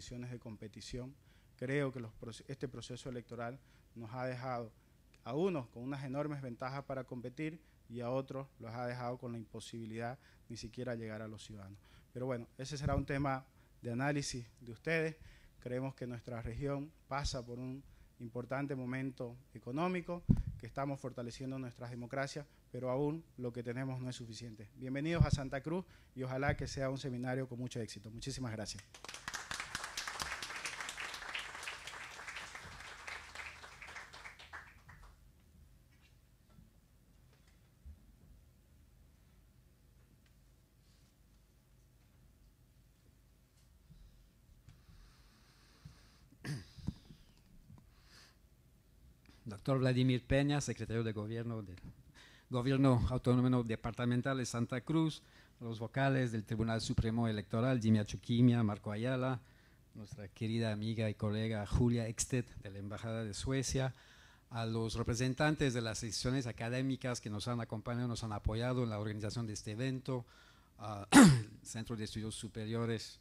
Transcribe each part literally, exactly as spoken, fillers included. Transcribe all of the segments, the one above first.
condiciones de competición. Creo que los, este proceso electoral nos ha dejado a unos con unas enormes ventajas para competir y a otros los ha dejado con la imposibilidad ni siquiera llegar a los ciudadanos. Pero bueno, ese será un tema de análisis de ustedes. Creemos que nuestra región pasa por un importante momento económico, que estamos fortaleciendo nuestras democracias, pero aún lo que tenemos no es suficiente. Bienvenidos a Santa Cruz y ojalá que sea un seminario con mucho éxito. Muchísimas gracias. Doctor Vladimir Peña, secretario de Gobierno del Gobierno Autónomo Departamental de Santa Cruz, los vocales del Tribunal Supremo Electoral, Jimia Chuquimia, Marco Ayala, nuestra querida amiga y colega Julia Ekstedt de la Embajada de Suecia, a los representantes de las secciones académicas que nos han acompañado, nos han apoyado en la organización de este evento, uh, el Centro de Estudios Superiores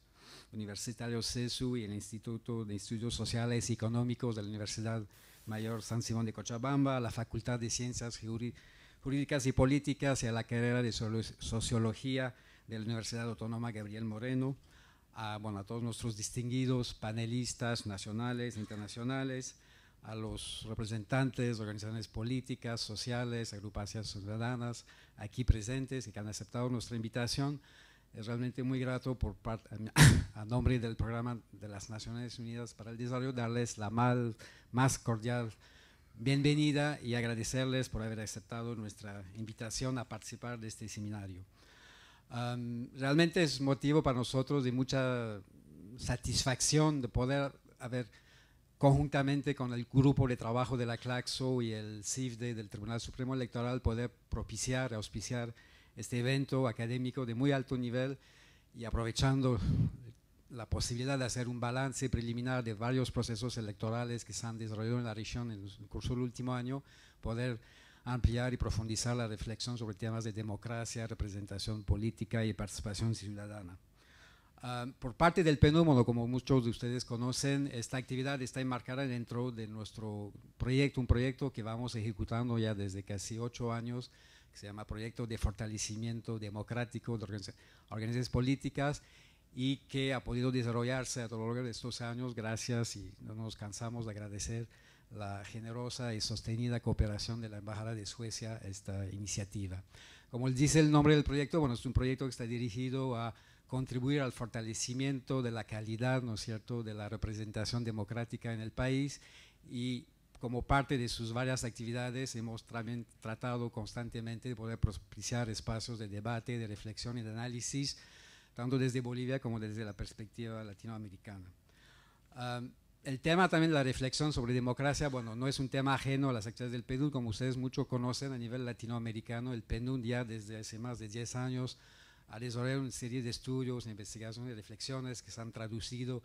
Universitarios SESU y el Instituto de Estudios Sociales y Económicos de la Universidad Mayor San Simón de Cochabamba, la Facultad de Ciencias Jurídicas y Políticas y a la carrera de Sociología de la Universidad Autónoma Gabriel Moreno, a, bueno, a todos nuestros distinguidos panelistas nacionales, internacionales, a los representantes de organizaciones políticas, sociales, agrupaciones ciudadanas aquí presentes y que han aceptado nuestra invitación. Es realmente muy grato por parte, a nombre del Programa de las Naciones Unidas para el Desarrollo, darles la mal, más cordial bienvenida y agradecerles por haber aceptado nuestra invitación a participar de este seminario. Um, realmente es motivo para nosotros de mucha satisfacción de poder haber, conjuntamente con el grupo de trabajo de la CLACSO y el C I D E del Tribunal Supremo Electoral, poder propiciar, auspiciar este evento académico de muy alto nivel y aprovechando la posibilidad de hacer un balance preliminar de varios procesos electorales que se han desarrollado en la región en el curso del último año, poder ampliar y profundizar la reflexión sobre temas de democracia, representación política y participación ciudadana. Uh, por parte del P N U D, como muchos de ustedes conocen, esta actividad está enmarcada dentro de nuestro proyecto, un proyecto que vamos ejecutando ya desde casi ocho años, que se llama Proyecto de Fortalecimiento Democrático de Organizaciones Políticas y que ha podido desarrollarse a lo largo de estos años gracias, y no nos cansamos de agradecer la generosa y sostenida cooperación de la Embajada de Suecia a esta iniciativa. Como dice el nombre del proyecto, bueno, es un proyecto que está dirigido a contribuir al fortalecimiento de la calidad, ¿no es cierto?, de la representación democrática en el país y como parte de sus varias actividades hemos también tratado constantemente de poder propiciar espacios de debate, de reflexión y de análisis, tanto desde Bolivia como desde la perspectiva latinoamericana. Um, el tema también de la reflexión sobre democracia, bueno, no es un tema ajeno a las actividades del P N U D, como ustedes mucho conocen a nivel latinoamericano, el P N U D ya desde hace más de diez años ha desarrollado una serie de estudios, investigaciones y reflexiones que se han traducido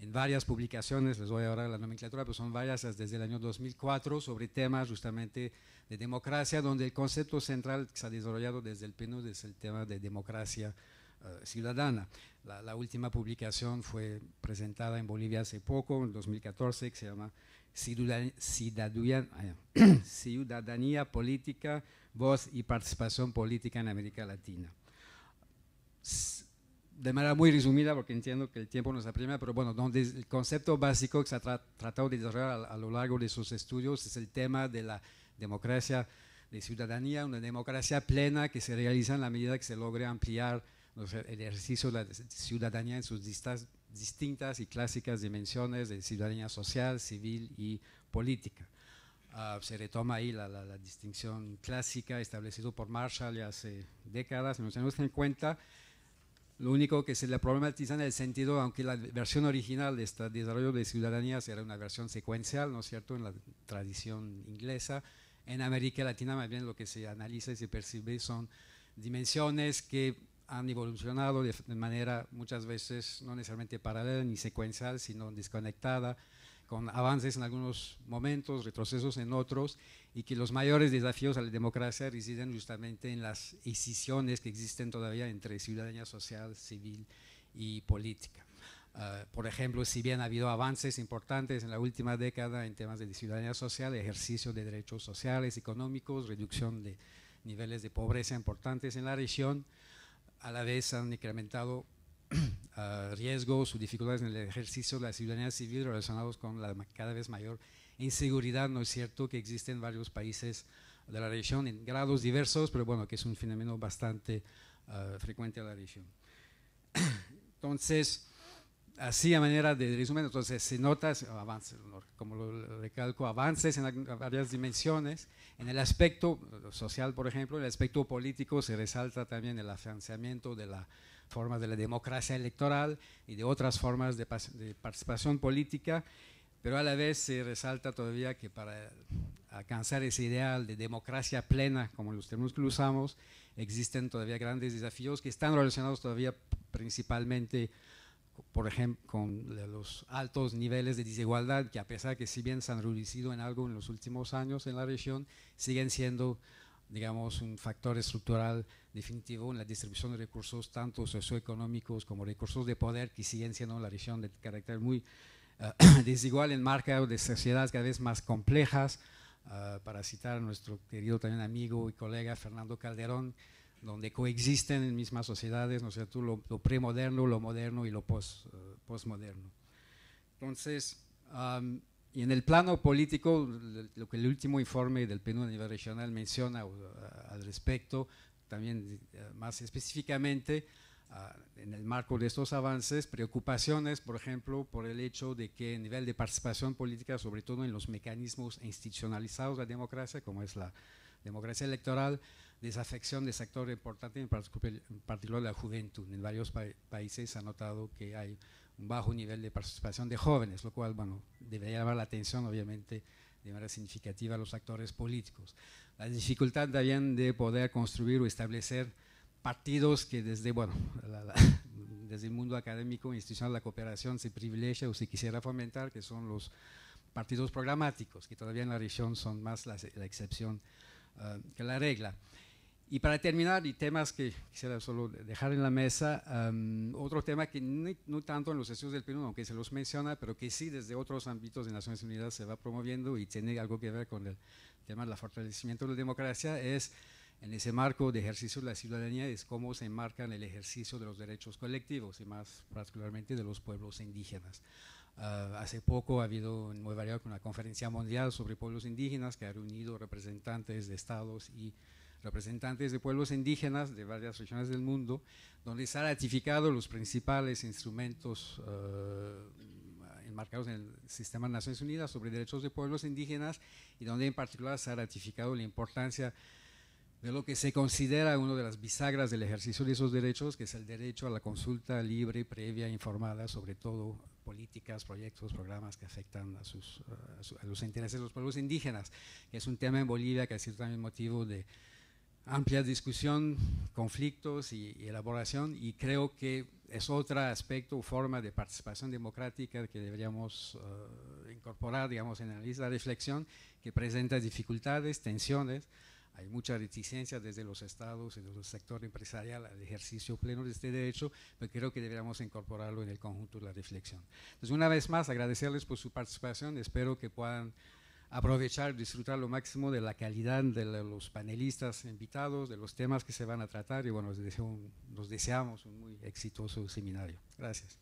en varias publicaciones, les voy a dar la nomenclatura, pero son varias desde el año dos mil cuatro sobre temas justamente de democracia, donde el concepto central que se ha desarrollado desde el P N U D es el tema de democracia uh, ciudadana. La, la última publicación fue presentada en Bolivia hace poco, en dos mil catorce, que se llama Ciudadanía, Ciudadanía Política, Voz y Participación Política en América Latina. De manera muy resumida, porque entiendo que el tiempo nos apremia, pero bueno, donde el concepto básico que se ha tra tratado de desarrollar a, a lo largo de sus estudios es el tema de la democracia de ciudadanía, una democracia plena que se realiza en la medida que se logre ampliar no sé, el ejercicio de la ciudadanía en sus distas, distintas y clásicas dimensiones de ciudadanía social, civil y política. Uh, se retoma ahí la, la, la distinción clásica establecida por Marshall ya hace décadas, en los años cincuenta. Lo único que se le problematiza en el sentido, aunque la versión original de este desarrollo de ciudadanías era una versión secuencial, ¿no es cierto?, en la tradición inglesa, en América Latina más bien lo que se analiza y se percibe son dimensiones que han evolucionado de manera muchas veces no necesariamente paralela ni secuencial, sino desconectada, con avances en algunos momentos, retrocesos en otros, y que los mayores desafíos a la democracia residen justamente en las escisiones que existen todavía entre ciudadanía social, civil y política. Uh, por ejemplo, si bien ha habido avances importantes en la última década en temas de ciudadanía social, ejercicio de derechos sociales, económicos, reducción de niveles de pobreza importantes en la región, a la vez han incrementado uh, riesgos o dificultades en el ejercicio de la ciudadanía civil relacionados con la cada vez mayor inseguridad, ¿no es cierto?, que existe en varios países de la región en grados diversos, pero bueno, que es un fenómeno bastante uh, frecuente en la región. Entonces, así a manera de resumen, entonces se nota, avances, como lo recalco, avances en varias dimensiones. En el aspecto social, por ejemplo, en el aspecto político se resalta también el afianzamiento de la forma de la democracia electoral y de otras formas de, de participación política, pero a la vez se resalta todavía que para alcanzar ese ideal de democracia plena, como los términos que usamos, existen todavía grandes desafíos que están relacionados todavía principalmente, por ejemplo, con los altos niveles de desigualdad que, a pesar que si bien se han reducido en algo en los últimos años en la región, siguen siendo, digamos, un factor estructural definitivo en la distribución de recursos, tanto socioeconómicos como recursos de poder, que siguen siendo una región de carácter muy uh, desigual, en marca de sociedades cada vez más complejas, uh, para citar a nuestro querido también amigo y colega Fernando Calderón, donde coexisten en mismas sociedades, ¿no es cierto?, lo, lo premoderno, lo moderno y lo post, uh, postmoderno. Entonces, um, y en el plano político, lo que el último informe del P N U D a nivel regional menciona uh, al respecto, también uh, más específicamente, uh, en el marco de estos avances, preocupaciones, por ejemplo, por el hecho de que el nivel de participación política, sobre todo en los mecanismos institucionalizados de la democracia, como es la democracia electoral, desafección de sector importante, en particular de la juventud. En varios pa países se ha notado que hay un bajo nivel de participación de jóvenes, lo cual, bueno, debería llamar la atención, obviamente, de manera significativa a los actores políticos. La dificultad también de poder construir o establecer partidos que desde, bueno, la, la, desde el mundo académico e institucional la cooperación se privilegia o se quisiera fomentar, que son los partidos programáticos, que todavía en la región son más la, la excepción uh, que la regla. Y para terminar, y temas que quisiera solo dejar en la mesa, um, otro tema que ni, no tanto en los estudios del P N U D, aunque se los menciona, pero que sí desde otros ámbitos de Naciones Unidas se va promoviendo y tiene algo que ver con el tema del fortalecimiento de la democracia, es en ese marco de ejercicio de la ciudadanía, es cómo se enmarca en el ejercicio de los derechos colectivos y más particularmente de los pueblos indígenas. Uh, hace poco ha habido en Nueva York una conferencia mundial sobre pueblos indígenas que ha reunido representantes de estados y representantes de pueblos indígenas de varias regiones del mundo, donde se han ratificado los principales instrumentos uh, enmarcados en el sistema de Naciones Unidas sobre derechos de pueblos indígenas y donde en particular se ha ratificado la importancia de lo que se considera una de las bisagras del ejercicio de esos derechos, que es el derecho a la consulta libre, previa, informada, sobre todo políticas, proyectos, programas que afectan a, sus, a, su, a los intereses de los pueblos indígenas, que es un tema en Bolivia que ha sido también motivo de amplia discusión, conflictos y, y elaboración, y creo que es otro aspecto o forma de participación democrática que deberíamos uh, incorporar, digamos, en la lista de reflexión, que presenta dificultades, tensiones, hay mucha reticencia desde los estados y desde el sector empresarial al ejercicio pleno de este derecho, pero creo que deberíamos incorporarlo en el conjunto de la reflexión. Entonces, una vez más, agradecerles por su participación, espero que puedan aprovechar, disfrutar lo máximo de la calidad de los panelistas invitados, de los temas que se van a tratar y bueno, nos deseo, nos deseamos un muy exitoso seminario. Gracias.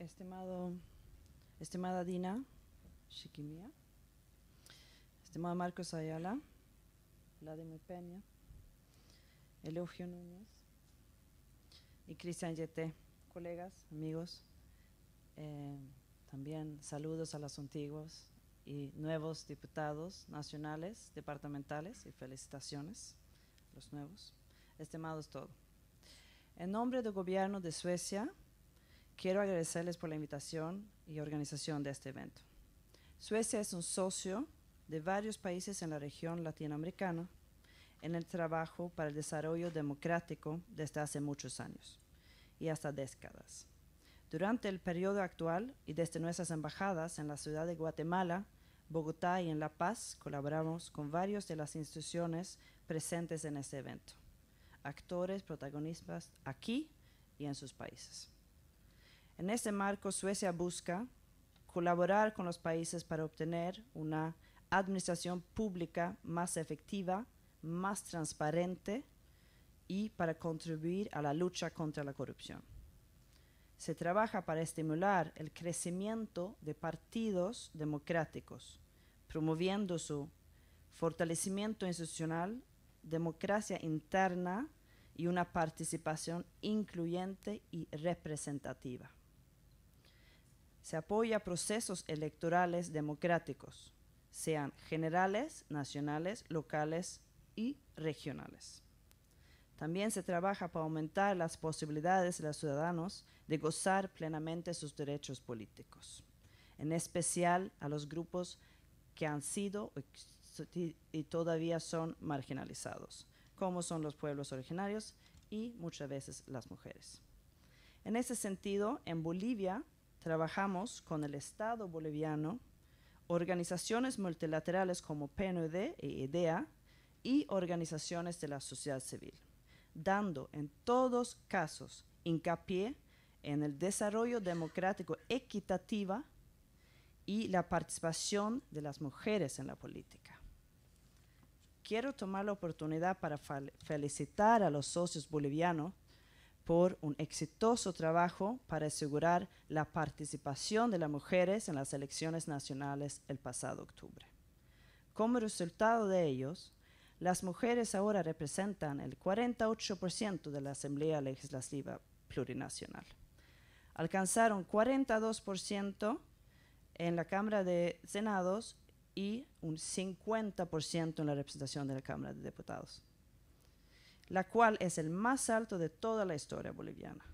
Estimado, estimada Dina Chuquimia, estimado Marco Ayala, Vladimir Peña, Eugeo Núñez y Cristian Yeté, colegas, amigos, eh, también saludos a los antiguos y nuevos diputados nacionales, departamentales y felicitaciones a los nuevos, estimados todos. En nombre del gobierno de Suecia, quiero agradecerles por la invitación y organización de este evento. Suecia es un socio de varios países en la región latinoamericana en el trabajo para el desarrollo democrático desde hace muchos años y hasta décadas. Durante el periodo actual y desde nuestras embajadas en la ciudad de Guatemala, Bogotá y en La Paz, colaboramos con varias de las instituciones presentes en este evento, actores, protagonistas aquí y en sus países. En este marco, Suecia busca colaborar con los países para obtener una administración pública más efectiva, más transparente y para contribuir a la lucha contra la corrupción. Se trabaja para estimular el crecimiento de partidos democráticos, promoviendo su fortalecimiento institucional, democracia interna y una participación incluyente y representativa. Se apoya procesos electorales democráticos, sean generales, nacionales, locales y regionales. También se trabaja para aumentar las posibilidades de los ciudadanos de gozar plenamente sus derechos políticos, en especial a los grupos que han sido y todavía son marginalizados, como son los pueblos originarios y muchas veces las mujeres. En ese sentido, en Bolivia trabajamos con el Estado boliviano, organizaciones multilaterales como P N U D e I D H y organizaciones de la sociedad civil, dando en todos casos hincapié en el desarrollo democrático equitativo y la participación de las mujeres en la política. Quiero tomar la oportunidad para felicitar a los socios bolivianos por un exitoso trabajo para asegurar la participación de las mujeres en las elecciones nacionales el pasado octubre. Como resultado de ellos, las mujeres ahora representan el cuarenta y ocho por ciento de la Asamblea Legislativa Plurinacional. Alcanzaron cuarenta y dos por ciento en la Cámara de Senados y un cincuenta por ciento en la representación de la Cámara de Diputados, la cual es el más alto de toda la historia boliviana.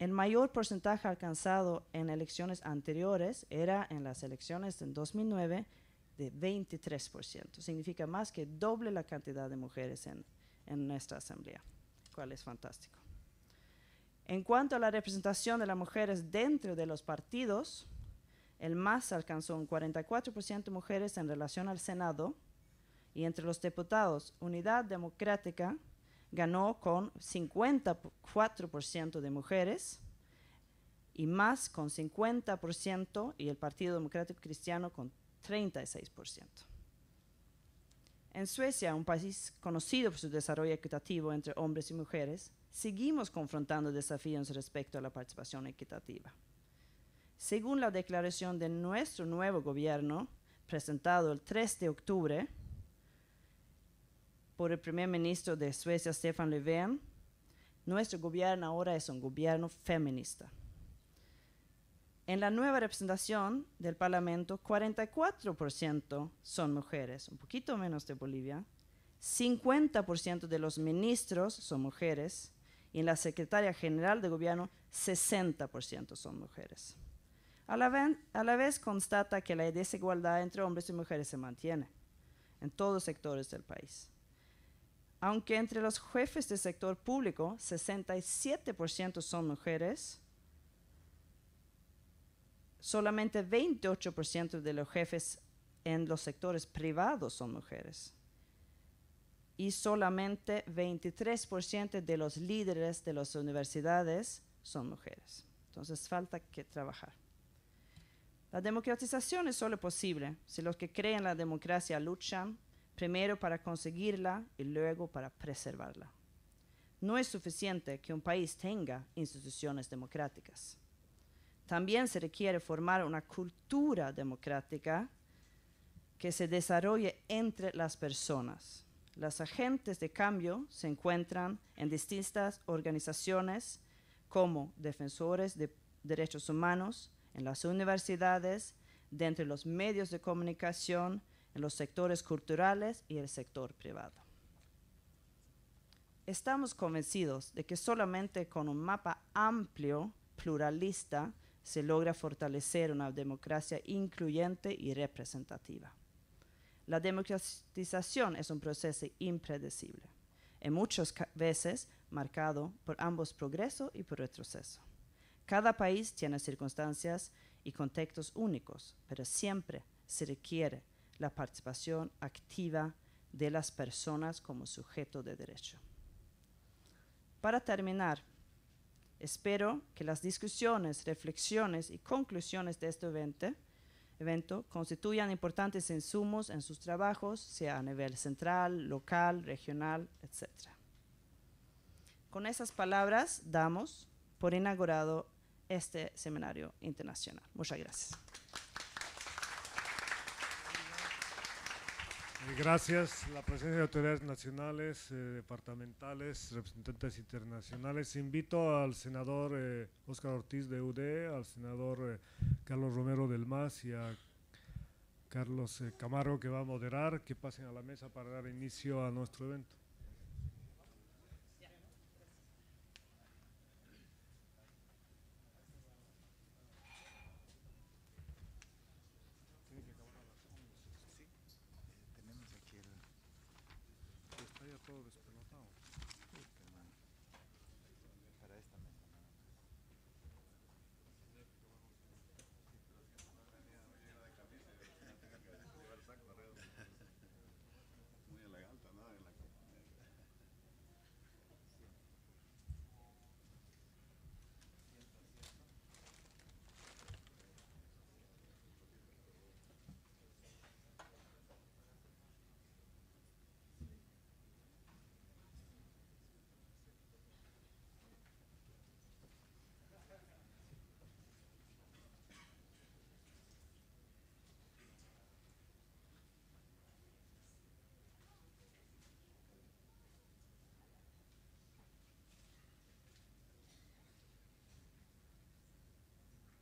El mayor porcentaje alcanzado en elecciones anteriores era en las elecciones en dos mil nueve de veintitrés por ciento. Significa más que doble la cantidad de mujeres en, en nuestra asamblea, cual es fantástico. En cuanto a la representación de las mujeres dentro de los partidos, el M A S alcanzó un cuarenta y cuatro por ciento de mujeres en relación al Senado, y entre los diputados, Unidad Democrática ganó con cincuenta y cuatro por ciento de mujeres, y M A S con cincuenta por ciento, y el Partido Democrático Cristiano con treinta y seis por ciento. En Suecia, un país conocido por su desarrollo equitativo entre hombres y mujeres, seguimos confrontando desafíos respecto a la participación equitativa. Según la declaración de nuestro nuevo gobierno, presentado el tres de octubre, por el primer ministro de Suecia, Stefan Löfven, nuestro gobierno ahora es un gobierno feminista. En la nueva representación del Parlamento, cuarenta y cuatro por ciento son mujeres, un poquito menos de Bolivia, cincuenta por ciento de los ministros son mujeres y en la secretaria general de gobierno, sesenta por ciento son mujeres. A la vez, a la vez constata que la desigualdad entre hombres y mujeres se mantiene en todos los sectores del país. Aunque entre los jefes del sector público, sesenta y siete por ciento son mujeres, solamente veintiocho por ciento de los jefes en los sectores privados son mujeres. Y solamente veintitrés por ciento de los líderes de las universidades son mujeres. Entonces falta que trabajar. La democratización es solo posible si los que creen la democracia luchan primero para conseguirla y luego para preservarla. No es suficiente que un país tenga instituciones democráticas. También se requiere formar una cultura democrática que se desarrolle entre las personas. Los agentes de cambio se encuentran en distintas organizaciones como defensores de derechos humanos, en las universidades, dentro de los medios de comunicación, en los sectores culturales y el sector privado. Estamos convencidos de que solamente con un mapa amplio, pluralista, se logra fortalecer una democracia incluyente y representativa. La democratización es un proceso impredecible, en muchas veces marcado por ambos progreso y por retroceso. Cada país tiene circunstancias y contextos únicos, pero siempre se requiere la participación activa de las personas como sujeto de derecho. Para terminar, espero que las discusiones, reflexiones y conclusiones de este evento, evento constituyan importantes insumos en sus trabajos, sea a nivel central, local, regional, etcétera. Con esas palabras damos por inaugurado este seminario internacional. Muchas gracias. Gracias. La presencia de autoridades nacionales, eh, departamentales, representantes internacionales. Invito al senador eh, Óscar Ortiz de U D, al senador eh, Carlos Romero del M A S y a Carlos eh, Camargo, que va a moderar, que pasen a la mesa para dar inicio a nuestro evento.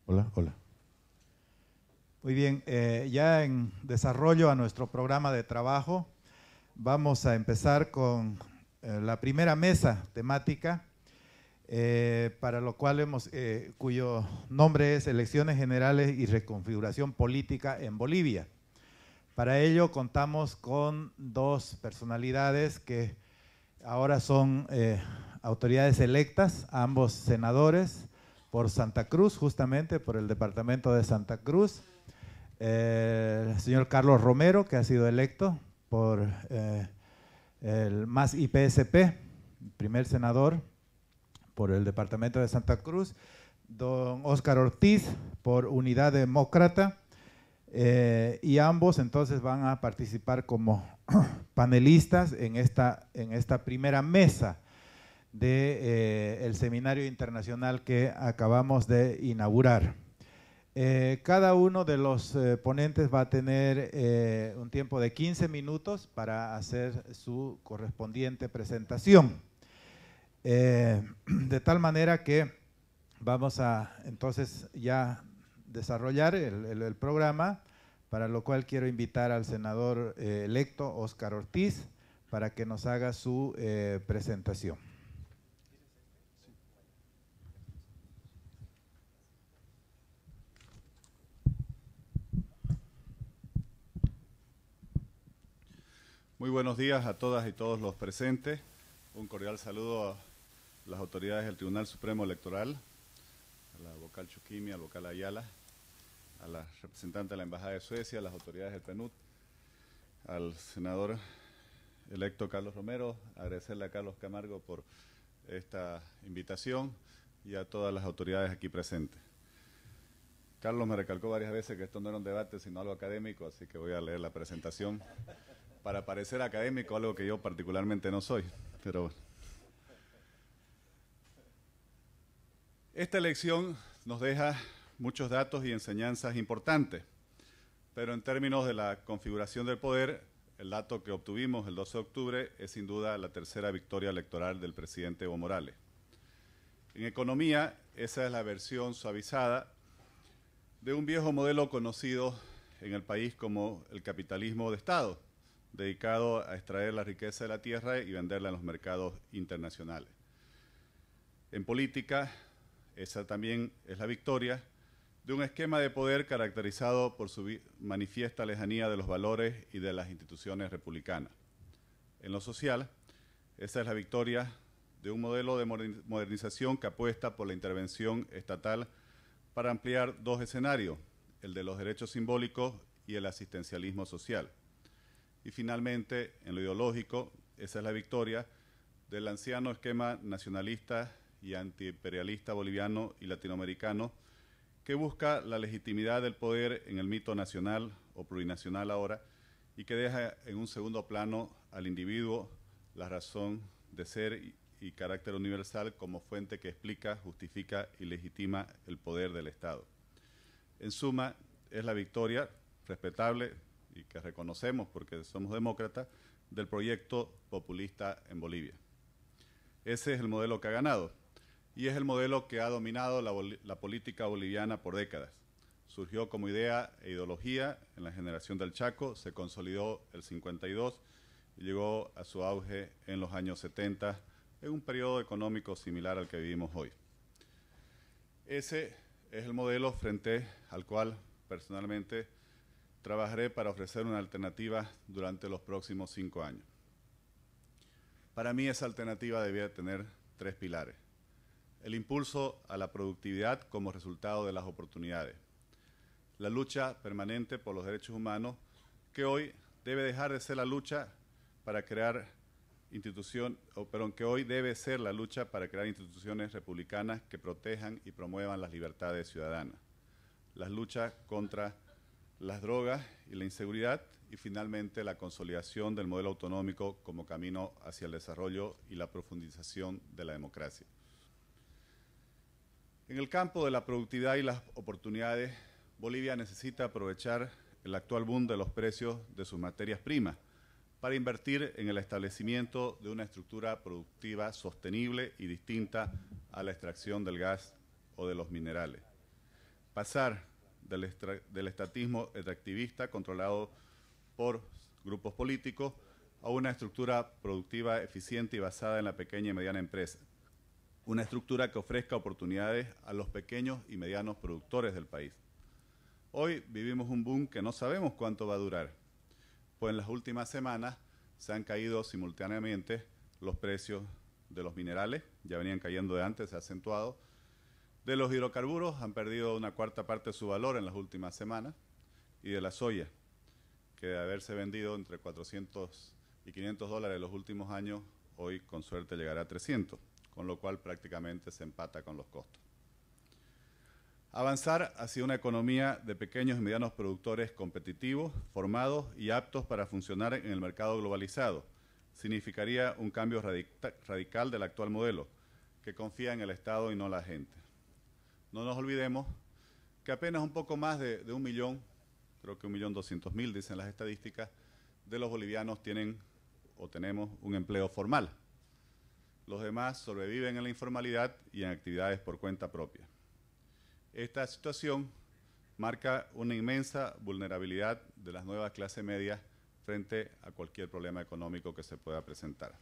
Hola, hola. Muy bien, eh, ya en desarrollo a nuestro programa de trabajo, vamos a empezar con eh, la primera mesa temática, eh, para lo cual hemos, eh, cuyo nombre es Elecciones Generales y Reconfiguración Política en Bolivia. Para ello contamos con dos personalidades que ahora son eh, autoridades electas, ambos senadores, por Santa Cruz, justamente por el departamento de Santa Cruz, eh, el señor Carlos Romero, que ha sido electo por eh, el M A S y P S P, primer senador por el departamento de Santa Cruz, don Óscar Ortiz por Unidad Demócrata, eh, y ambos entonces van a participar como panelistas en esta, en esta primera mesa de eh, el seminario internacional que acabamos de inaugurar. Eh, cada uno de los eh, ponentes va a tener eh, un tiempo de quince minutos para hacer su correspondiente presentación. Eh, de tal manera que vamos a entonces ya desarrollar el, el, el programa, para lo cual quiero invitar al senador eh, electo Óscar Ortiz para que nos haga su eh, presentación. Muy buenos días a todas y todos los presentes. Un cordial saludo a las autoridades del Tribunal Supremo Electoral, a la vocal Chuquimia, al vocal Ayala, a la representante de la Embajada de Suecia, a las autoridades del P N U D, al senador electo Carlos Romero, agradecerle a Carlos Camargo por esta invitación y a todas las autoridades aquí presentes. Carlos me recalcó varias veces que esto no era un debate sino algo académico, así que voy a leer la presentación para parecer académico, algo que yo particularmente no soy, pero bueno. Esta elección nos deja muchos datos y enseñanzas importantes, pero en términos de la configuración del poder, el dato que obtuvimos el doce de octubre es sin duda la tercera victoria electoral del presidente Evo Morales. En economía, esa es la versión suavizada de un viejo modelo conocido en el país como el capitalismo de Estado, dedicado a extraer la riqueza de la tierra y venderla en los mercados internacionales. En política, esa también es la victoria de un esquema de poder caracterizado por su manifiesta lejanía de los valores y de las instituciones republicanas. En lo social, esa es la victoria de un modelo de modernización que apuesta por la intervención estatal para ampliar dos escenarios, el de los derechos simbólicos y el asistencialismo social. Y finalmente, en lo ideológico, esa es la victoria del anciano esquema nacionalista y antiimperialista boliviano y latinoamericano que busca la legitimidad del poder en el mito nacional o plurinacional ahora y que deja en un segundo plano al individuo la razón de ser y, y carácter universal como fuente que explica, justifica y legitima el poder del Estado. En suma, es la victoria respetable y que reconocemos porque somos demócratas del proyecto populista en Bolivia. Ese es el modelo que ha ganado y es el modelo que ha dominado la, la política boliviana por décadas. Surgió como idea e ideología en la generación del Chaco, se consolidó el cincuenta y dos y llegó a su auge en los años setenta en un periodo económico similar al que vivimos hoy. Ese es el modelo frente al cual personalmente trabajaré para ofrecer una alternativa durante los próximos cinco años. Para mí esa alternativa debía tener tres pilares. El impulso a la productividad como resultado de las oportunidades. La lucha permanente por los derechos humanos, que hoy debe dejar de ser la lucha para crear instituciones, perdón, que hoy debe ser la lucha para crear instituciones republicanas que protejan y promuevan las libertades ciudadanas. Las luchas contra las drogas y la inseguridad, y finalmente la consolidación del modelo autonómico como camino hacia el desarrollo y la profundización de la democracia. En el campo de la productividad y las oportunidades, Bolivia necesita aprovechar el actual boom de los precios de sus materias primas para invertir en el establecimiento de una estructura productiva sostenible y distinta a la extracción del gas o de los minerales. Pasar del, del estatismo extractivista controlado por grupos políticos a una estructura productiva eficiente y basada en la pequeña y mediana empresa. Una estructura que ofrezca oportunidades a los pequeños y medianos productores del país. Hoy vivimos un boom que no sabemos cuánto va a durar, pues en las últimas semanas se han caído simultáneamente los precios de los minerales, ya venían cayendo de antes, se ha acentuado, de los hidrocarburos han perdido una cuarta parte de su valor en las últimas semanas, y de la soya, que de haberse vendido entre cuatrocientos y quinientos dólares en los últimos años, hoy con suerte llegará a trescientos, con lo cual prácticamente se empata con los costos. Avanzar hacia una economía de pequeños y medianos productores competitivos, formados y aptos para funcionar en el mercado globalizado, significaría un cambio radical del actual modelo, que confía en el Estado y no la gente. No nos olvidemos que apenas un poco más de, de un millón, creo que un millón doscientos mil, dicen las estadísticas, de los bolivianos tienen o tenemos un empleo formal. Los demás sobreviven en la informalidad y en actividades por cuenta propia. Esta situación marca una inmensa vulnerabilidad de las nuevas clases medias frente a cualquier problema económico que se pueda presentar.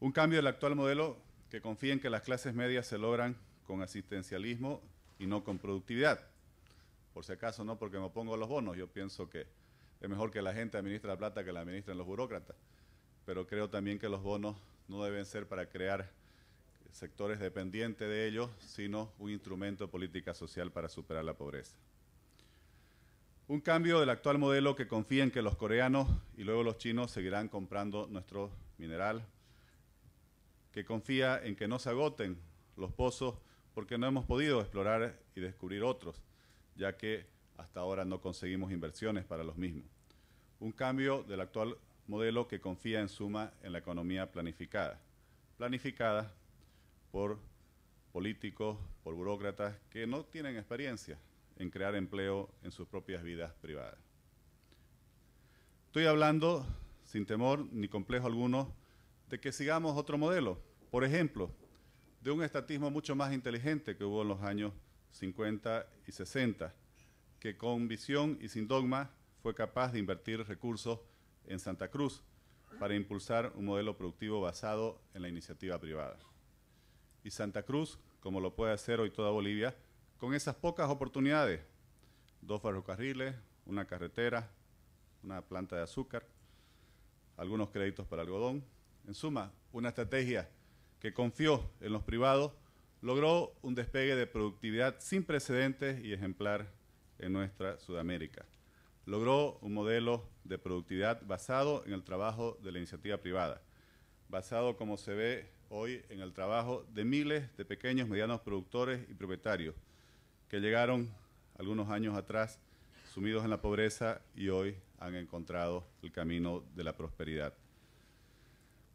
Un cambio del actual modelo que confía en que las clases medias se logran con asistencialismo y no con productividad. Por si acaso, no porque me opongo a los bonos, yo pienso que es mejor que la gente administre la plata que la administren los burócratas, pero creo también que los bonos no deben ser para crear sectores dependientes de ellos, sino un instrumento de política social para superar la pobreza. Un cambio del actual modelo que confía en que los coreanos y luego los chinos seguirán comprando nuestro mineral, que confía en que no se agoten los pozos porque no hemos podido explorar y descubrir otros, ya que hasta ahora no conseguimos inversiones para los mismos. Un cambio del actual modelo que confía en suma en la economía planificada, planificada por políticos, por burócratas que no tienen experiencia en crear empleo en sus propias vidas privadas. Estoy hablando sin temor ni complejo alguno de que sigamos otro modelo, por ejemplo, de un estatismo mucho más inteligente que hubo en los años cincuenta y sesenta, que con visión y sin dogma fue capaz de invertir recursos en Santa Cruz para impulsar un modelo productivo basado en la iniciativa privada. Y Santa Cruz, como lo puede hacer hoy toda Bolivia, con esas pocas oportunidades, dos ferrocarriles, una carretera, una planta de azúcar, algunos créditos para algodón, en suma, una estrategia que confió en los privados, logró un despegue de productividad sin precedentes y ejemplar en nuestra Sudamérica. Logró un modelo de productividad basado en el trabajo de la iniciativa privada, basado, como se ve hoy, en el trabajo de miles de pequeños, medianos productores y propietarios que llegaron algunos años atrás sumidos en la pobreza y hoy han encontrado el camino de la prosperidad.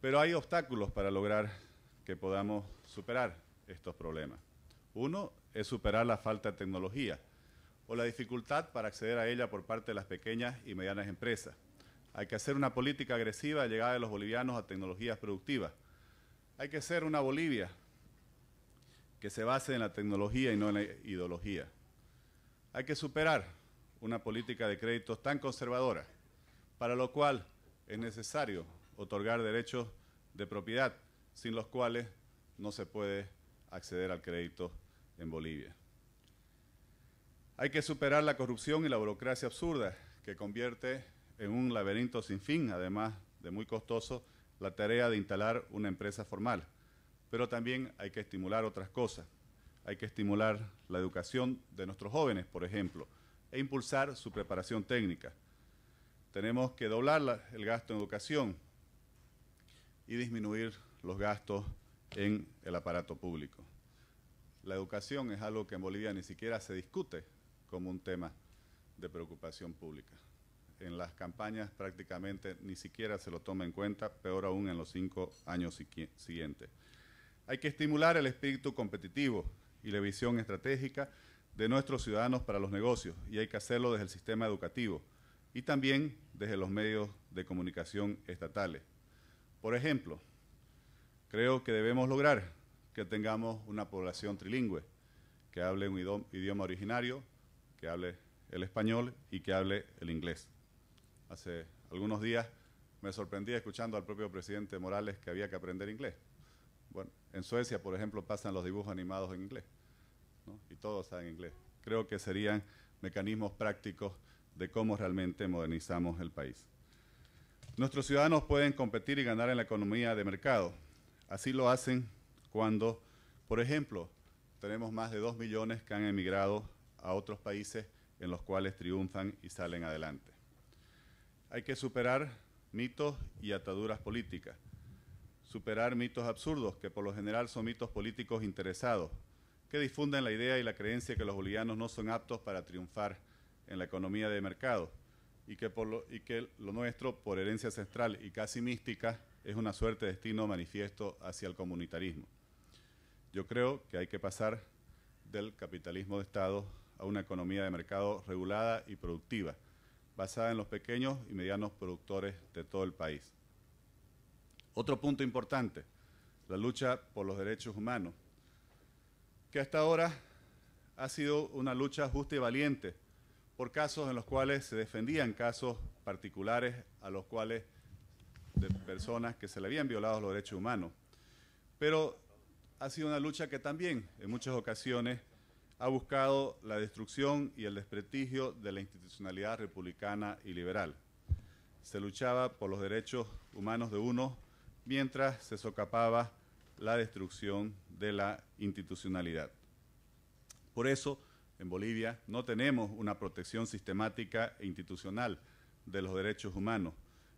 Pero hay obstáculos para lograr que podamos superar estos problemas. Uno es superar la falta de tecnología o la dificultad para acceder a ella por parte de las pequeñas y medianas empresas. Hay que hacer una política agresiva de llegada de los bolivianos a tecnologías productivas. Hay que ser una Bolivia que se base en la tecnología y no en la ideología. Hay que superar una política de créditos tan conservadora, para lo cual es necesario otorgar derechos de propiedad, sin los cuales no se puede acceder al crédito en Bolivia. Hay que superar la corrupción y la burocracia absurda, que convierte en un laberinto sin fin, además de muy costoso, la tarea de instalar una empresa formal. Pero también hay que estimular otras cosas. Hay que estimular la educación de nuestros jóvenes, por ejemplo, e impulsar su preparación técnica. Tenemos que doblar la, el gasto en educación y disminuir los gastos en el aparato público. La educación es algo que en Bolivia ni siquiera se discute como un tema de preocupación pública. En las campañas prácticamente ni siquiera se lo toma en cuenta, peor aún en los cinco años siguientes. Hay que estimular el espíritu competitivo y la visión estratégica de nuestros ciudadanos para los negocios, y hay que hacerlo desde el sistema educativo y también desde los medios de comunicación estatales. Por ejemplo, creo que debemos lograr que tengamos una población trilingüe, que hable un idioma originario, que hable el español y que hable el inglés. Hace algunos días me sorprendí escuchando al propio presidente Morales que había que aprender inglés. Bueno, en Suecia, por ejemplo, pasan los dibujos animados en inglés, ¿no? Y todos saben inglés. Creo que serían mecanismos prácticos de cómo realmente modernizamos el país. Nuestros ciudadanos pueden competir y ganar en la economía de mercado. Así lo hacen cuando, por ejemplo, tenemos más de dos millones que han emigrado a otros países en los cuales triunfan y salen adelante. Hay que superar mitos y ataduras políticas. Superar mitos absurdos, que por lo general son mitos políticos interesados, que difunden la idea y la creencia que los bolivianos no son aptos para triunfar en la economía de mercado y que, por lo, y que lo nuestro, por herencia ancestral y casi mística, es una suerte de destino manifiesto hacia el comunitarismo. Yo creo que hay que pasar del capitalismo de Estado a una economía de mercado regulada y productiva, basada en los pequeños y medianos productores de todo el país. Otro punto importante, la lucha por los derechos humanos, que hasta ahora ha sido una lucha justa y valiente por casos en los cuales se defendían casos particulares a los cuales de personas que se le habían violado los derechos humanos. Pero ha sido una lucha que también en muchas ocasiones ha buscado la destrucción y el desprestigio de la institucionalidad republicana y liberal. Se luchaba por los derechos humanos de unos mientras se socapaba la destrucción de la institucionalidad. Por eso, en Bolivia no tenemos una protección sistemática e institucional de los derechos humanos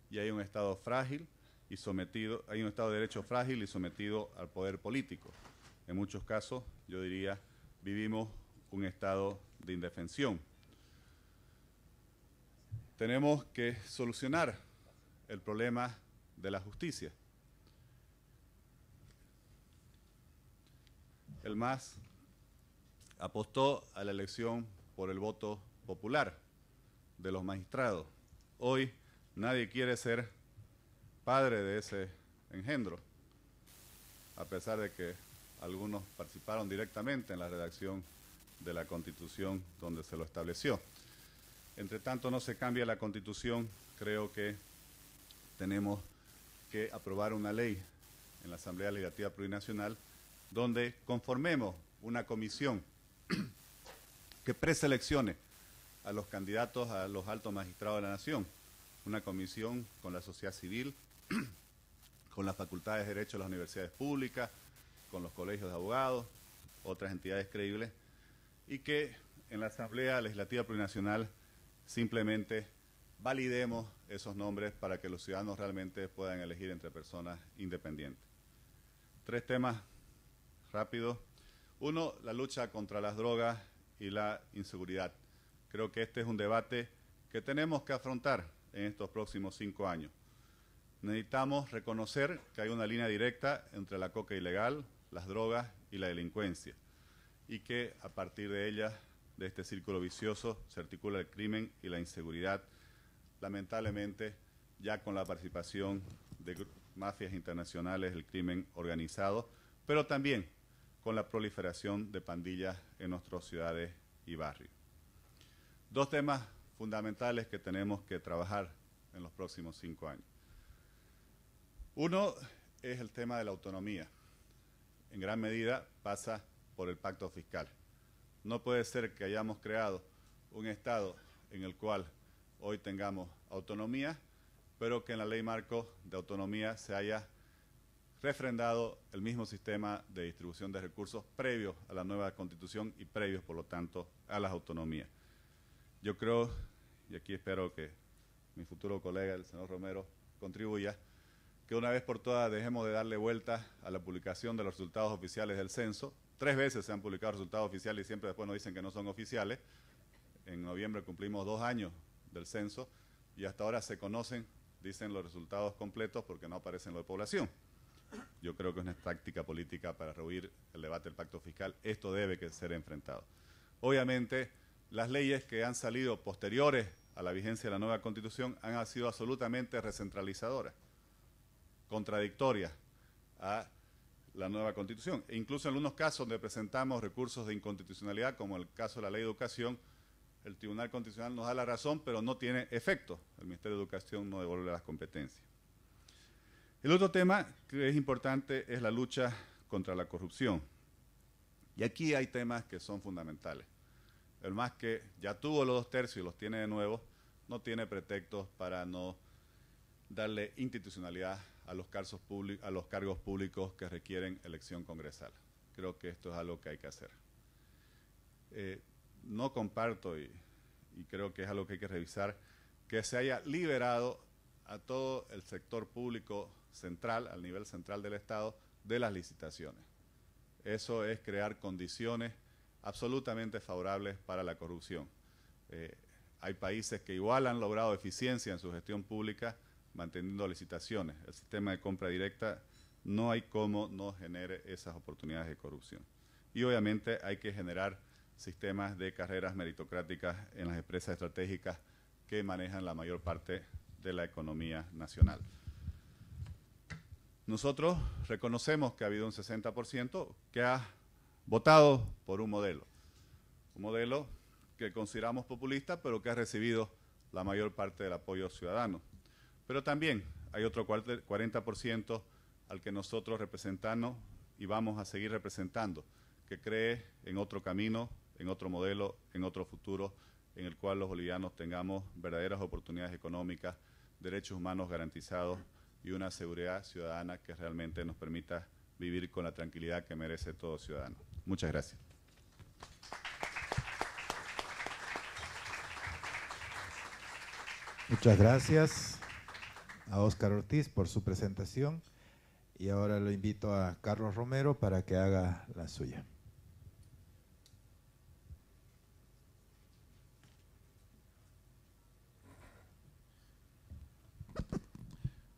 y hay un Estado frágil y sometido, hay un Estado de Derecho frágil y sometido al poder político. En muchos casos, yo diría, vivimos un estado de indefensión. Tenemos que solucionar el problema de la justicia. El M A S apostó a la elección por el voto popular de los magistrados. Hoy nadie quiere ser padre de ese engendro, a pesar de que algunos participaron directamente en la redacción de la Constitución donde se lo estableció. Entre tanto no se cambia la Constitución, creo que tenemos que aprobar una ley en la Asamblea Legislativa Plurinacional donde conformemos una comisión que preseleccione a los candidatos a los altos magistrados de la Nación, una comisión con la sociedad civil, con las facultades de Derecho de las universidades públicas, con los colegios de abogados, otras entidades creíbles, y que en la Asamblea Legislativa Plurinacional simplemente validemos esos nombres para que los ciudadanos realmente puedan elegir entre personas independientes. Tres temas rápidos. Uno, la lucha contra las drogas y la inseguridad. Creo que este es un debate que tenemos que afrontar en estos próximos cinco años. Necesitamos reconocer que hay una línea directa entre la coca ilegal, las drogas y la delincuencia, y que a partir de ellas, de este círculo vicioso, se articula el crimen y la inseguridad, lamentablemente ya con la participación de mafias internacionales, el crimen organizado, pero también con la proliferación de pandillas en nuestras ciudades y barrios. Dos temas fundamentales que tenemos que trabajar en los próximos cinco años. Uno es el tema de la autonomía. En gran medida pasa por el pacto fiscal. No puede ser que hayamos creado un Estado en el cual hoy tengamos autonomía, pero que en la ley marco de autonomía se haya refrendado el mismo sistema de distribución de recursos previos a la nueva Constitución y previos, por lo tanto, a las autonomías. Yo creo, y aquí espero que mi futuro colega, el señor Romero, contribuya, que una vez por todas dejemos de darle vueltas a la publicación de los resultados oficiales del censo. Tres veces se han publicado resultados oficiales y siempre después nos dicen que no son oficiales. En noviembre cumplimos dos años del censo y hasta ahora se conocen, dicen los resultados completos porque no aparecen los de población. Yo creo que es una táctica política para rehuir el debate del pacto fiscal. Esto debe que ser enfrentado. Obviamente, las leyes que han salido posteriores a la vigencia de la nueva Constitución han sido absolutamente recentralizadoras, contradictorias a la nueva Constitución. E incluso en algunos casos donde presentamos recursos de inconstitucionalidad, como el caso de la Ley de Educación, el Tribunal Constitucional nos da la razón, pero no tiene efecto. El Ministerio de Educación no devuelve las competencias. El otro tema que es importante es la lucha contra la corrupción. Y aquí hay temas que son fundamentales. El más que ya tuvo los dos tercios y los tiene de nuevo, no tiene pretextos para no darle institucionalidad a los cargos públicos, a los cargos públicos que requieren elección congresal. Creo que esto es algo que hay que hacer. Eh, no comparto, y, y creo que es algo que hay que revisar, que se haya liberado a todo el sector público central, al nivel central del Estado, de las licitaciones. Eso es crear condiciones absolutamente favorables para la corrupción. Eh, hay países que igual han logrado eficiencia en su gestión pública manteniendo licitaciones. El sistema de compra directa no hay cómo no genere esas oportunidades de corrupción. Y obviamente hay que generar sistemas de carreras meritocráticas en las empresas estratégicas que manejan la mayor parte de la economía nacional. Nosotros reconocemos que ha habido un sesenta por ciento que ha votado por un modelo, un modelo que consideramos populista, pero que ha recibido la mayor parte del apoyo ciudadano. Pero también hay otro cuarenta por ciento al que nosotros representamos y vamos a seguir representando, que cree en otro camino, en otro modelo, en otro futuro, en el cual los bolivianos tengamos verdaderas oportunidades económicas, derechos humanos garantizados y una seguridad ciudadana que realmente nos permita vivir con la tranquilidad que merece todo ciudadano. Muchas gracias. Muchas gracias a Óscar Ortiz por su presentación y ahora lo invito a Carlos Romero para que haga la suya.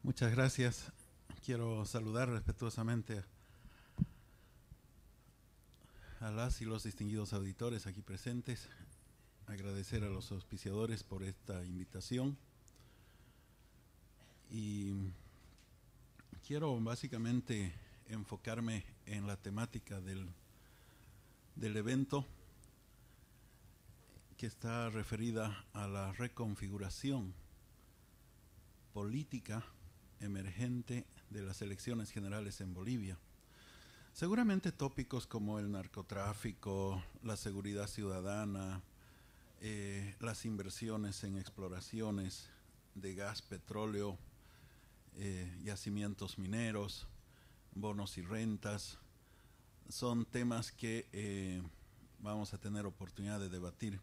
Muchas gracias. Quiero saludar respetuosamente a las y los distinguidos auditores aquí presentes, agradecer a los auspiciadores por esta invitación y quiero básicamente enfocarme en la temática del, del evento que está referida a la reconfiguración política emergente de las elecciones generales en Bolivia. Seguramente tópicos como el narcotráfico, la seguridad ciudadana, eh, las inversiones en exploraciones de gas, petróleo, eh, yacimientos mineros, bonos y rentas, son temas que eh, vamos a tener oportunidad de debatir.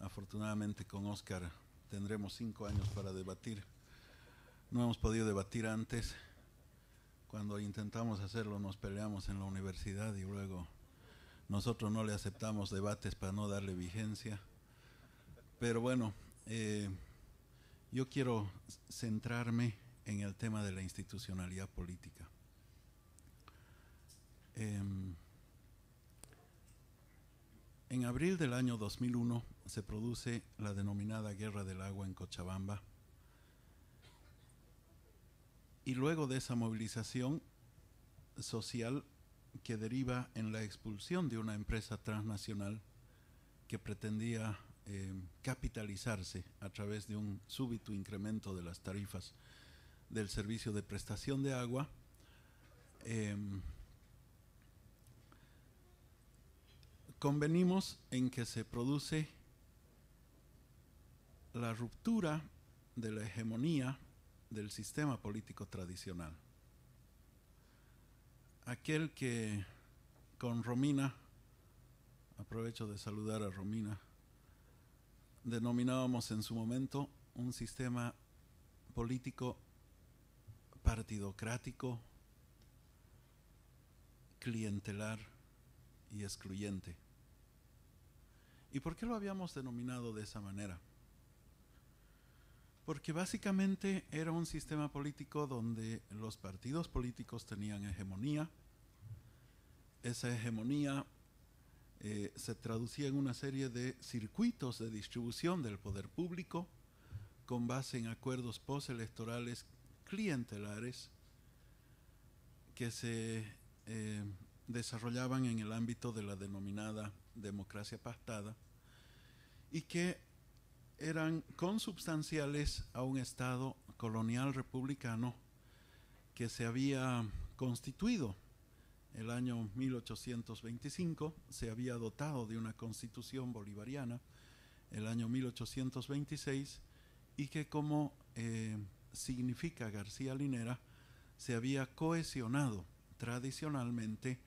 Afortunadamente con Óscar tendremos cinco años para debatir. No hemos podido debatir antes. Cuando intentamos hacerlo nos peleamos en la universidad y luego nosotros no le aceptamos debates para no darle vigencia. Pero bueno, eh, yo quiero centrarme en el tema de la institucionalidad política. Eh, en abril del año dos mil uno se produce la denominada Guerra del Agua en Cochabamba. Y luego de esa movilización social que deriva en la expulsión de una empresa transnacional que pretendía eh, capitalizarse a través de un súbito incremento de las tarifas del servicio de prestación de agua, eh, convenimos en que se produce la ruptura de la hegemonía del sistema político tradicional. Aquel que con Romina, aprovecho de saludar a Romina, denominábamos en su momento un sistema político partidocrático, clientelar y excluyente. ¿Y por qué lo habíamos denominado de esa manera? Porque básicamente era un sistema político donde los partidos políticos tenían hegemonía. Esa hegemonía eh, se traducía en una serie de circuitos de distribución del poder público con base en acuerdos postelectorales clientelares que se eh, desarrollaban en el ámbito de la denominada democracia pactada y que eran consubstanciales a un Estado colonial republicano que se había constituido el año mil ochocientos veinticinco, se había dotado de una constitución bolivariana el año mil ochocientos veintiséis y que, como eh, significa García Linera, se había cohesionado tradicionalmente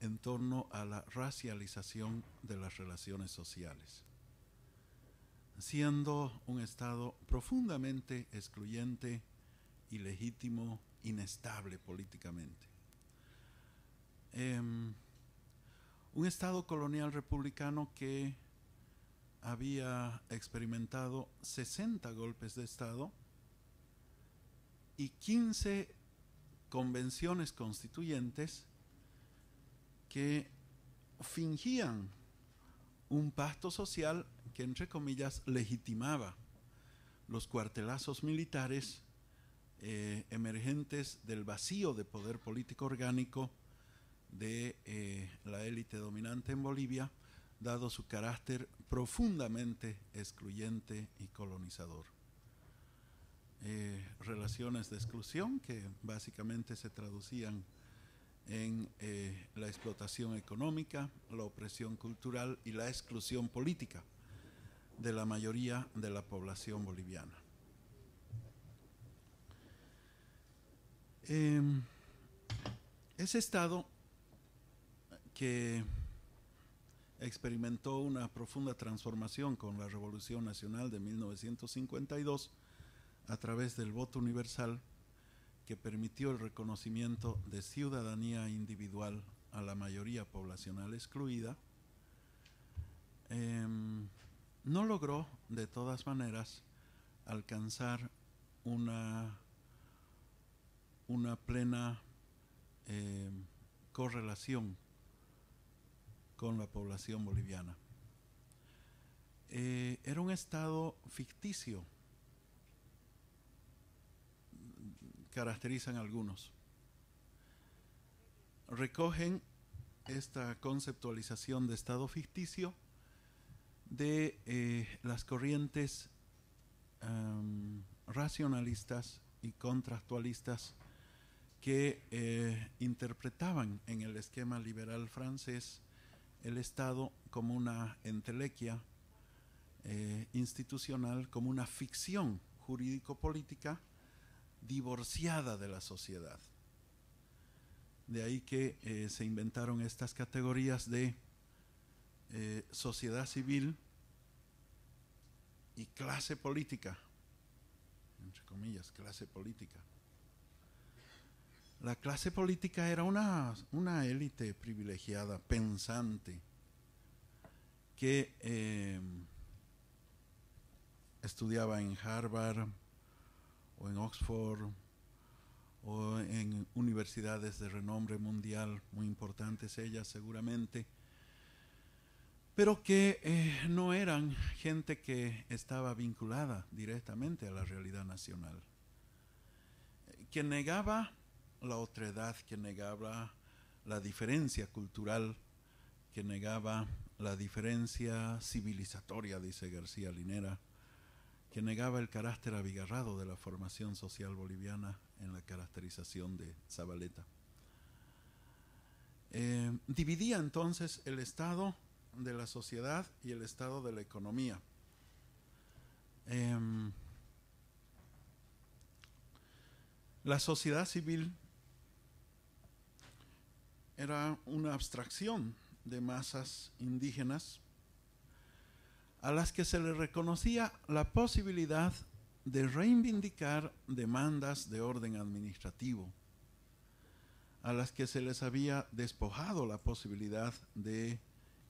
en torno a la racialización de las relaciones sociales, siendo un Estado profundamente excluyente, ilegítimo, inestable políticamente. Eh, un Estado colonial republicano que había experimentado sesenta golpes de Estado y quince convenciones constituyentes que fingían un pacto social que, entre comillas, legitimaba los cuartelazos militares eh, emergentes del vacío de poder político orgánico de eh, la élite dominante en Bolivia, dado su carácter profundamente excluyente y colonizador. Eh, relaciones de exclusión que básicamente se traducían en eh, la explotación económica, la opresión cultural y la exclusión política de la mayoría de la población boliviana. Eh, ese Estado, que experimentó una profunda transformación con la Revolución Nacional de mil novecientos cincuenta y dos a través del voto universal, que permitió el reconocimiento de ciudadanía individual a la mayoría poblacional excluida, eh, no logró, de todas maneras, alcanzar una, una plena eh, correlación con la población boliviana. Eh, era un Estado ficticio, caracterizan algunos. Recogen esta conceptualización de Estado ficticio de eh, las corrientes um, racionalistas y contractualistas que eh, interpretaban en el esquema liberal francés el Estado como una entelequia eh, institucional, como una ficción jurídico-política divorciada de la sociedad. De ahí que eh, se inventaron estas categorías de eh, sociedad civil y clase política, entre comillas, clase política. La clase política era una, una élite privilegiada, pensante, que eh, estudiaba en Harvard o en Oxford o en universidades de renombre mundial, muy importantes ellas seguramente, pero que eh, no eran gente que estaba vinculada directamente a la realidad nacional, que negaba la otredad, que negaba la diferencia cultural, que negaba la diferencia civilizatoria, dice García Linera, que negaba el carácter abigarrado de la formación social boliviana en la caracterización de Zabaleta. Eh, dividía entonces el estado de la sociedad y el estado de la economía. Eh, la sociedad civil era una abstracción de masas indígenas a las que se les reconocía la posibilidad de reivindicar demandas de orden administrativo, a las que se les había despojado la posibilidad de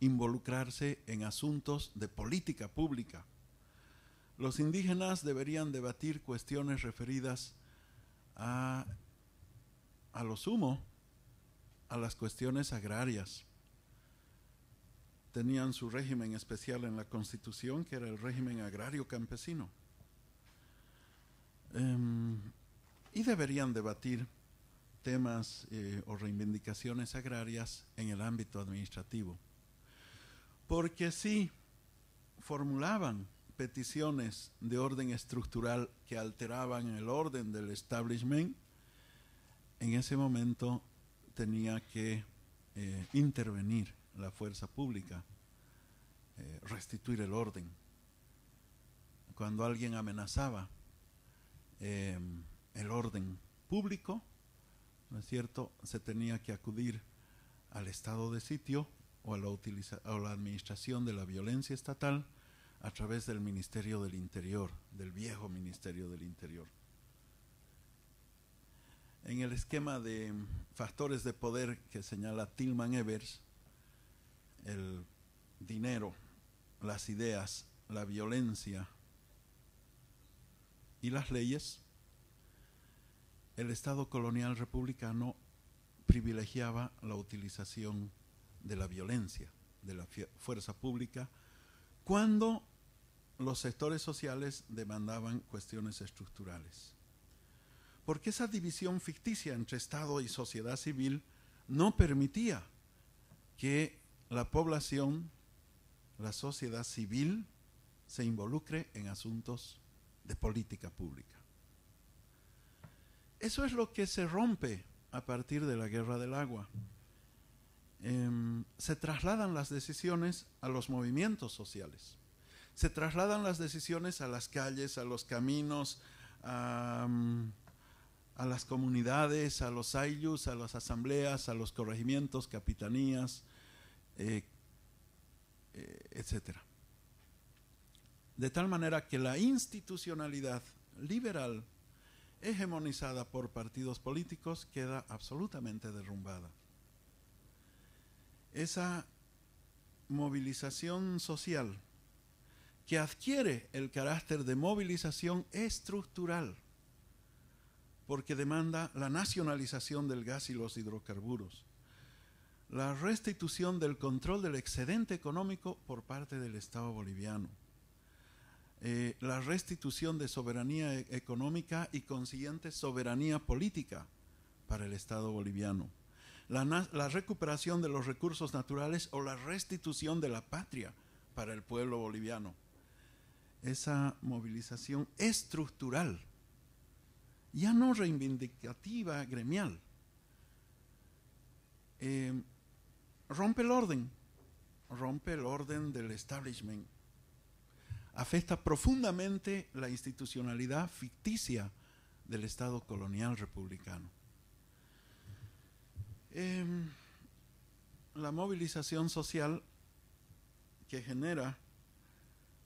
involucrarse en asuntos de política pública. Los indígenas deberían debatir cuestiones referidas a, a lo sumo, a las cuestiones agrarias. Tenían su régimen especial en la Constitución, que era el régimen agrario campesino. Um, y deberían debatir temas eh, o reivindicaciones agrarias en el ámbito administrativo. Porque si formulaban peticiones de orden estructural que alteraban el orden del establishment, en ese momento tenía que eh, intervenir la fuerza pública, eh, restituir el orden. Cuando alguien amenazaba eh, el orden público, ¿no es cierto?, se tenía que acudir al estado de sitio o a la, utiliza o la administración de la violencia estatal a través del Ministerio del Interior, del viejo Ministerio del Interior. En el esquema de factores de poder que señala Tilman Evers, el dinero, las ideas, la violencia y las leyes, el Estado colonial republicano privilegiaba la utilización de la violencia, de la fuerza pública, cuando los sectores sociales demandaban cuestiones estructurales. Porque esa división ficticia entre Estado y sociedad civil no permitía que la población, la sociedad civil, se involucre en asuntos de política pública. Eso es lo que se rompe a partir de la Guerra del Agua. Eh, se trasladan las decisiones a los movimientos sociales. Se trasladan las decisiones a las calles, a los caminos, a, a las comunidades, a los ayllus, a las asambleas, a los corregimientos, capitanías, Eh, eh, etcétera. De tal manera que la institucionalidad liberal hegemonizada por partidos políticos queda absolutamente derrumbada. Esa movilización social que adquiere el carácter de movilización estructural porque demanda la nacionalización del gas y los hidrocarburos, la restitución del control del excedente económico por parte del Estado boliviano, eh, la restitución de soberanía e- económica y consiguiente soberanía política para el Estado boliviano, la, la recuperación de los recursos naturales o la restitución de la patria para el pueblo boliviano. Esa movilización estructural, ya no reivindicativa gremial, eh, rompe el orden, rompe el orden del establishment, afecta profundamente la institucionalidad ficticia del Estado colonial republicano. Eh, la movilización social que genera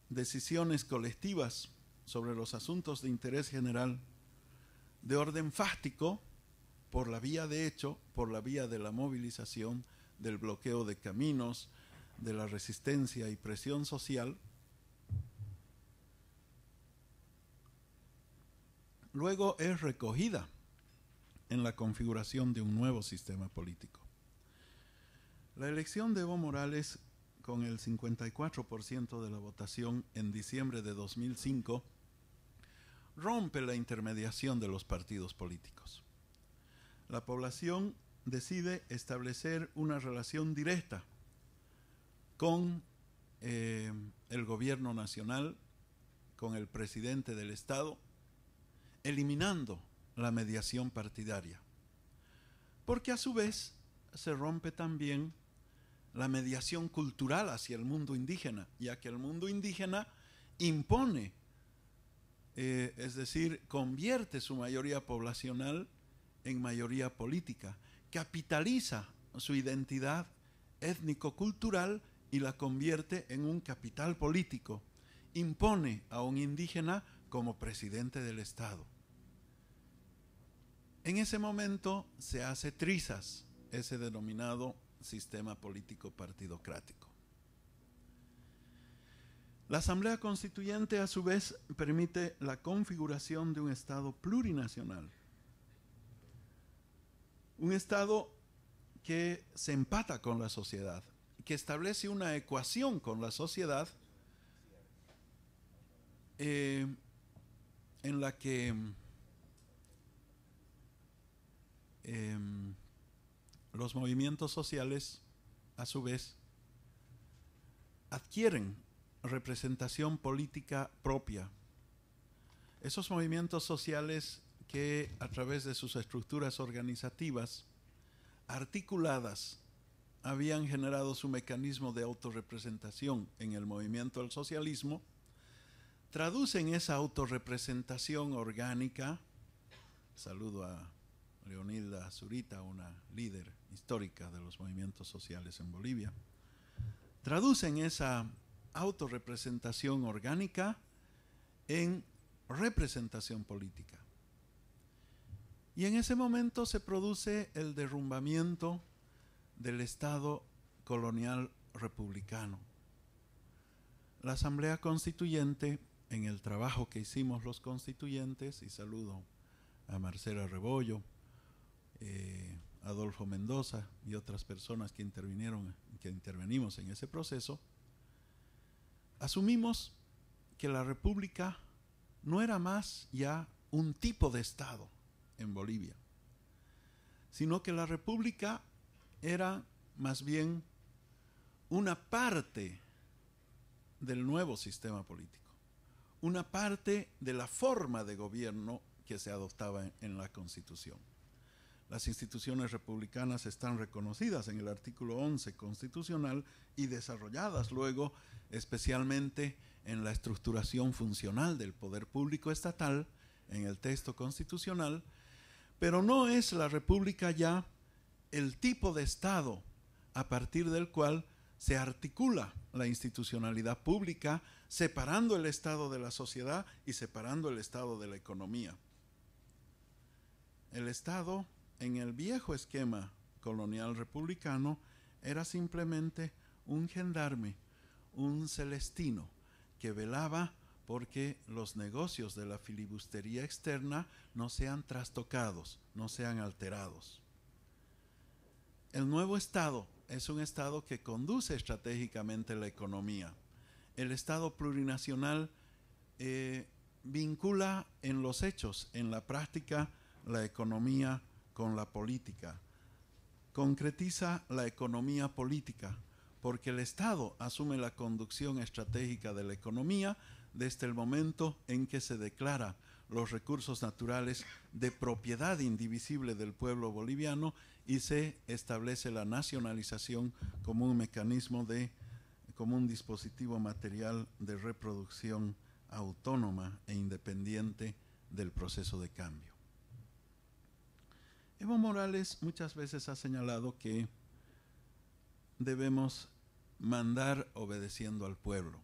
decisiones colectivas sobre los asuntos de interés general de orden fáctico por la vía de hecho, por la vía de la movilización, del bloqueo de caminos, de la resistencia y presión social. Luego es recogida en la configuración de un nuevo sistema político. La elección de Evo Morales, con el cincuenta y cuatro por ciento de la votación en diciembre de dos mil cinco, rompe la intermediación de los partidos políticos. La población decide establecer una relación directa con eh, el gobierno nacional, con el presidente del Estado, eliminando la mediación partidaria, porque a su vez se rompe también la mediación cultural hacia el mundo indígena, ya que el mundo indígena impone, eh, es decir, convierte su mayoría poblacional en mayoría política, capitaliza su identidad étnico-cultural y la convierte en un capital político, impone a un indígena como presidente del Estado. En ese momento se hace trizas ese denominado sistema político partidocrático. La Asamblea Constituyente a su vez permite la configuración de un Estado plurinacional. Un Estado que se empata con la sociedad, que establece una ecuación con la sociedad eh, en la que... Eh, los movimientos sociales, a su vez, adquieren representación política propia. Esos movimientos sociales que, a través de sus estructuras organizativas articuladas, habían generado su mecanismo de autorrepresentación en el movimiento al socialismo, traducen esa autorrepresentación orgánica. Saludo a Leonilda Zurita, una líder histórica de los movimientos sociales en Bolivia, traducen esa autorrepresentación orgánica en representación política. Y en ese momento se produce el derrumbamiento del Estado colonial republicano. La Asamblea Constituyente, en el trabajo que hicimos los constituyentes, y saludo a Marcela Rebollo, Eh, Adolfo Mendoza y otras personas que intervinieron, que intervenimos en ese proceso, asumimos que la República no era más ya un tipo de Estado en Bolivia, sino que la República era más bien una parte del nuevo sistema político, una parte de la forma de gobierno que se adoptaba en, en la Constitución. Las instituciones republicanas están reconocidas en el artículo once constitucional y desarrolladas luego, especialmente en la estructuración funcional del poder público estatal, en el texto constitucional, pero no es la República ya el tipo de Estado a partir del cual se articula la institucionalidad pública, separando el Estado de la sociedad y separando el Estado de la economía. El Estado, en el viejo esquema colonial republicano, era simplemente un gendarme, un celestino, que velaba porque los negocios de la filibustería externa no sean trastocados, no sean alterados. El nuevo Estado es un Estado que conduce estratégicamente la economía. El Estado plurinacional eh, vincula en los hechos, en la práctica, la economía con la política, concretiza la economía política, porque el Estado asume la conducción estratégica de la economía desde el momento en que se declara los recursos naturales de propiedad indivisible del pueblo boliviano y se establece la nacionalización como un mecanismo de, como un dispositivo material de reproducción autónoma e independiente del proceso de cambio. Evo Morales muchas veces ha señalado que debemos mandar obedeciendo al pueblo.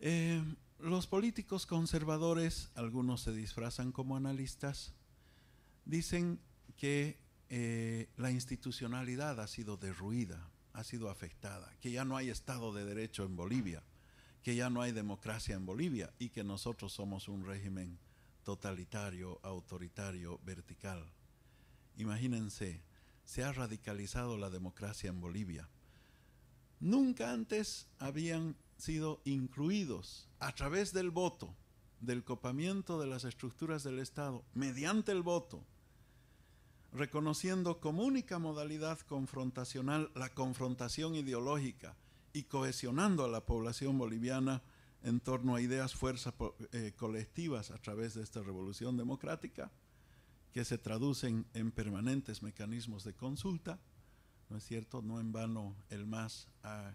Eh, los políticos conservadores, algunos se disfrazan como analistas, dicen que eh, la institucionalidad ha sido derruida, ha sido afectada, que ya no hay Estado de Derecho en Bolivia, que ya no hay democracia en Bolivia y que nosotros somos un régimen totalitario, autoritario, vertical. Imagínense, se ha radicalizado la democracia en Bolivia. Nunca antes habían sido incluidos a través del voto, del copamiento de las estructuras del Estado, mediante el voto, reconociendo como única modalidad confrontacional la confrontación ideológica y cohesionando a la población boliviana en torno a ideas, fuerzas eh, colectivas a través de esta revolución democrática, que se traducen en permanentes mecanismos de consulta, ¿no es cierto? No en vano el M A S ha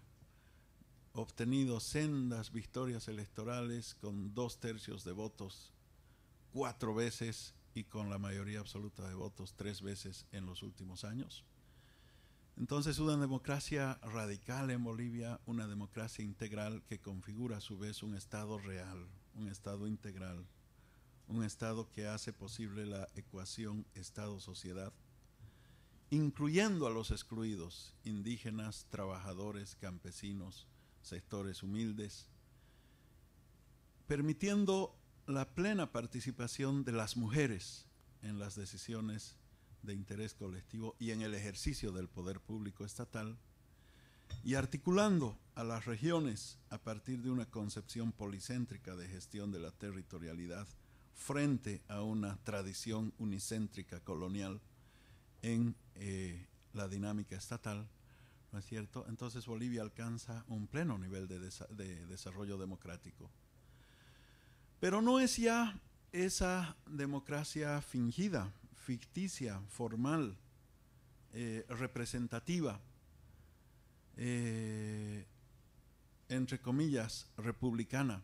obtenido sendas victorias electorales con dos tercios de votos cuatro veces y con la mayoría absoluta de votos tres veces en los últimos años. Entonces, una democracia radical en Bolivia, una democracia integral que configura a su vez un Estado real, un Estado integral, un Estado que hace posible la ecuación Estado-sociedad, incluyendo a los excluidos, indígenas, trabajadores, campesinos, sectores humildes, permitiendo la plena participación de las mujeres en las decisiones de interés colectivo y en el ejercicio del poder público estatal, y articulando a las regiones a partir de una concepción policéntrica de gestión de la territorialidad frente a una tradición unicéntrica colonial en eh, la dinámica estatal, ¿no es cierto? Entonces Bolivia alcanza un pleno nivel de, desa de desarrollo democrático. Pero no es ya esa democracia fingida, ficticia, formal, eh, representativa, eh, entre comillas, republicana,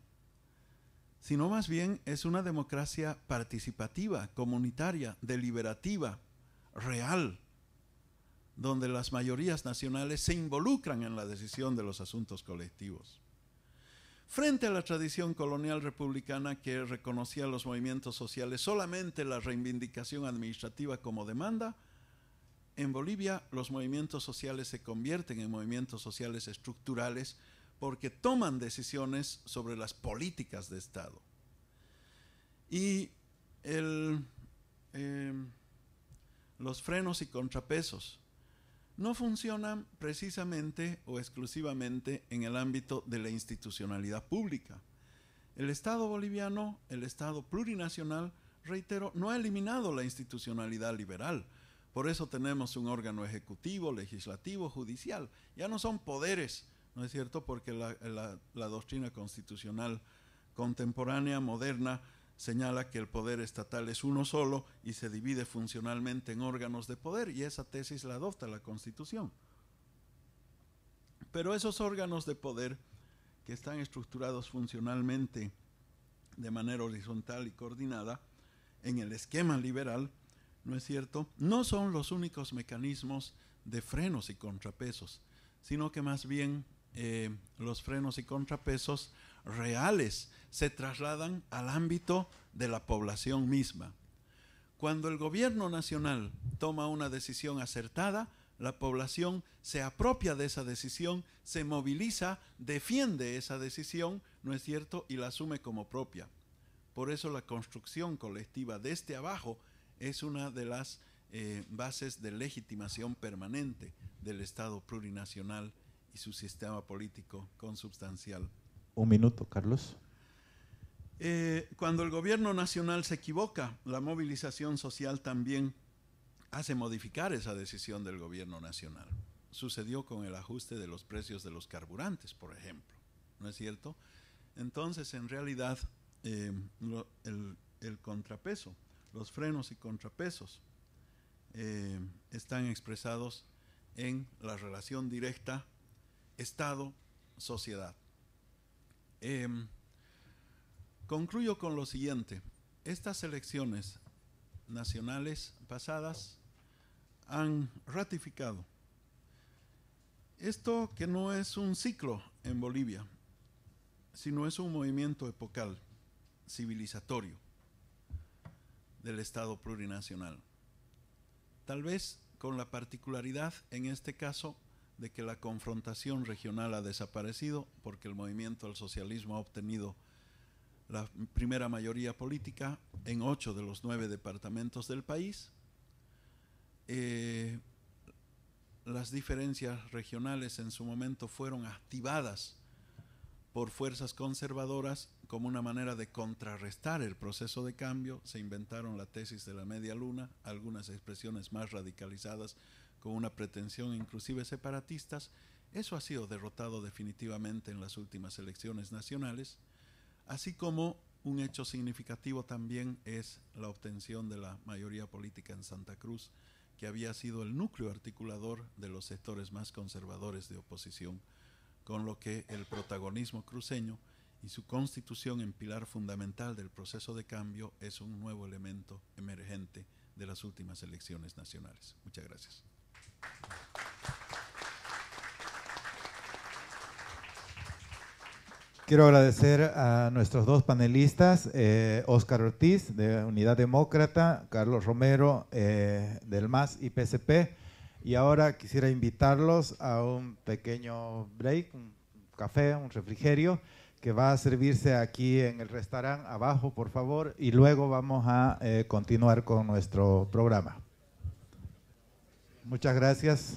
sino más bien es una democracia participativa, comunitaria, deliberativa, real, donde las mayorías nacionales se involucran en la decisión de los asuntos colectivos. Frente a la tradición colonial republicana que reconocía a los movimientos sociales solamente la reivindicación administrativa como demanda, en Bolivia los movimientos sociales se convierten en movimientos sociales estructurales porque toman decisiones sobre las políticas de Estado. Y el, eh, los frenos y contrapesos no funcionan precisamente o exclusivamente en el ámbito de la institucionalidad pública. El Estado boliviano, el Estado plurinacional, reitero, no ha eliminado la institucionalidad liberal. Por eso tenemos un órgano ejecutivo, legislativo, judicial. Ya no son poderes, ¿no es cierto? Porque la, la, la doctrina constitucional contemporánea, moderna, señala que el poder estatal es uno solo y se divide funcionalmente en órganos de poder, y esa tesis la adopta la Constitución. Pero esos órganos de poder que están estructurados funcionalmente de manera horizontal y coordinada en el esquema liberal, ¿no es cierto?, no son los únicos mecanismos de frenos y contrapesos, sino que más bien Eh, los frenos y contrapesos reales se trasladan al ámbito de la población misma. Cuando el gobierno nacional toma una decisión acertada, la población se apropia de esa decisión, se moviliza, defiende esa decisión, ¿no es cierto?, y la asume como propia. Por eso la construcción colectiva desde abajo es una de las eh, bases de legitimación permanente del Estado plurinacional y su sistema político consubstancial. Un minuto, Carlos. Eh, cuando el gobierno nacional se equivoca, la movilización social también hace modificar esa decisión del gobierno nacional. Sucedió con el ajuste de los precios de los carburantes, por ejemplo, ¿no es cierto? Entonces, en realidad, eh, lo, el, el contrapeso, los frenos y contrapesos eh, están expresados en la relación directa Estado-sociedad. Eh, concluyo con lo siguiente. Estas elecciones nacionales pasadas han ratificado. Esto que no es un ciclo en Bolivia, sino es un movimiento epocal, civilizatorio, del Estado plurinacional. Tal vez con la particularidad, en este caso, de que la confrontación regional ha desaparecido porque el movimiento al socialismo ha obtenido la primera mayoría política en ocho de los nueve departamentos del país. Eh, las diferencias regionales en su momento fueron activadas por fuerzas conservadoras como una manera de contrarrestar el proceso de cambio. Se inventaron la tesis de la media luna, algunas expresiones más radicalizadas con una pretensión inclusive separatistas. Eso ha sido derrotado definitivamente en las últimas elecciones nacionales, así como un hecho significativo también es la obtención de la mayoría política en Santa Cruz, que había sido el núcleo articulador de los sectores más conservadores de oposición, con lo que el protagonismo cruceño y su constitución en pilar fundamental del proceso de cambio es un nuevo elemento emergente de las últimas elecciones nacionales. Muchas gracias. Quiero agradecer a nuestros dos panelistas, eh, Óscar Ortiz, de Unidad Demócrata, Carlos Romero, eh, del M A S y P S P. Y ahora quisiera invitarlos a un pequeño break, un café, un refrigerio, que va a servirse aquí en el restaurante, abajo, por favor, y luego vamos a eh, continuar con nuestro programa. Muchas gracias.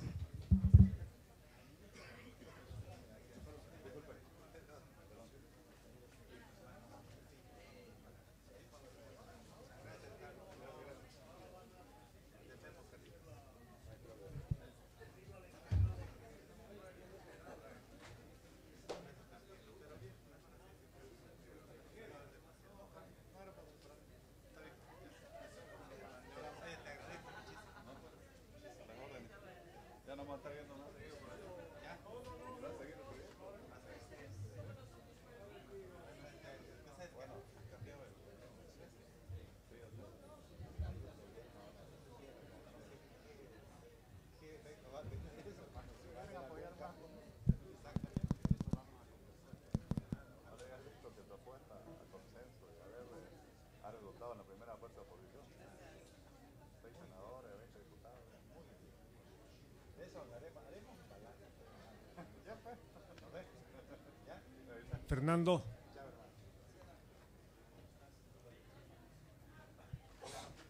Fernando.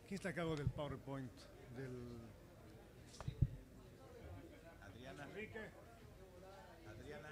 ¿Quién está a cargo del PowerPoint? Del... Adriana. Enrique. Adriana.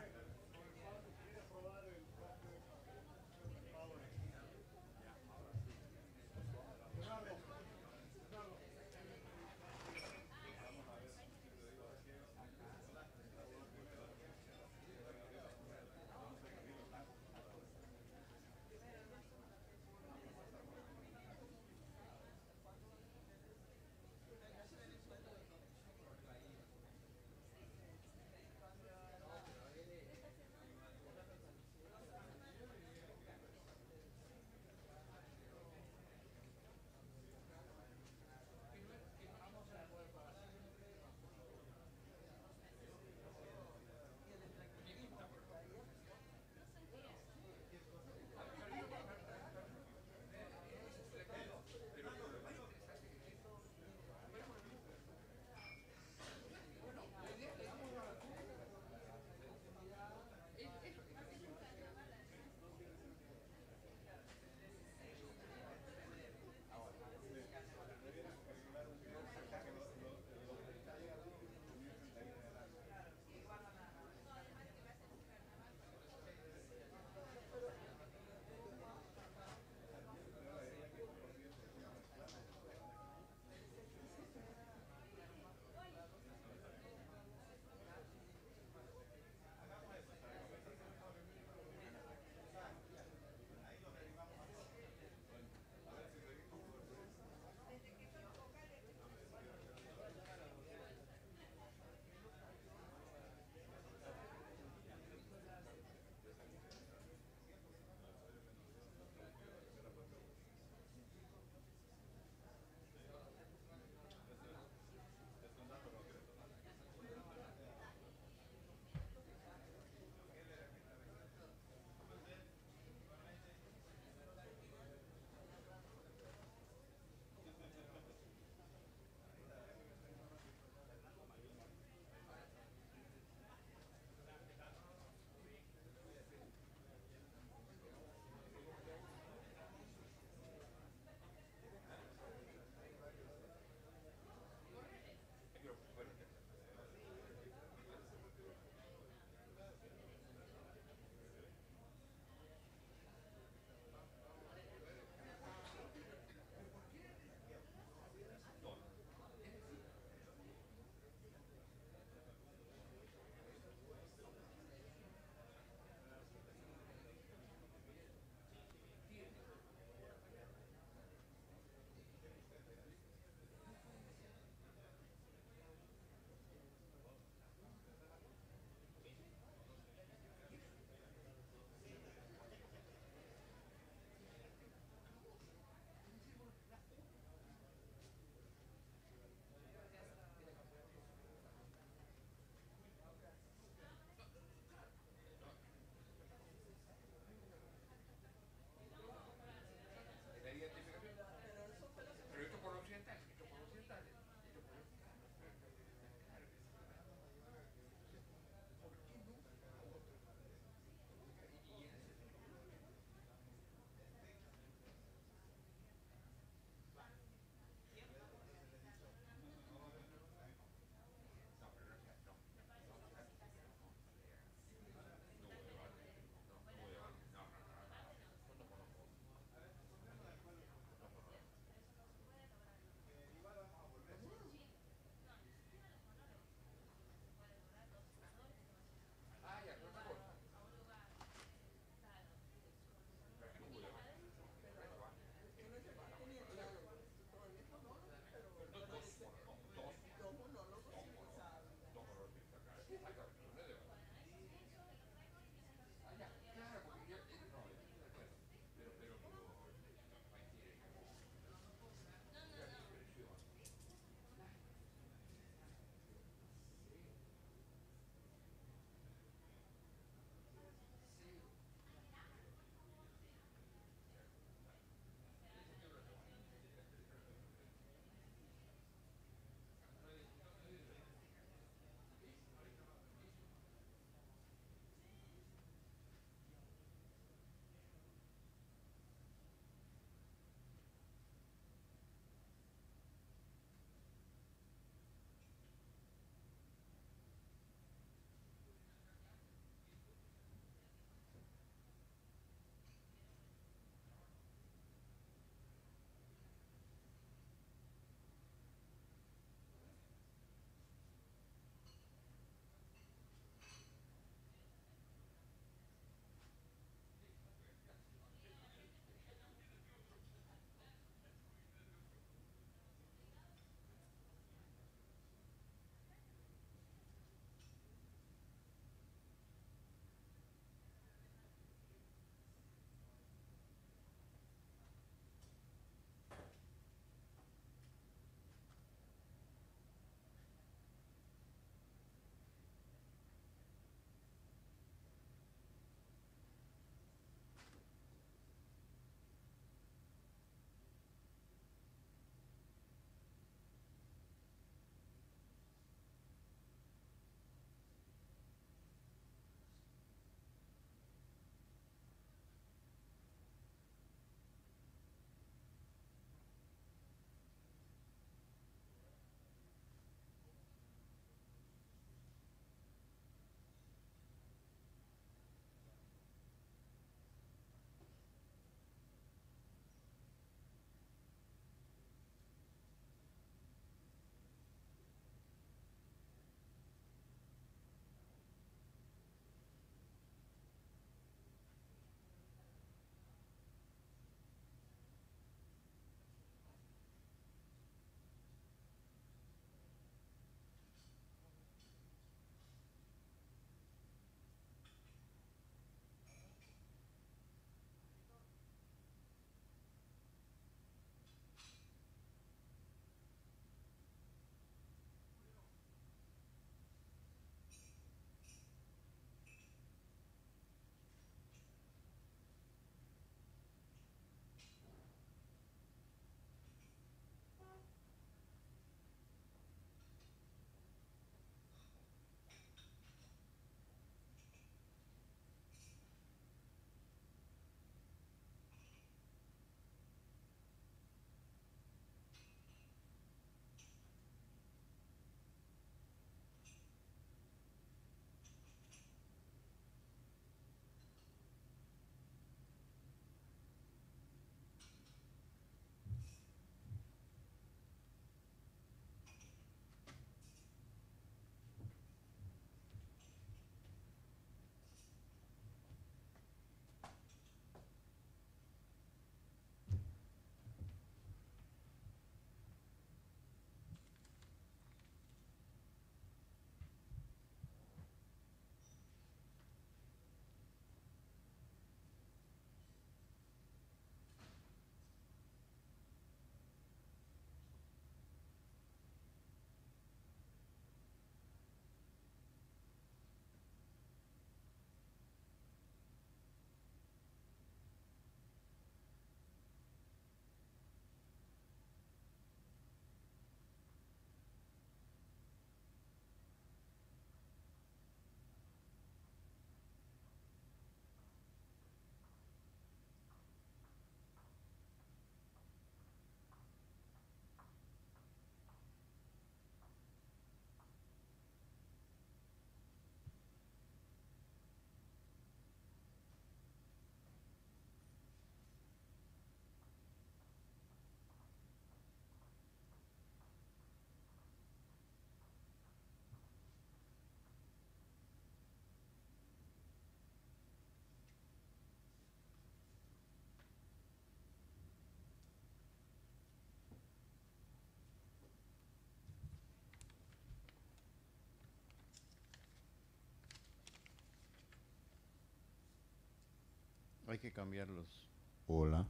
Hay que cambiarlos. Hola.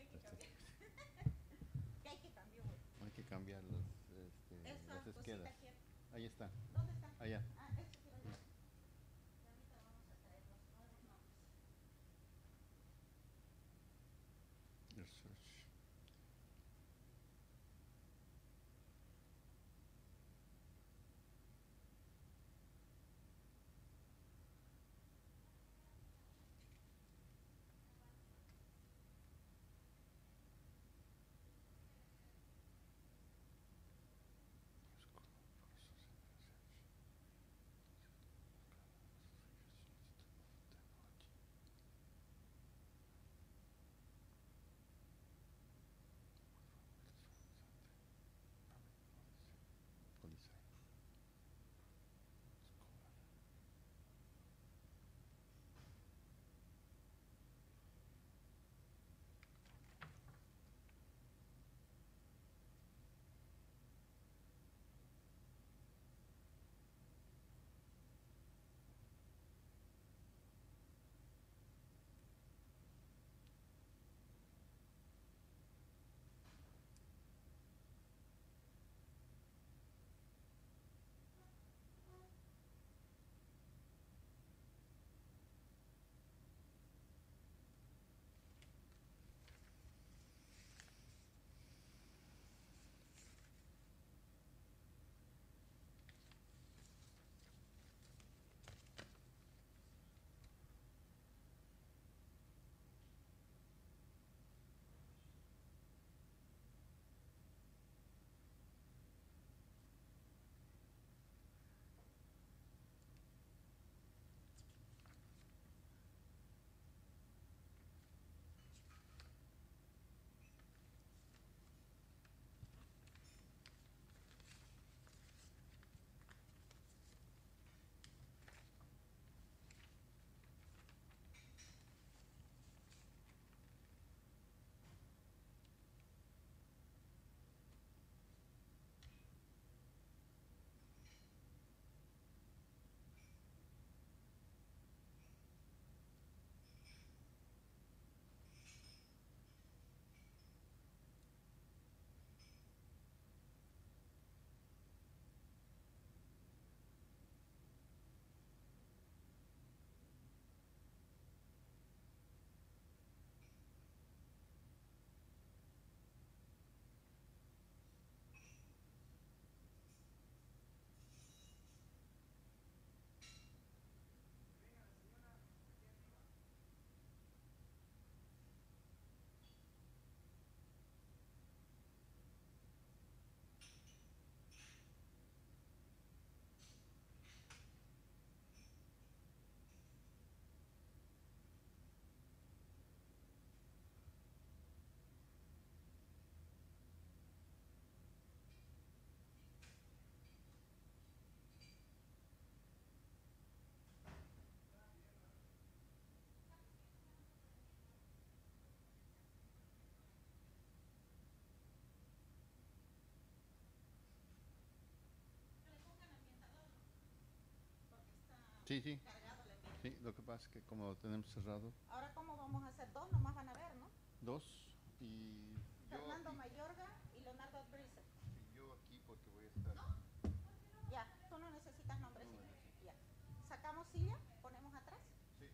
Hay que cambiarlos. Hay que cambiar este, las izquierdas. Ahí está. ¿Dónde está? Allá. Ah, eso quiero ver. Ahorita vamos a traer los nuevos nombres. Research. Sí, sí. Sí, lo que pasa es que como lo tenemos cerrado. Ahora, ¿cómo vamos a hacer? Dos nomás van a ver, ¿no? Dos. Y Fernando Mayorga y Leonardo Avritzer. Yo aquí porque voy a estar. ¿No? No ya, tú no necesitas nombres. No, ya. ¿Sacamos silla? ¿Ponemos atrás? Sí.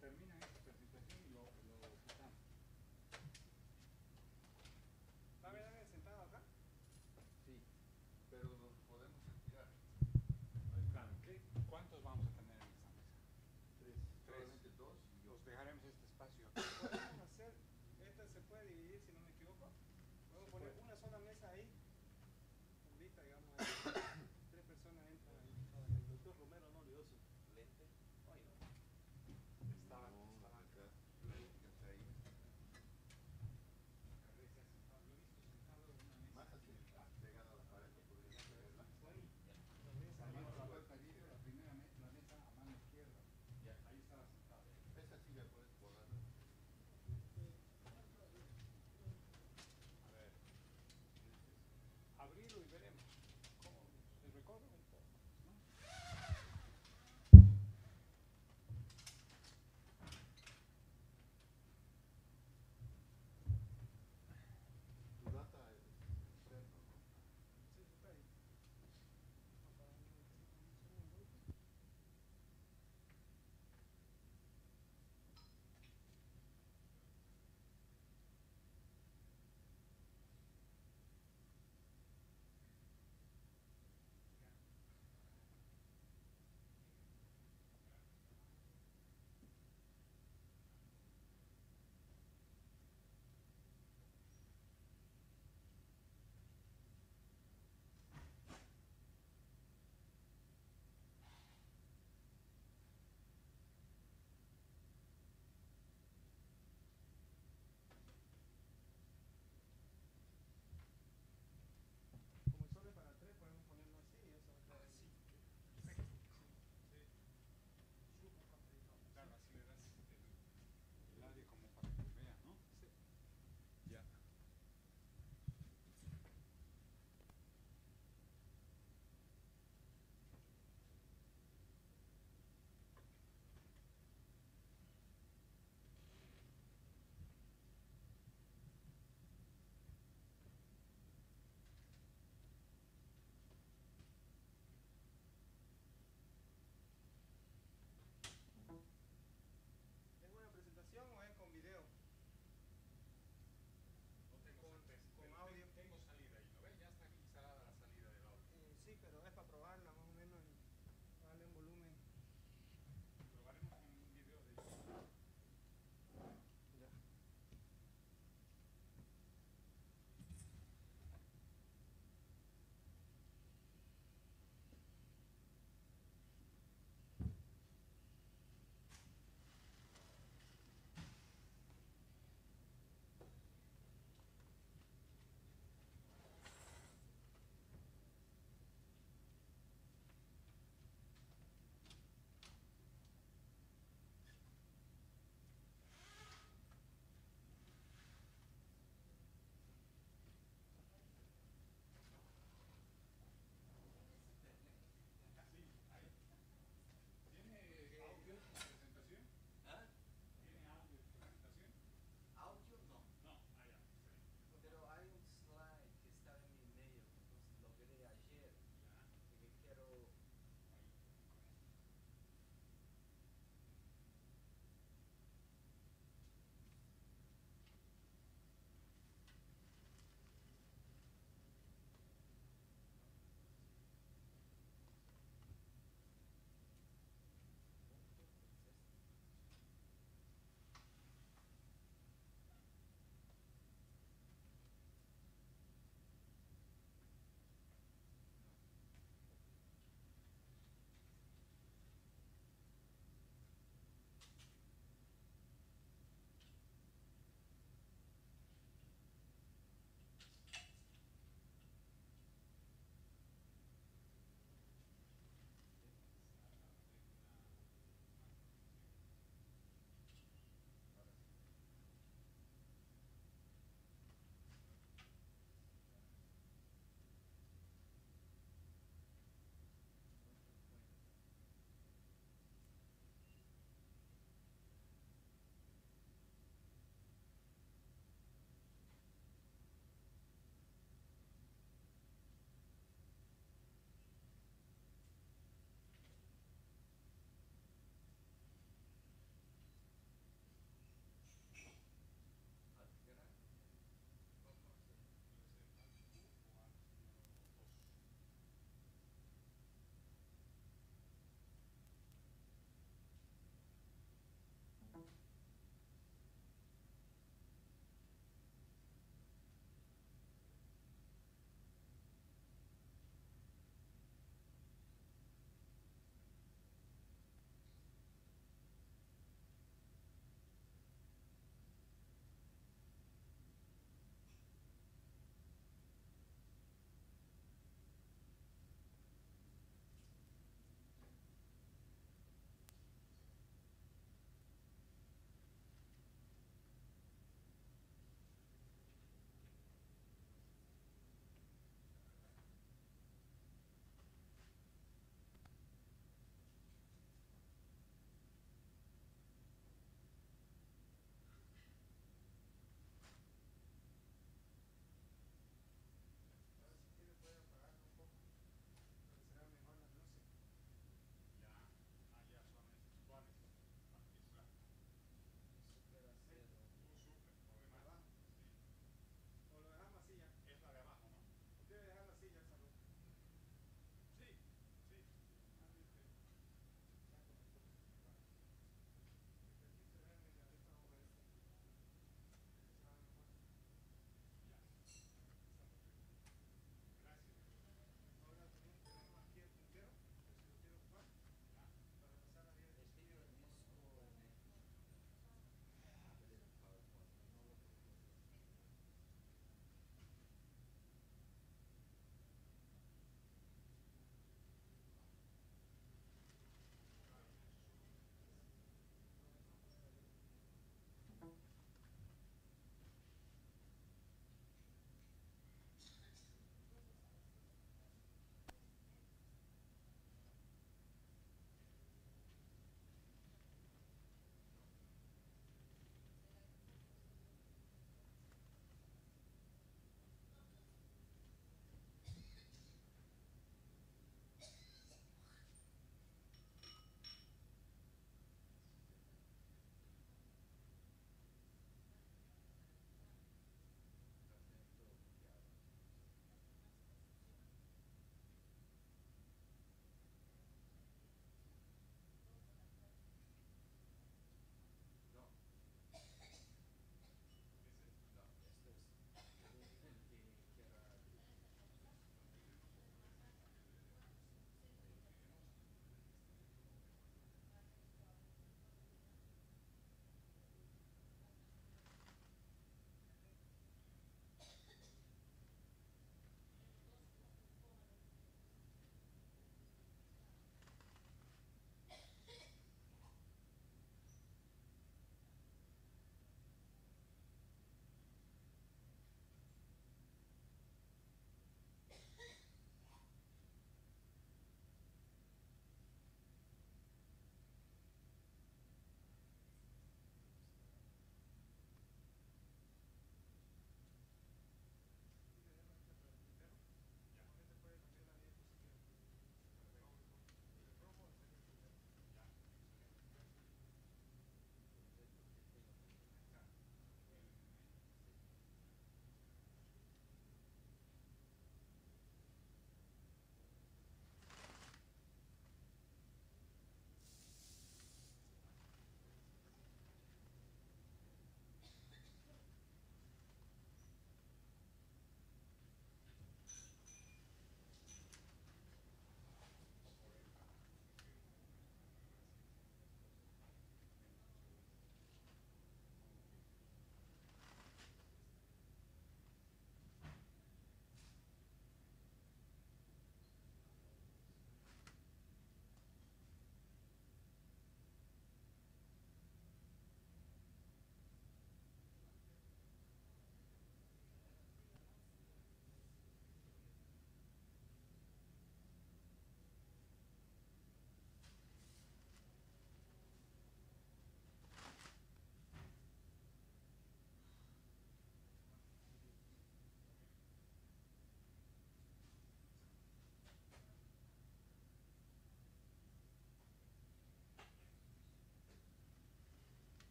terminan esta presentación y lo votamos. ¿Va a quedar sentado acá? Sí, pero nos podemos retirar. ¿Cuántos vamos a tener en esta mesa? Tres. Tres. Dos. Los dejaremos este espacio. Podemos hacer, esta se puede dividir si no me equivoco. Puedo poner una sola mesa ahí. Ahorita, digamos, ahí. Tres personas entran ahí. El doctor Romero no olvidó su lente. Ay, no. Estaba. No.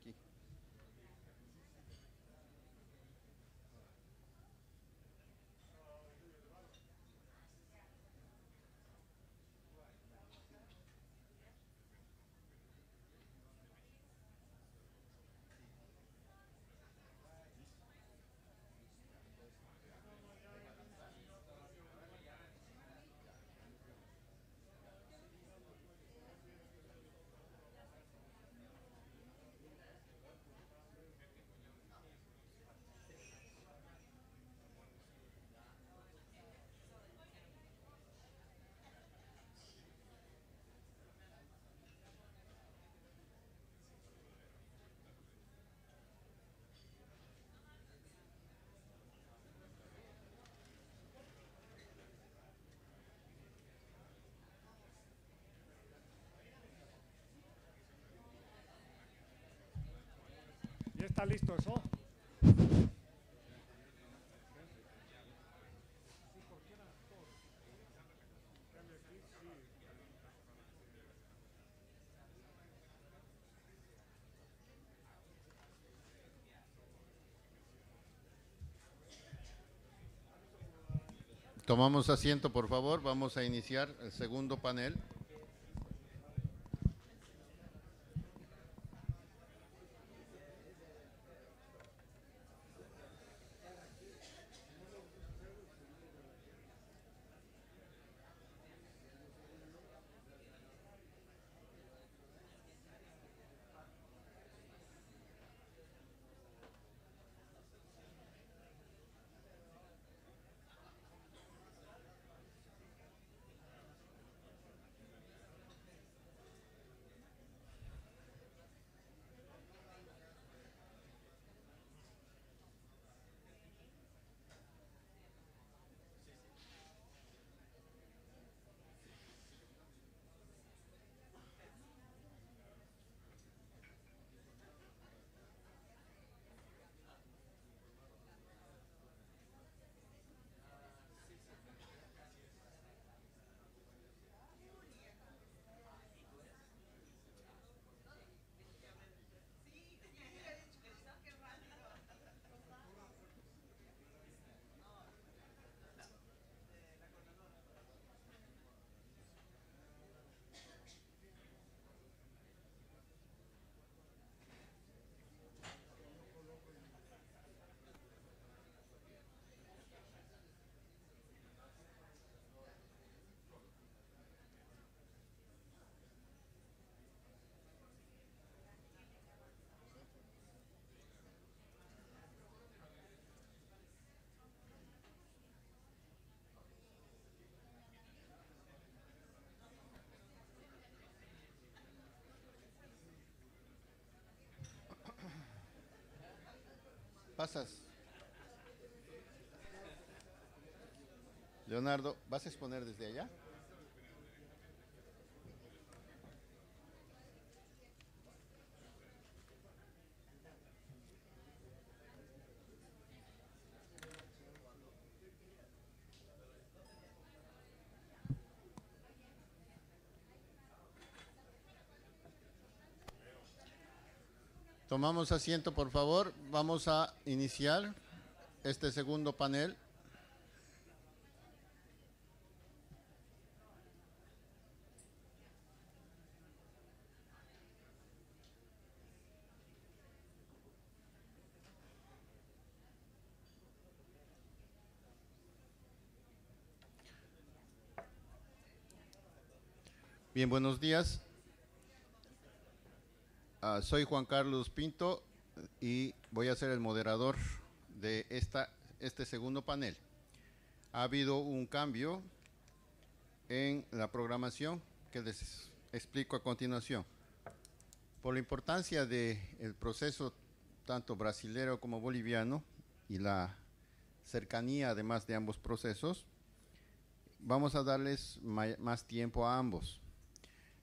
aquí. ¿Ya está listo eso? Tomamos asiento, por favor. Vamos a iniciar el segundo panel. Pasas. Leonardo, ¿vas a exponer desde allá? Tomamos asiento, por favor. Vamos a iniciar este segundo panel. Bien, buenos días. Uh, soy Juan Carlos Pinto y voy a ser el moderador de esta, este segundo panel. Ha habido un cambio en la programación que les explico a continuación. Por la importancia del proceso tanto brasilero como boliviano y la cercanía además de ambos procesos, vamos a darles más tiempo a ambos.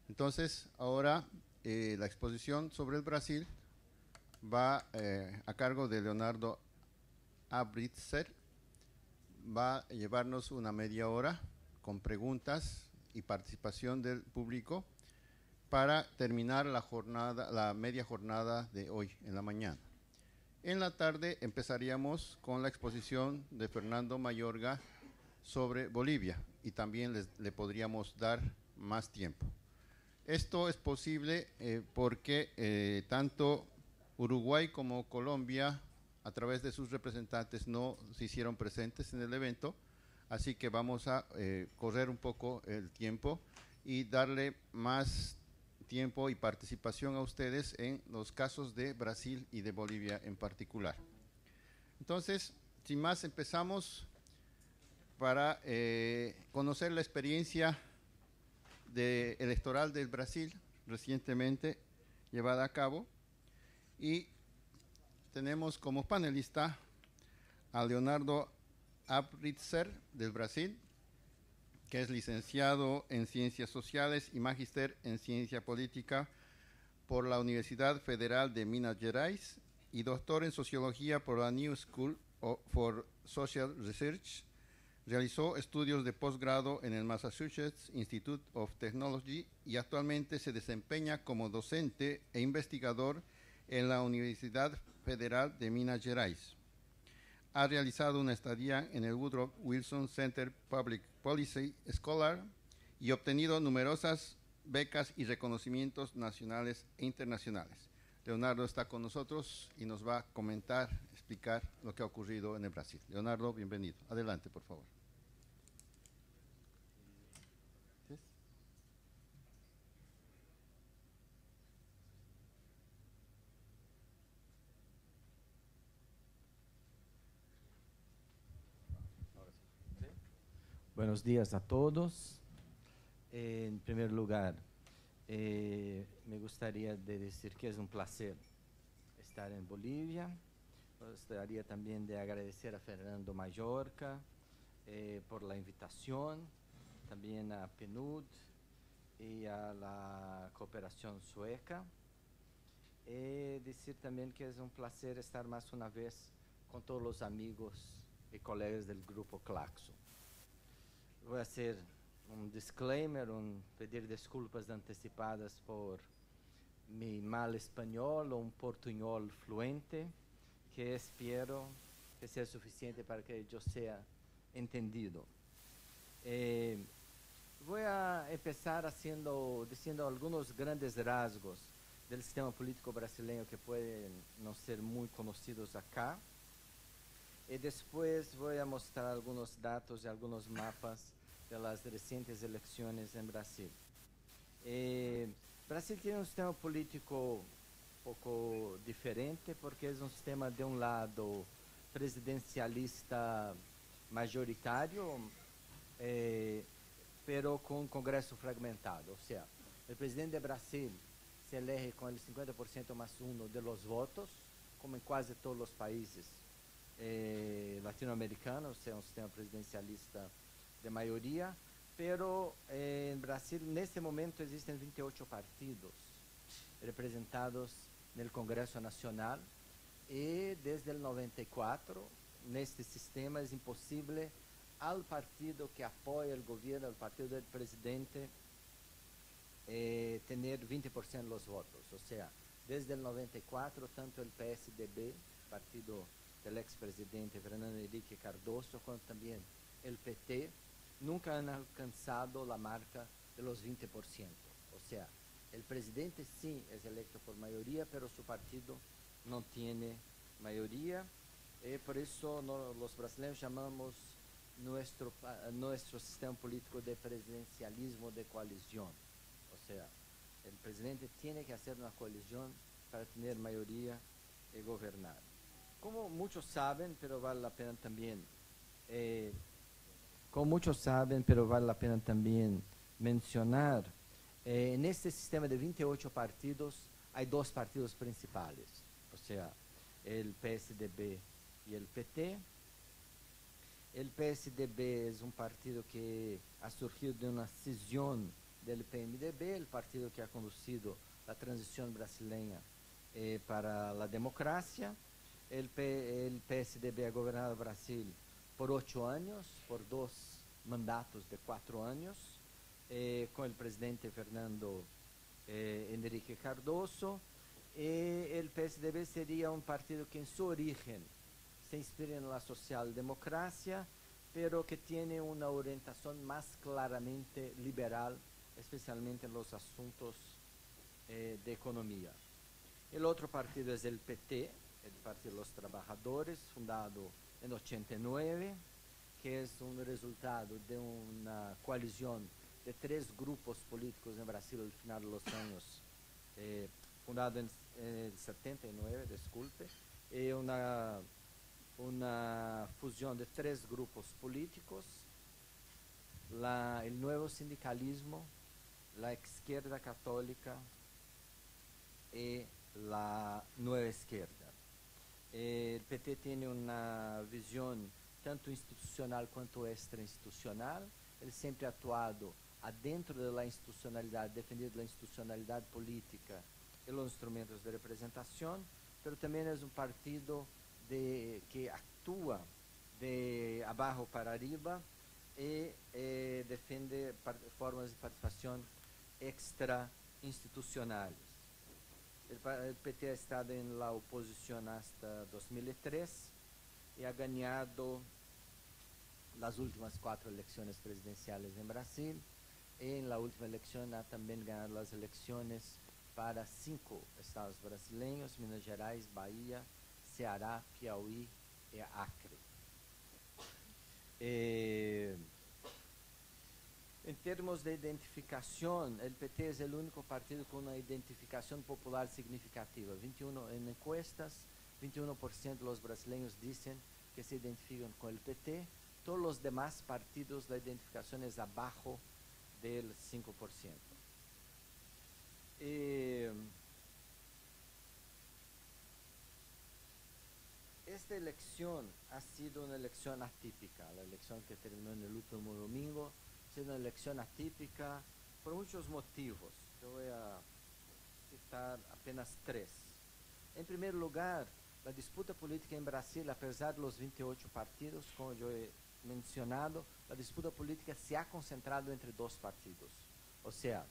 Entonces, ahora… Eh, la exposición sobre el Brasil va eh, a cargo de Leonardo Avritzer. Va a llevarnos una media hora con preguntas y participación del público para terminar la jornada, la media jornada de hoy en la mañana. En la tarde empezaríamos con la exposición de Fernando Mayorga sobre Bolivia y también les, le podríamos dar más tiempo. Esto es posible eh, porque eh, tanto Uruguay como Colombia, a través de sus representantes, no se hicieron presentes en el evento, así que vamos a eh, correr un poco el tiempo y darle más tiempo y participación a ustedes en los casos de Brasil y de Bolivia en particular. Entonces, sin más, empezamos para eh, conocer la experiencia de electoral del Brasil recientemente llevada a cabo, y tenemos como panelista a Leonardo Avritzer del Brasil, que es licenciado en Ciencias Sociales y magíster en Ciencia Política por la Universidad Federal de Minas Gerais y doctor en Sociología por la New School for Social Research. Realizó estudios de posgrado en el Massachusetts Institute of Technology y actualmente se desempeña como docente e investigador en la Universidad Federal de Minas Gerais. Ha realizado una estadía en el Woodrow Wilson Center Public Policy Scholar y obtenido numerosas becas y reconocimientos nacionales e internacionales. Leonardo está con nosotros y nos va a comentar, explicar lo que ha ocurrido en el Brasil. Leonardo, bienvenido. Adelante, por favor. Buenos días a todos. Eh, en primer lugar, eh, me gustaría de decir que es un placer estar en Bolivia. Me gustaría también de agradecer a Fernando Mayorga eh, por la invitación, también a P N U D y a la cooperación sueca. Eh, decir también que es un placer estar más una vez con todos los amigos y colegas del grupo CLACSO. Voy a hacer un disclaimer, un pedir disculpas anticipadas por mi mal español o un portuñol fluente, que espero que sea suficiente para que yo sea entendido. Eh, voy a empezar haciendo, diciendo algunos grandes rasgos del sistema político brasileño que pueden no ser muy conocidos acá. Y después voy a mostrar algunos datos y algunos mapas de las recientes elecciones en Brasil. Eh, Brasil tiene un sistema político un poco diferente porque es un sistema de un lado presidencialista mayoritario, eh, pero con un congreso fragmentado. O sea, el presidente de Brasil se elige con el cincuenta por ciento más uno de los votos, como en casi todos los países eh, latinoamericanos. O sea, un sistema presidencialista de mayoría, pero eh, en Brasil en este momento existen veintiocho partidos representados en el Congreso Nacional, y desde el noventa y cuatro en este sistema es imposible al partido que apoya el gobierno, al partido del presidente, eh, tener veinte por ciento de los votos. O sea, desde el noventa y cuatro tanto el P S D B, partido del expresidente Fernando Henrique Cardoso, como también el P T, nunca han alcanzado la marca de los veinte por ciento. O sea, el presidente sí es electo por mayoría, pero su partido no tiene mayoría. Eh, por eso no, los brasileños llamamos nuestro, nuestro sistema político de presidencialismo de coalición. O sea, el presidente tiene que hacer una coalición para tener mayoría y gobernar. Como muchos saben, pero vale la pena también... Eh, Como muchos saben, pero vale la pena también mencionar, eh, en este sistema de veintiocho partidos hay dos partidos principales, o sea, el P S D B y el P T. El P S D B es un partido que ha surgido de una escisión del P M D B, el partido que ha conducido la transición brasileña eh, para la democracia. El, P el P S D B ha gobernado Brasil por ocho años, por dos mandatos de cuatro años, eh, con el presidente Fernando eh, Henrique Cardoso, eh, el P S D B sería un partido que en su origen se inspira en la socialdemocracia, pero que tiene una orientación más claramente liberal, especialmente en los asuntos eh, de economía. El otro partido es el P T, el Partido de los Trabajadores, fundado en ochenta y nueve, que es un resultado de una coalición de tres grupos políticos en Brasil al final de los años, eh, fundado en el setenta y nueve, disculpe, y una, una fusión de tres grupos políticos, la, el nuevo sindicalismo, la izquierda católica y la nueva izquierda. El P T tiene una visión tanto institucional cuanto extrainstitucional. Él siempre ha actuado adentro de la institucionalidad, defendiendo la institucionalidad política y los instrumentos de representación, pero también es un partido de, que actúa de abajo para arriba y eh, defiende formas de participación extrainstitucionales. El, el P T ha estado en la oposición hasta dos mil tres y ha ganado las últimas cuatro elecciones presidenciales en Brasil. En la última elección ha también ganado las elecciones para cinco estados brasileños: Minas Gerais, Bahía, Ceará, Piauí y Acre. Eh, En términos de identificación, el P T es el único partido con una identificación popular significativa. veintiuno en encuestas, veintiuno por ciento de los brasileños dicen que se identifican con el P T. Todos los demás partidos, la identificación es abajo del cinco por ciento. Eh, esta elección ha sido una elección atípica, la elección que terminó en el último domingo. Una elección atípica por muchos motivos. Yo voy a citar apenas tres. En primer lugar, la disputa política en Brasil, a pesar de los veintiocho partidos, como yo he mencionado, la disputa política se ha concentrado entre dos partidos. O sea,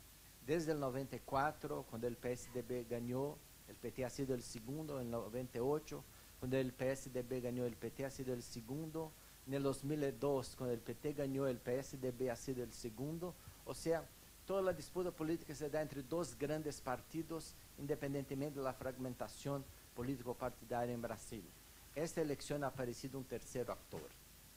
desde el noventa y cuatro, cuando el P S D B ganó, el P T ha sido el segundo. En el noventa y ocho, cuando el P S D B ganó, el P T ha sido el segundo. En el dos mil dos, cuando el P T ganó, el P S D B ha sido el segundo. O sea, toda la disputa política se da entre dos grandes partidos, independientemente de la fragmentación político-partidaria en Brasil. Esta elección ha aparecido un tercer actor.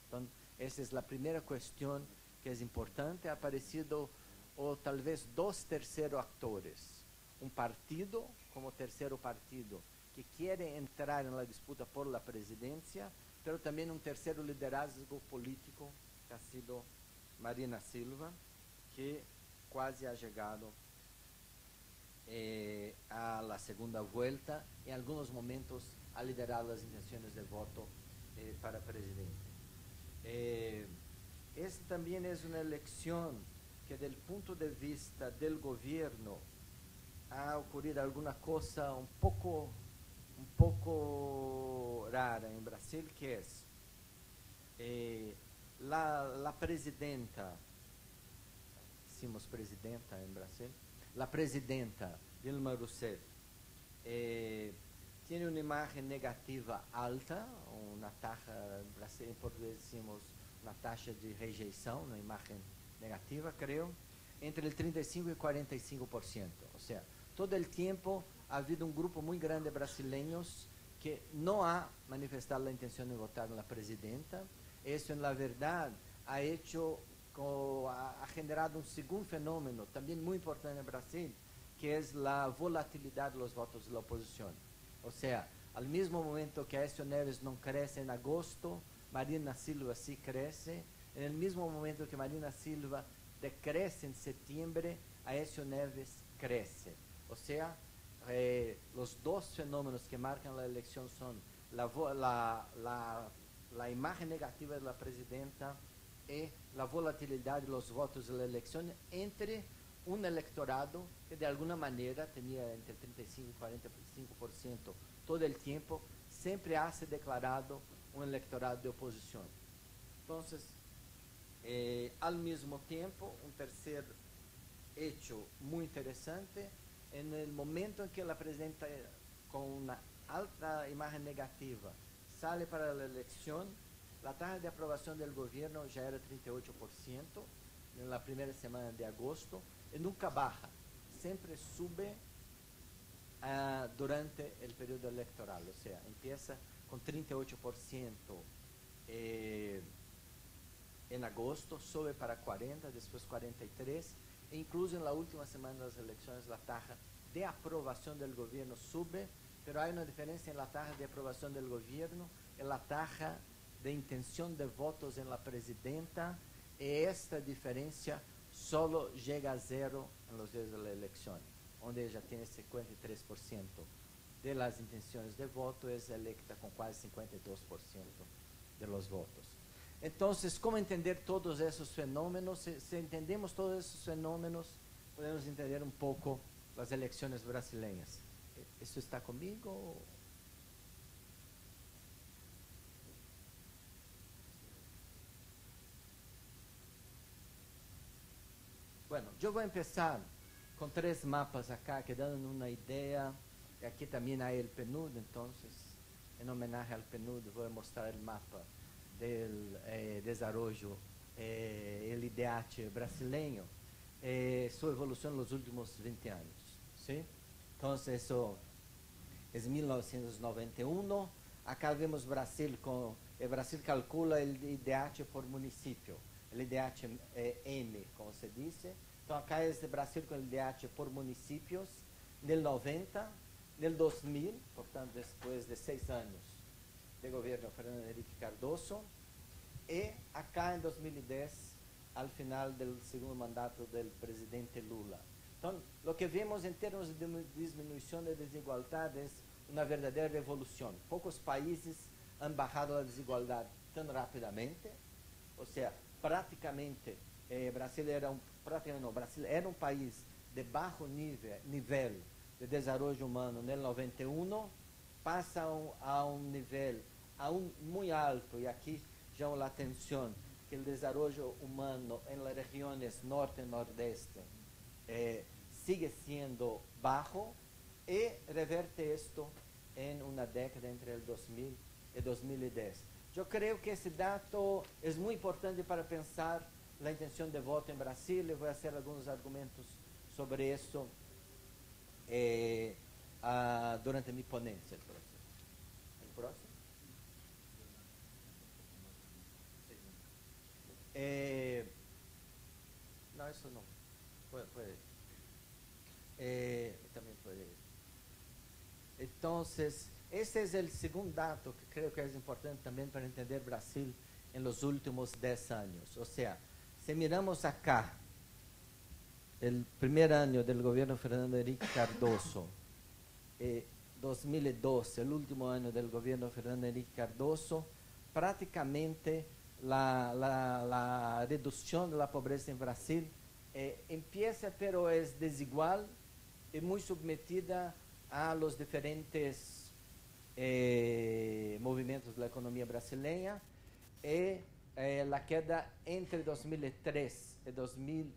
Entonces, esa es la primera cuestión que es importante. Ha aparecido, o tal vez, dos terceros actores. Un partido, como tercero partido, que quiere entrar en la disputa por la presidencia, pero también un tercero liderazgo político, que ha sido Marina Silva, que casi ha llegado eh, a la segunda vuelta, en algunos momentos ha liderado las intenciones de voto eh, para presidente. Eh, esta también es una elección que, del punto de vista del gobierno, ha ocurrido alguna cosa un poco... un poco rara en Brasil, que es eh, la, la presidenta, decimos presidenta en Brasil, la presidenta Dilma Rousseff eh, tiene una imagen negativa alta, una tasa, en Brasil, en portugués decimos una tasa de rejeição, una imagen negativa, creo, entre el treinta y cinco y cuarenta y cinco por ciento, o sea, todo el tiempo ha habido un grupo muy grande de brasileños que no ha manifestado la intención de votar en la presidenta. Eso, en la verdad, ha hecho, ha generado un segundo fenómeno, también muy importante en Brasil, que es la volatilidad de los votos de la oposición. O sea, al mismo momento que Aécio Neves no crece en agosto, Marina Silva sí crece. En el mismo momento que Marina Silva decrece en septiembre, Aécio Neves crece. O sea, Eh, los dos fenómenos que marcan la elección son la, la, la, la imagen negativa de la presidenta y la volatilidad de los votos de la elección entre un electorado que de alguna manera tenía entre treinta y cinco y cuarenta y cinco por ciento todo el tiempo, siempre ha se declarado un electorado de oposición. Entonces, eh, al mismo tiempo, un tercer hecho muy interesante en el momento en que la presidenta, con una alta imagen negativa, sale para la elección, la tasa de aprobación del gobierno ya era treinta y ocho por ciento en la primera semana de agosto, y nunca baja, siempre sube uh, durante el periodo electoral, o sea, empieza con treinta y ocho por ciento eh, en agosto, sube para cuarenta por ciento, después cuarenta y tres por ciento, e incluso en la última semana de las elecciones la tasa de aprobación del gobierno sube, pero hay una diferencia en la tasa de aprobación del gobierno, en la tasa de intención de votos en la presidenta, y esta diferencia solo llega a cero en los días de la elección, donde ella tiene cincuenta y tres por ciento de las intenciones de voto, es electa con casi cincuenta y dos por ciento de los votos. Entonces, ¿cómo entender todos esos fenómenos? Si, si entendemos todos esos fenómenos, podemos entender un poco las elecciones brasileñas. ¿Eso está conmigo? Bueno, yo voy a empezar con tres mapas acá, que dan una idea. Aquí también hay el P N U D, entonces, en homenaje al P N U D, voy a mostrar el mapa del eh, desarrollo, eh, el I D H brasileño, eh, su evolución en los últimos veinte años, ¿sí? Entonces, eso es mil novecientos noventa y uno. Acá vemos Brasil, con, eh, Brasil calcula el I D H por municipio. El I D H eh, M, como se dice. Entonces, acá es de Brasil con el I D H por municipios, del noventa, del dos mil, por tanto, después de seis años de gobierno Fernando Henrique Cardoso, y acá en dos mil diez, al final del segundo mandato del presidente Lula. Entonces, lo que vemos en términos de disminución de desigualdad es una verdadera revolución. Pocos países han bajado la desigualdad tan rápidamente, o sea, prácticamente eh, Brasil era un prácticamente no, Brasil era un país de bajo nivel, nivel de desarrollo humano en el noventa y uno, pasa un, a un nivel aún muy alto, y aquí llamo la atención que el desarrollo humano en las regiones norte y nordeste eh, sigue siendo bajo, y reverte esto en una década entre el dos mil y dos mil diez. Yo creo que ese dato es muy importante para pensar la intención de voto en Brasil, y voy a hacer algunos argumentos sobre eso eh, ah, durante mi ponencia. El próximo. ¿El próximo? Eh, no, eso no. Puede, puede. Eh, también puede. Entonces, este es el segundo dato que creo que es importante también para entender Brasil en los últimos diez años. O sea, si miramos acá, el primer año del gobierno Fernando Henrique Cardoso, eh, dos mil doce, el último año del gobierno Fernando Henrique Cardoso, prácticamente la, la, la reducción de la pobreza en Brasil eh, empieza, pero es desigual y muy sometida a los diferentes Eh, movimentos de la economía brasileña, y eh, la queda entre dos mil tres y dos mil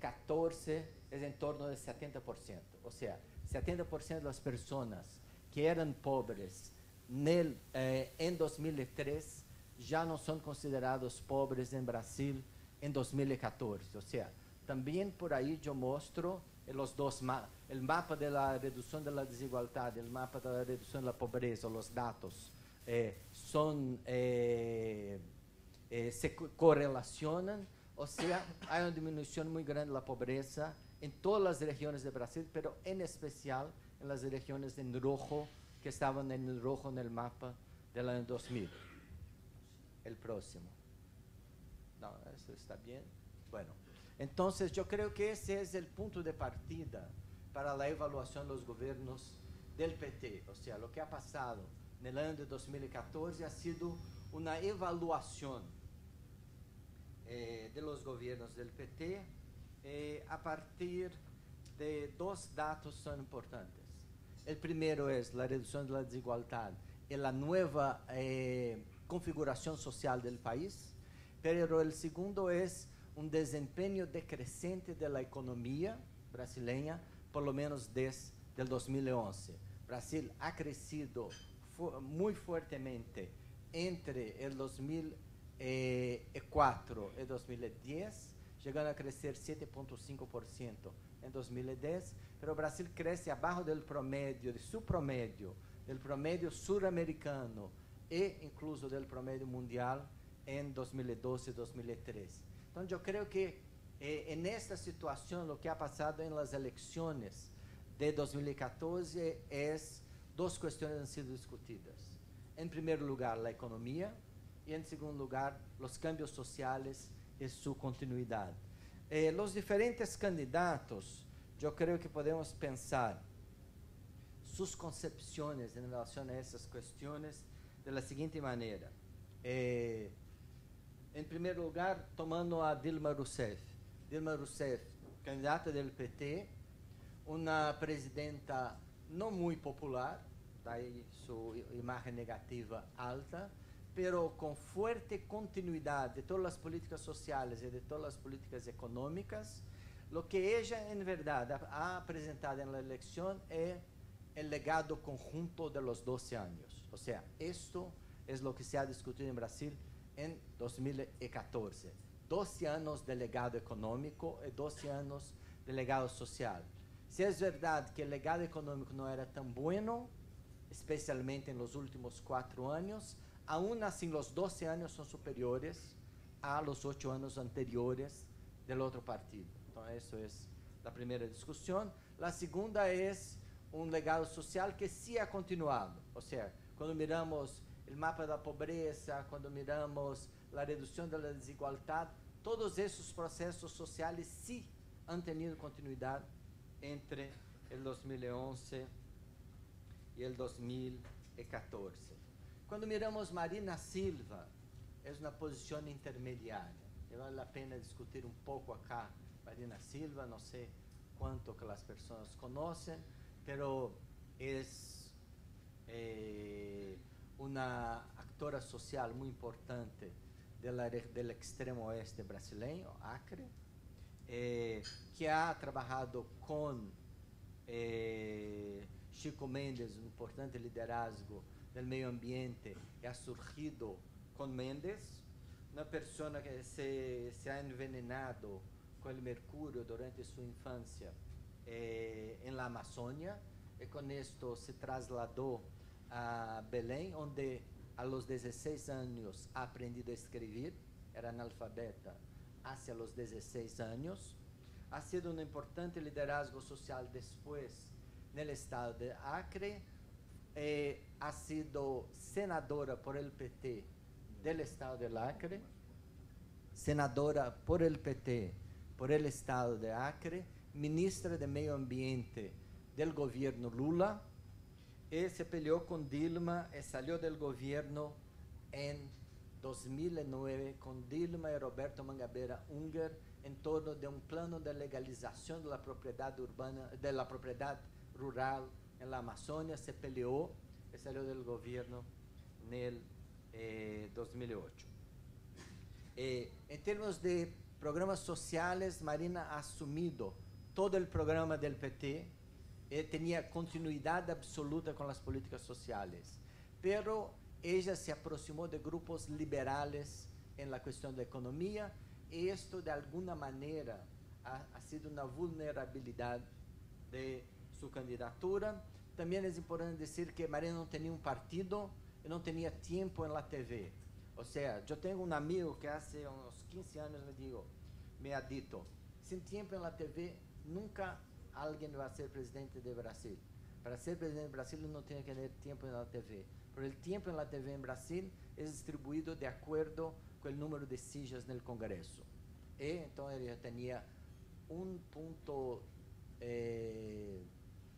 catorce es en torno del setenta por ciento, o sea, setenta por ciento de las personas que eran pobres nel, eh, en dos mil tres ya no son considerados pobres en Brasil en dos mil catorce, o sea, también por ahí yo muestro los dos ma el mapa de la reducción de la desigualdad, el mapa de la reducción de la pobreza, los datos eh, son eh, eh, se correlacionan, o sea, hay una disminución muy grande de la pobreza en todas las regiones de Brasil, pero en especial en las regiones en rojo, que estaban en rojo en el mapa del año dos mil. El próximo. No, eso está bien. Bueno. Entonces, yo creo que ese es el punto de partida para la evaluación de los gobiernos del P T. O sea, lo que ha pasado en el año de dos mil catorce ha sido una evaluación eh, de los gobiernos del P T eh, a partir de dos datos tan importantes. El primero es la reducción de la desigualdad y la nueva eh, configuración social del país, pero el segundo es un desempeño decreciente de la economía brasileña por lo menos desde el dos mil once. Brasil ha crecido fu muy fuertemente entre el dos mil cuatro y dos mil diez, llegando a crecer siete punto cinco por ciento en dos mil diez, pero Brasil crece abajo del promedio, de su promedio, del promedio suramericano e incluso del promedio mundial en dos mil doce, dos mil trece. Entonces yo creo que eh, en esta situación lo que ha pasado en las elecciones de dos mil catorce es dos cuestiones han sido discutidas. En primer lugar, la economía y en segundo lugar, los cambios sociales y su continuidad. Eh, los diferentes candidatos, yo creo que podemos pensar sus concepciones en relación a esas cuestiones de la siguiente manera. Eh, en primer lugar, tomando a Dilma Rousseff. Dilma Rousseff, candidata del P T, una presidenta no muy popular, daí su imagen negativa alta, pero con fuerte continuidad de todas las políticas sociales y de todas las políticas económicas. Lo que ella en verdad ha presentado en la elección es el legado conjunto de los doce años. O sea, esto es lo que se ha discutido en Brasil en dos mil catorce. doce años de legado económico y doce años de legado social. Si es verdad que el legado económico no era tan bueno, especialmente en los últimos cuatro años, aún así los doce años son superiores a los ocho años anteriores del otro partido. Entonces, eso es la primera discusión. La segunda es un legado social que sí ha continuado. O sea, cuando miramos el mapa da pobreza, cuando miramos la reducción de la desigualdad, todos esos procesos sociales sí han tenido continuidad entre el dos mil once y el dos mil catorce. Cuando miramos Marina Silva, es una posición intermediaria. Y vale la pena discutir un poco acá Marina Silva, no sé cuánto que las personas conocen, pero es eh, una actora social muy importante de la, del extremo oeste brasileño, Acre, eh, que ha trabajado con eh, Chico Mendes, un importante liderazgo del medio ambiente, que ha surgido con Mendes, una persona que se, se ha envenenado con el mercurio durante su infancia eh, en la Amazonia, y con esto se trasladó a Belén, donde a los dieciséis años ha aprendido a escribir, era analfabeta hacia los dieciséis años, ha sido un importante liderazgo social después en el estado de Acre, eh, ha sido senadora por el P T del estado de Acre, senadora por el P T por el estado de Acre, ministra de Medio Ambiente del gobierno Lula, y se peleó con Dilma y salió del gobierno en dos mil nueve con Dilma y Roberto Mangabeira Unger en torno de un plano de legalización de la propiedad urbana, de la propiedad rural en la Amazonia. Se peleó y salió del gobierno en el eh, dos mil ocho. Eh, en términos de programas sociales, Marina ha asumido todo el programa del P T, eh, tenía continuidad absoluta con las políticas sociales, pero ella se aproximó de grupos liberales en la cuestión de economía, y esto de alguna manera ha, ha sido una vulnerabilidad de su candidatura. También es importante decir que Marina no tenía un partido y no tenía tiempo en la T V. O sea, yo tengo un amigo que hace unos quince años me, digo, me ha dicho, sin tiempo en la T V, nunca alguien va a ser presidente de Brasil. Para ser presidente de Brasil no tiene que tener tiempo en la T V. Pero el tiempo en la T V en Brasil es distribuido de acuerdo con el número de sillas en el Congreso. Y entonces ella tenía un punto, eh,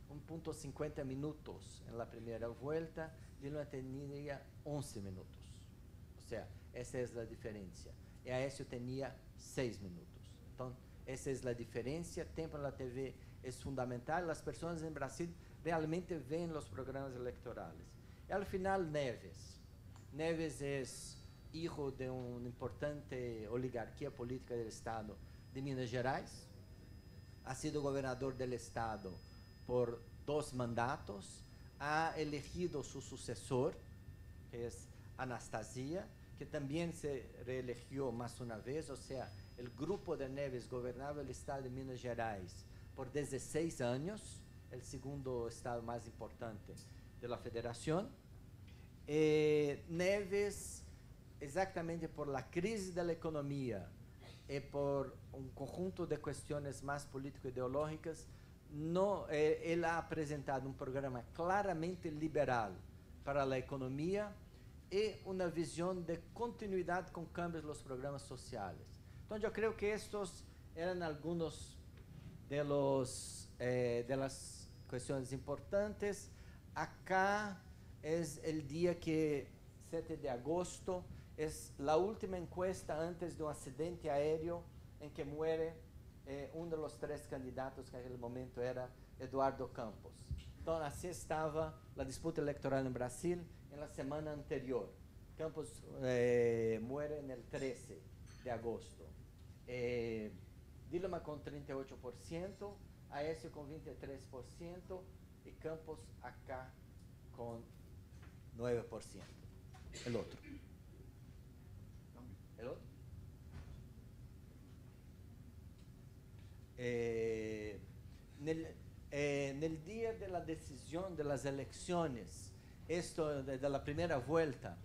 un punto cincuenta minutos en la primera vuelta y Lula tenía once minutos. O sea, esa es la diferencia. Y Aécio tenía seis minutos. Entonces, esa es la diferencia. Tiempo en la T V es fundamental. Las personas en Brasil realmente ven los programas electorales. Y al final, Neves. Neves es hijo de una importante oligarquía política del Estado de Minas Gerais. ha sido gobernador del estado por dos mandatos, ha elegido su sucesor, que es Anastasia, que también se reeligió más una vez, o sea, el grupo de Neves gobernaba el estado de Minas Gerais por dieciséis años, el segundo estado más importante de la federación. Eh, Neves, exactamente por la crisis de la economía y por un conjunto de cuestiones más político-ideológicas, no, eh, él ha presentado un programa claramente liberal para la economía y una visión de continuidad con cambios en los programas sociales. Entonces yo creo que estos eran algunos de, los, eh, de las cuestiones importantes. Acá es el día que, siete de agosto, es la última encuesta antes de un accidente aéreo en que muere eh, uno de los tres candidatos, que en aquel momento era Eduardo Campos. Entonces así estaba la disputa electoral en Brasil en la semana anterior. Campos eh, muere en el trece de agosto. Eh, Dilma con treinta y ocho por ciento, Aécio con veintitrés por ciento y Campos acá con nueve por ciento. El otro. ¿El otro? Eh, en, el, eh, en el día de la decisión de las elecciones, esto de, de la primera vuelta,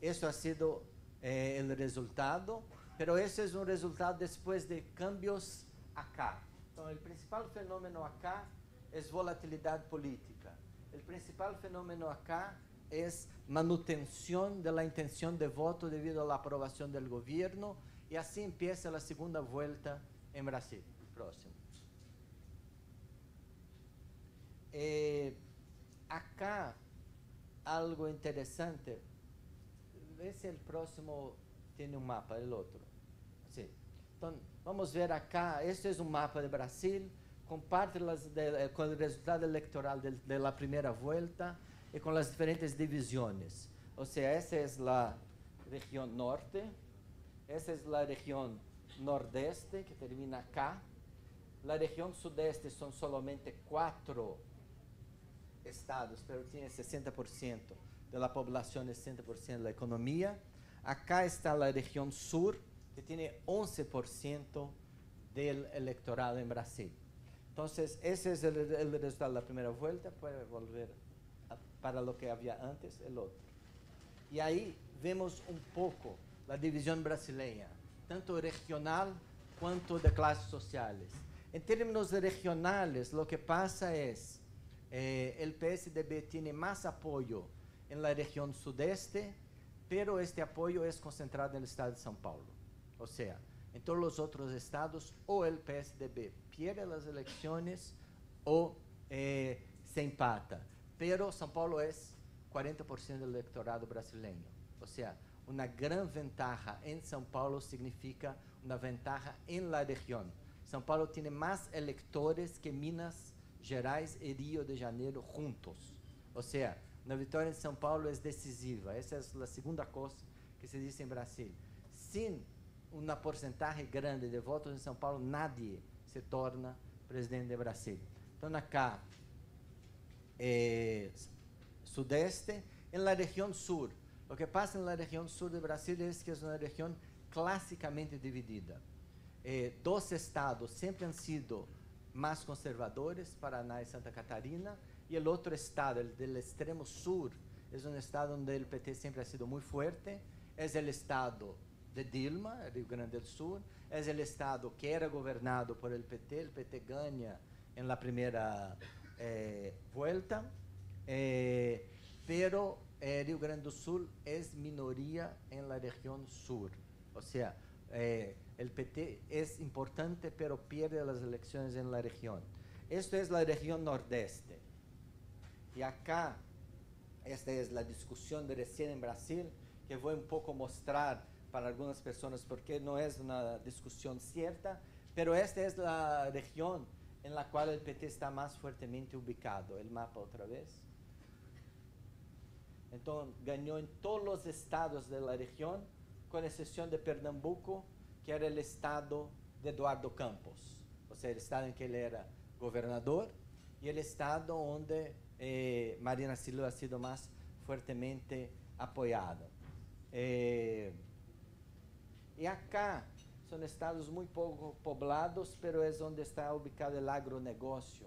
esto ha sido eh, el resultado, pero ese es un resultado después de cambios acá. Entonces, el principal fenómeno acá es volatilidad política. El principal fenómeno acá es manutención de la intención de voto debido a la aprobación del gobierno, y así empieza la segunda vuelta en Brasil. Próximo. Eh, acá algo interesante. Ve si el próximo tiene un mapa, el otro. Sí. Entonces, vamos ver acá. Este es un mapa de Brasil. Comparte las de, con el resultado electoral de, de la primera vuelta y con las diferentes divisiones. O sea, esa es la región norte, esa es la región nordeste, que termina acá. La región sudeste son solamente cuatro estados, pero tiene sesenta por ciento de la población y sesenta por ciento de la economía. Acá está la región sur, que tiene once por ciento del electorado en Brasil. Entonces, ese es el, el resultado de la primera vuelta. Puede volver a, para lo que había antes, el otro. Y ahí vemos un poco la división brasileña, tanto regional cuanto de clases sociales. En términos regionales, lo que pasa es eh, el P S D B tiene más apoyo en la región sudeste, pero este apoyo es concentrado en el estado de São Paulo. O sea, en todos los otros estados, o el P S D B pierde las elecciones o eh, se empata. Pero São Paulo es cuarenta por ciento del electorado brasileño. O sea, una gran ventaja en São Paulo significa una ventaja en la región. São Paulo tiene más electores que Minas Gerais y Río de Janeiro juntos. O sea, una victoria en São Paulo es decisiva. Esa es la segunda cosa que se dice en Brasil. Sin un porcentaje grande de votos en São Paulo, nadie se torna presidente de Brasil. Entonces, acá, eh, sudeste, en la región sur. Lo que pasa en la región sur de Brasil es que es una región clásicamente dividida. Eh, dos estados siempre han sido más conservadores, Paraná y Santa Catarina, y el otro estado, el del extremo sur, es un estado donde el P T siempre ha sido muy fuerte, es el estado de Dilma, Rio Grande do Sul, es el estado que era gobernado por el P T, el P T gana en la primera eh, vuelta, eh, pero eh, Rio Grande do Sul es minoría en la región sur, o sea, eh, el P T es importante pero pierde las elecciones en la región. Esto es la región nordeste, y acá, esta es la discusión de recién en Brasil, que voy un poco a mostrar para algunas personas, porque no es una discusión cierta, pero esta es la región en la cual el P T está más fuertemente ubicado. El mapa otra vez. Entonces, ganó en todos los estados de la región, con excepción de Pernambuco, que era el estado de Eduardo Campos. O seja, o estado em que ele era governador e o estado onde eh, Marina Silva ha sido mais fortemente apoiada. Eh, e acá são estados muito pouco poblados, pero é onde está ubicado o agronegócio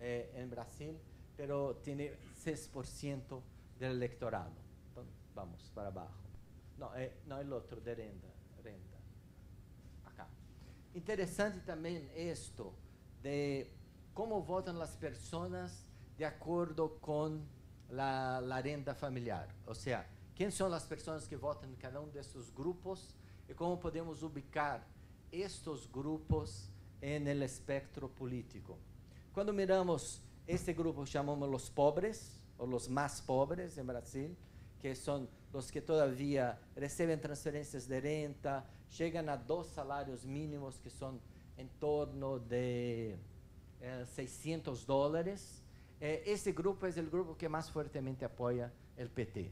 eh, em Brasil, pero tem seis por ciento do eleitorado. Então, vamos para baixo. Não, é, não é o outro, de renda. renda. Acá. Interessante também isto de como votam as pessoas de acordo com a, a renda familiar. Ou seja, quem são as pessoas que votam em cada um desses grupos e como podemos ubicar estes grupos no espectro político. Quando miramos este grupo, chamamos os pobres, ou os mais pobres em Brasil, que são os que todavía recebem transferências de renta, chegam a dois salários mínimos, que são em torno de eh, seiscientos dólares. Eh, esse grupo é o grupo que mais fortemente apoia o P T.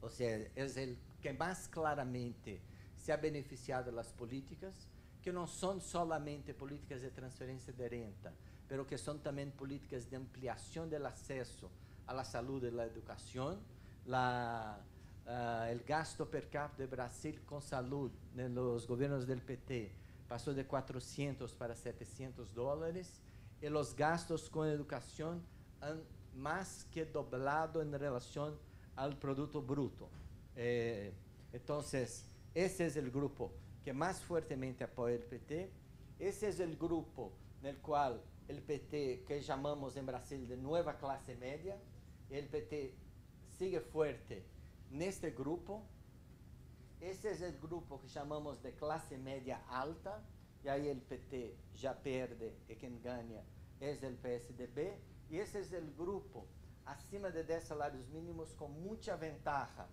Ou seja, é o que mais claramente se ha beneficiado das políticas, que não são solamente políticas de transferência de renta, mas que são também políticas de ampliação do acesso à saúde e à educação. La, uh, el gasto per cápita de Brasil con salud en los gobiernos del P T pasó de cuatrocientos para setecientos dólares y los gastos con educación han más que doblado en relación al Producto Bruto. Eh, entonces, ese es el grupo que más fuertemente apoya el P T. Ese es el grupo en el cual el P T, que llamamos en Brasil de nueva clase media, el P T sigue fuerte neste grupo. Esse é o grupo que chamamos de classe média alta, e aí o P T já perde e quem ganha é o P S D B. E esse é o grupo acima de dez salários mínimos com muita ventaja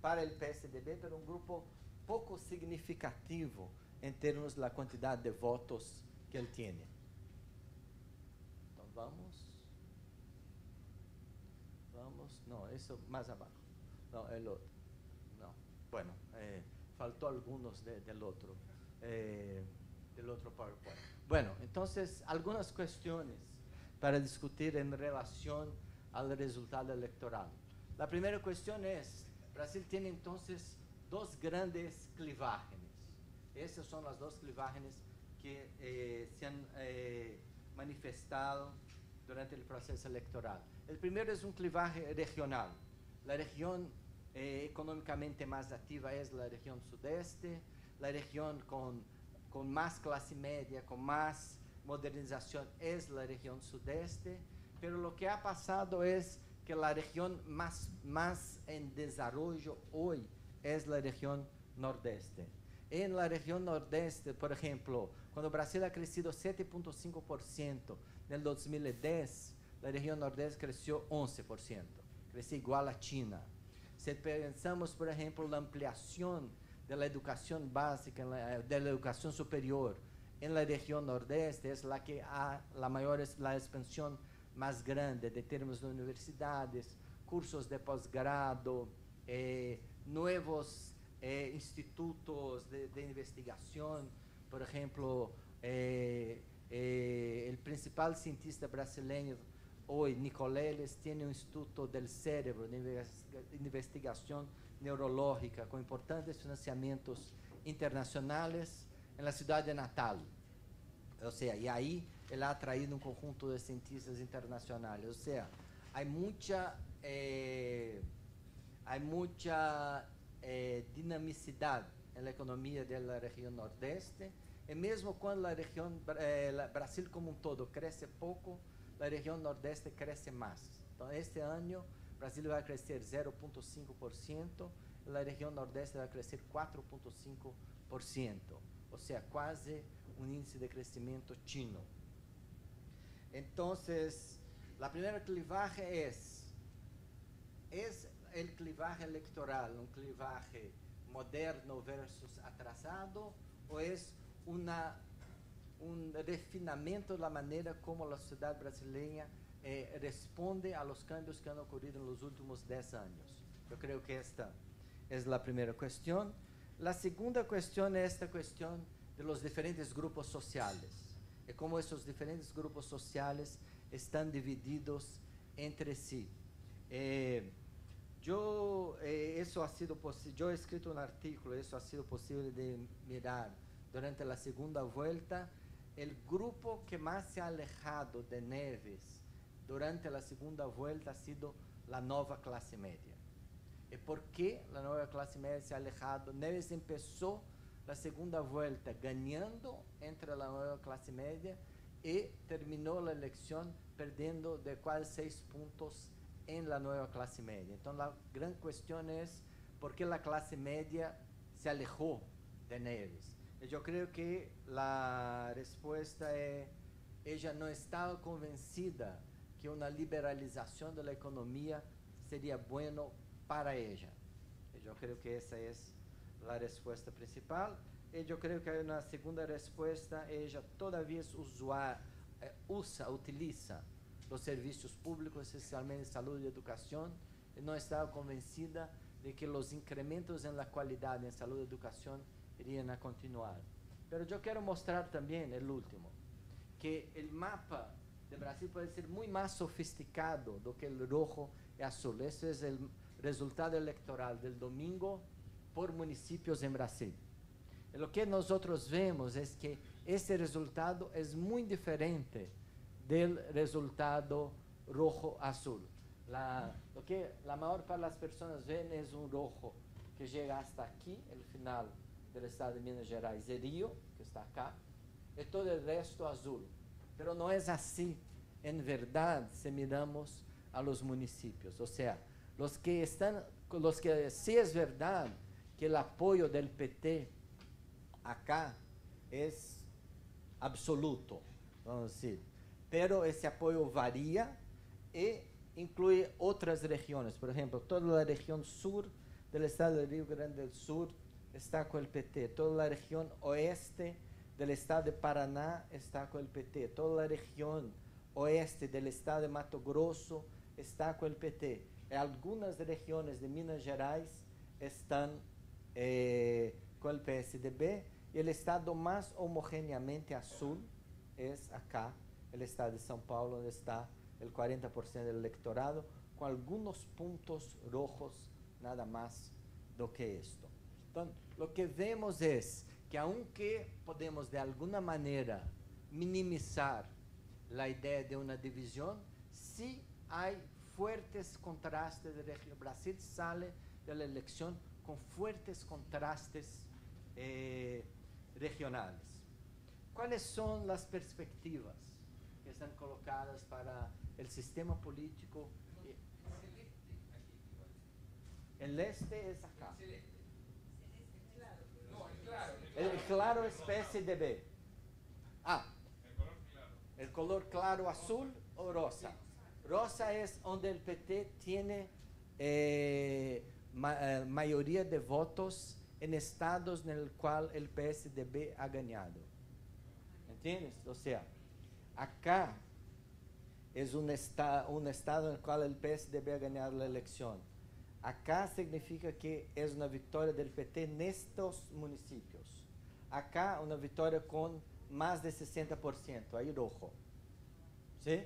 para o P S D B, mas um grupo pouco significativo em termos da quantidade de votos que ele tem. Então vamos. No, eso más abajo. No, el otro. No. Bueno, eh, faltó algunos de, del otro, eh, del otro PowerPoint. Bueno, entonces, algunas cuestiones para discutir en relación al resultado electoral. La primera cuestión es, Brasil tiene entonces dos grandes clivágenes. Esas son las dos clivágenes que eh, se han eh, manifestado durante el proceso electoral. El primero es un clivaje regional. La región eh, económicamente más activa es la región sudeste, la región con, con más clase media, con más modernización es la región sudeste, pero lo que ha pasado es que la región más, más en desarrollo hoy es la región nordeste. En la región nordeste, por ejemplo, cuando Brasil ha crecido siete punto cinco por ciento en el dos mil diez, la región nordeste creció once por ciento, creció igual a China. Si pensamos, por ejemplo, la ampliación de la educación básica, de la educación superior en la región nordeste, es la que ha la mayor, la expansión más grande de términos de universidades, cursos de posgrado, eh, nuevos eh, institutos de, de investigación, por ejemplo, eh, eh, el principal cientista brasileño hoy, Nicoleles, tiene un instituto del cerebro de investigación neurológica con importantes financiamientos internacionales en la ciudad de Natal. O sea, y ahí él ha atraído un conjunto de cientistas internacionales. O sea, hay mucha, eh, hay mucha eh, dinamicidad en la economía de la región nordeste. Y mismo cuando la región, eh, la Brasil como un todo, crece poco, la región nordeste crece más. Entonces, este año Brasil va a crecer cero punto cinco por ciento, la región nordeste va a crecer cuatro punto cinco por ciento, o sea, casi un índice de crecimiento chino. Entonces, la primera clivaje es, es el clivaje electoral, un clivaje moderno versus atrasado, o es una... un refinamiento de la manera como la sociedad brasileña eh, responde a los cambios que han ocurrido en los últimos diez años. Yo creo que esta es la primera cuestión. La segunda cuestión es esta cuestión de los diferentes grupos sociales. y cómo esos diferentes grupos sociales están divididos entre sí. Eh, yo, eh, eso ha sido posible, yo he escrito un artículo, eso ha sido posible de mirar durante la segunda vuelta, el grupo que más se ha alejado de Neves durante la segunda vuelta ha sido la nueva clase media. ¿Y por qué la nueva clase media se ha alejado? Neves empezó la segunda vuelta ganando entre la nueva clase media y terminó la elección perdiendo de casi seis puntos en la nueva clase media. Entonces la gran cuestión es por qué la clase media se alejó de Neves. Y yo creo que la respuesta es, ella no estaba convencida que una liberalización de la economía sería bueno para ella. Y yo creo que esa es la respuesta principal. Y yo creo que hay una segunda respuesta, ella todavía es usuar, eh, usa, utiliza los servicios públicos, especialmente salud y educación, y no estaba convencida de que los incrementos en la calidad en salud y educación irían a continuar. Pero yo quiero mostrar también, el último, que el mapa de Brasil puede ser muy más sofisticado do que el rojo y azul. Ese es el resultado electoral del domingo por municipios en Brasil. Y lo que nosotros vemos es que ese resultado es muy diferente del resultado rojo-azul. La, lo que la mayor parte de las personas ven es un rojo que llega hasta aquí, el final del estado de Minas Gerais, de Río, que está acá, y todo el resto azul. Pero no es así, en verdad, si miramos a los municipios. O sea, los que están, los que sí es verdad que el apoyo del P T acá es absoluto, vamos a decir, pero ese apoyo varía e incluye otras regiones. Por ejemplo, toda la región sur del estado de Río Grande del Sur está con el P T, toda la región oeste del estado de Paraná está con el P T, toda la región oeste del estado de Mato Grosso está con el P T. Y algunas regiones de Minas Gerais están eh, con el P S D B, y el estado más homogéneamente azul es acá, el estado de São Paulo, donde está el cuarenta por ciento del electorado, con algunos puntos rojos, nada más do que esto. Entonces, lo que vemos es que aunque podemos de alguna manera minimizar la idea de una división, sí hay fuertes contrastes de región. Brasil sale de la elección con fuertes contrastes eh, regionales. ¿Cuáles son las perspectivas que están colocadas para el sistema político? El este es acá. El claro es P S D B. Ah, el color claro, azul o rosa. Rosa es donde el P T tiene eh, ma eh, mayoría de votos en estados en el cual el P S D B ha ganado. ¿Entiendes? O sea, acá es un, esta un estado en el cual el P S D B ha ganado la elección. Acá significa que es una victoria del P T en estos municipios. Acá una victoria con más de sesenta por ciento, ahí rojo. ¿Sí?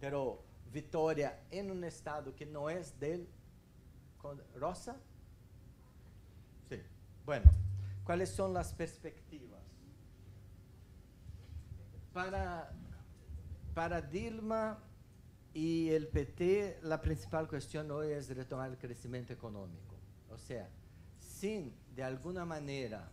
Pero victoria en un estado que no es del rosa. Sí. Bueno, ¿cuáles son las perspectivas? Para, para Dilma y el P T, la principal cuestión hoy es retomar el crecimiento económico. O sea, sin de alguna manera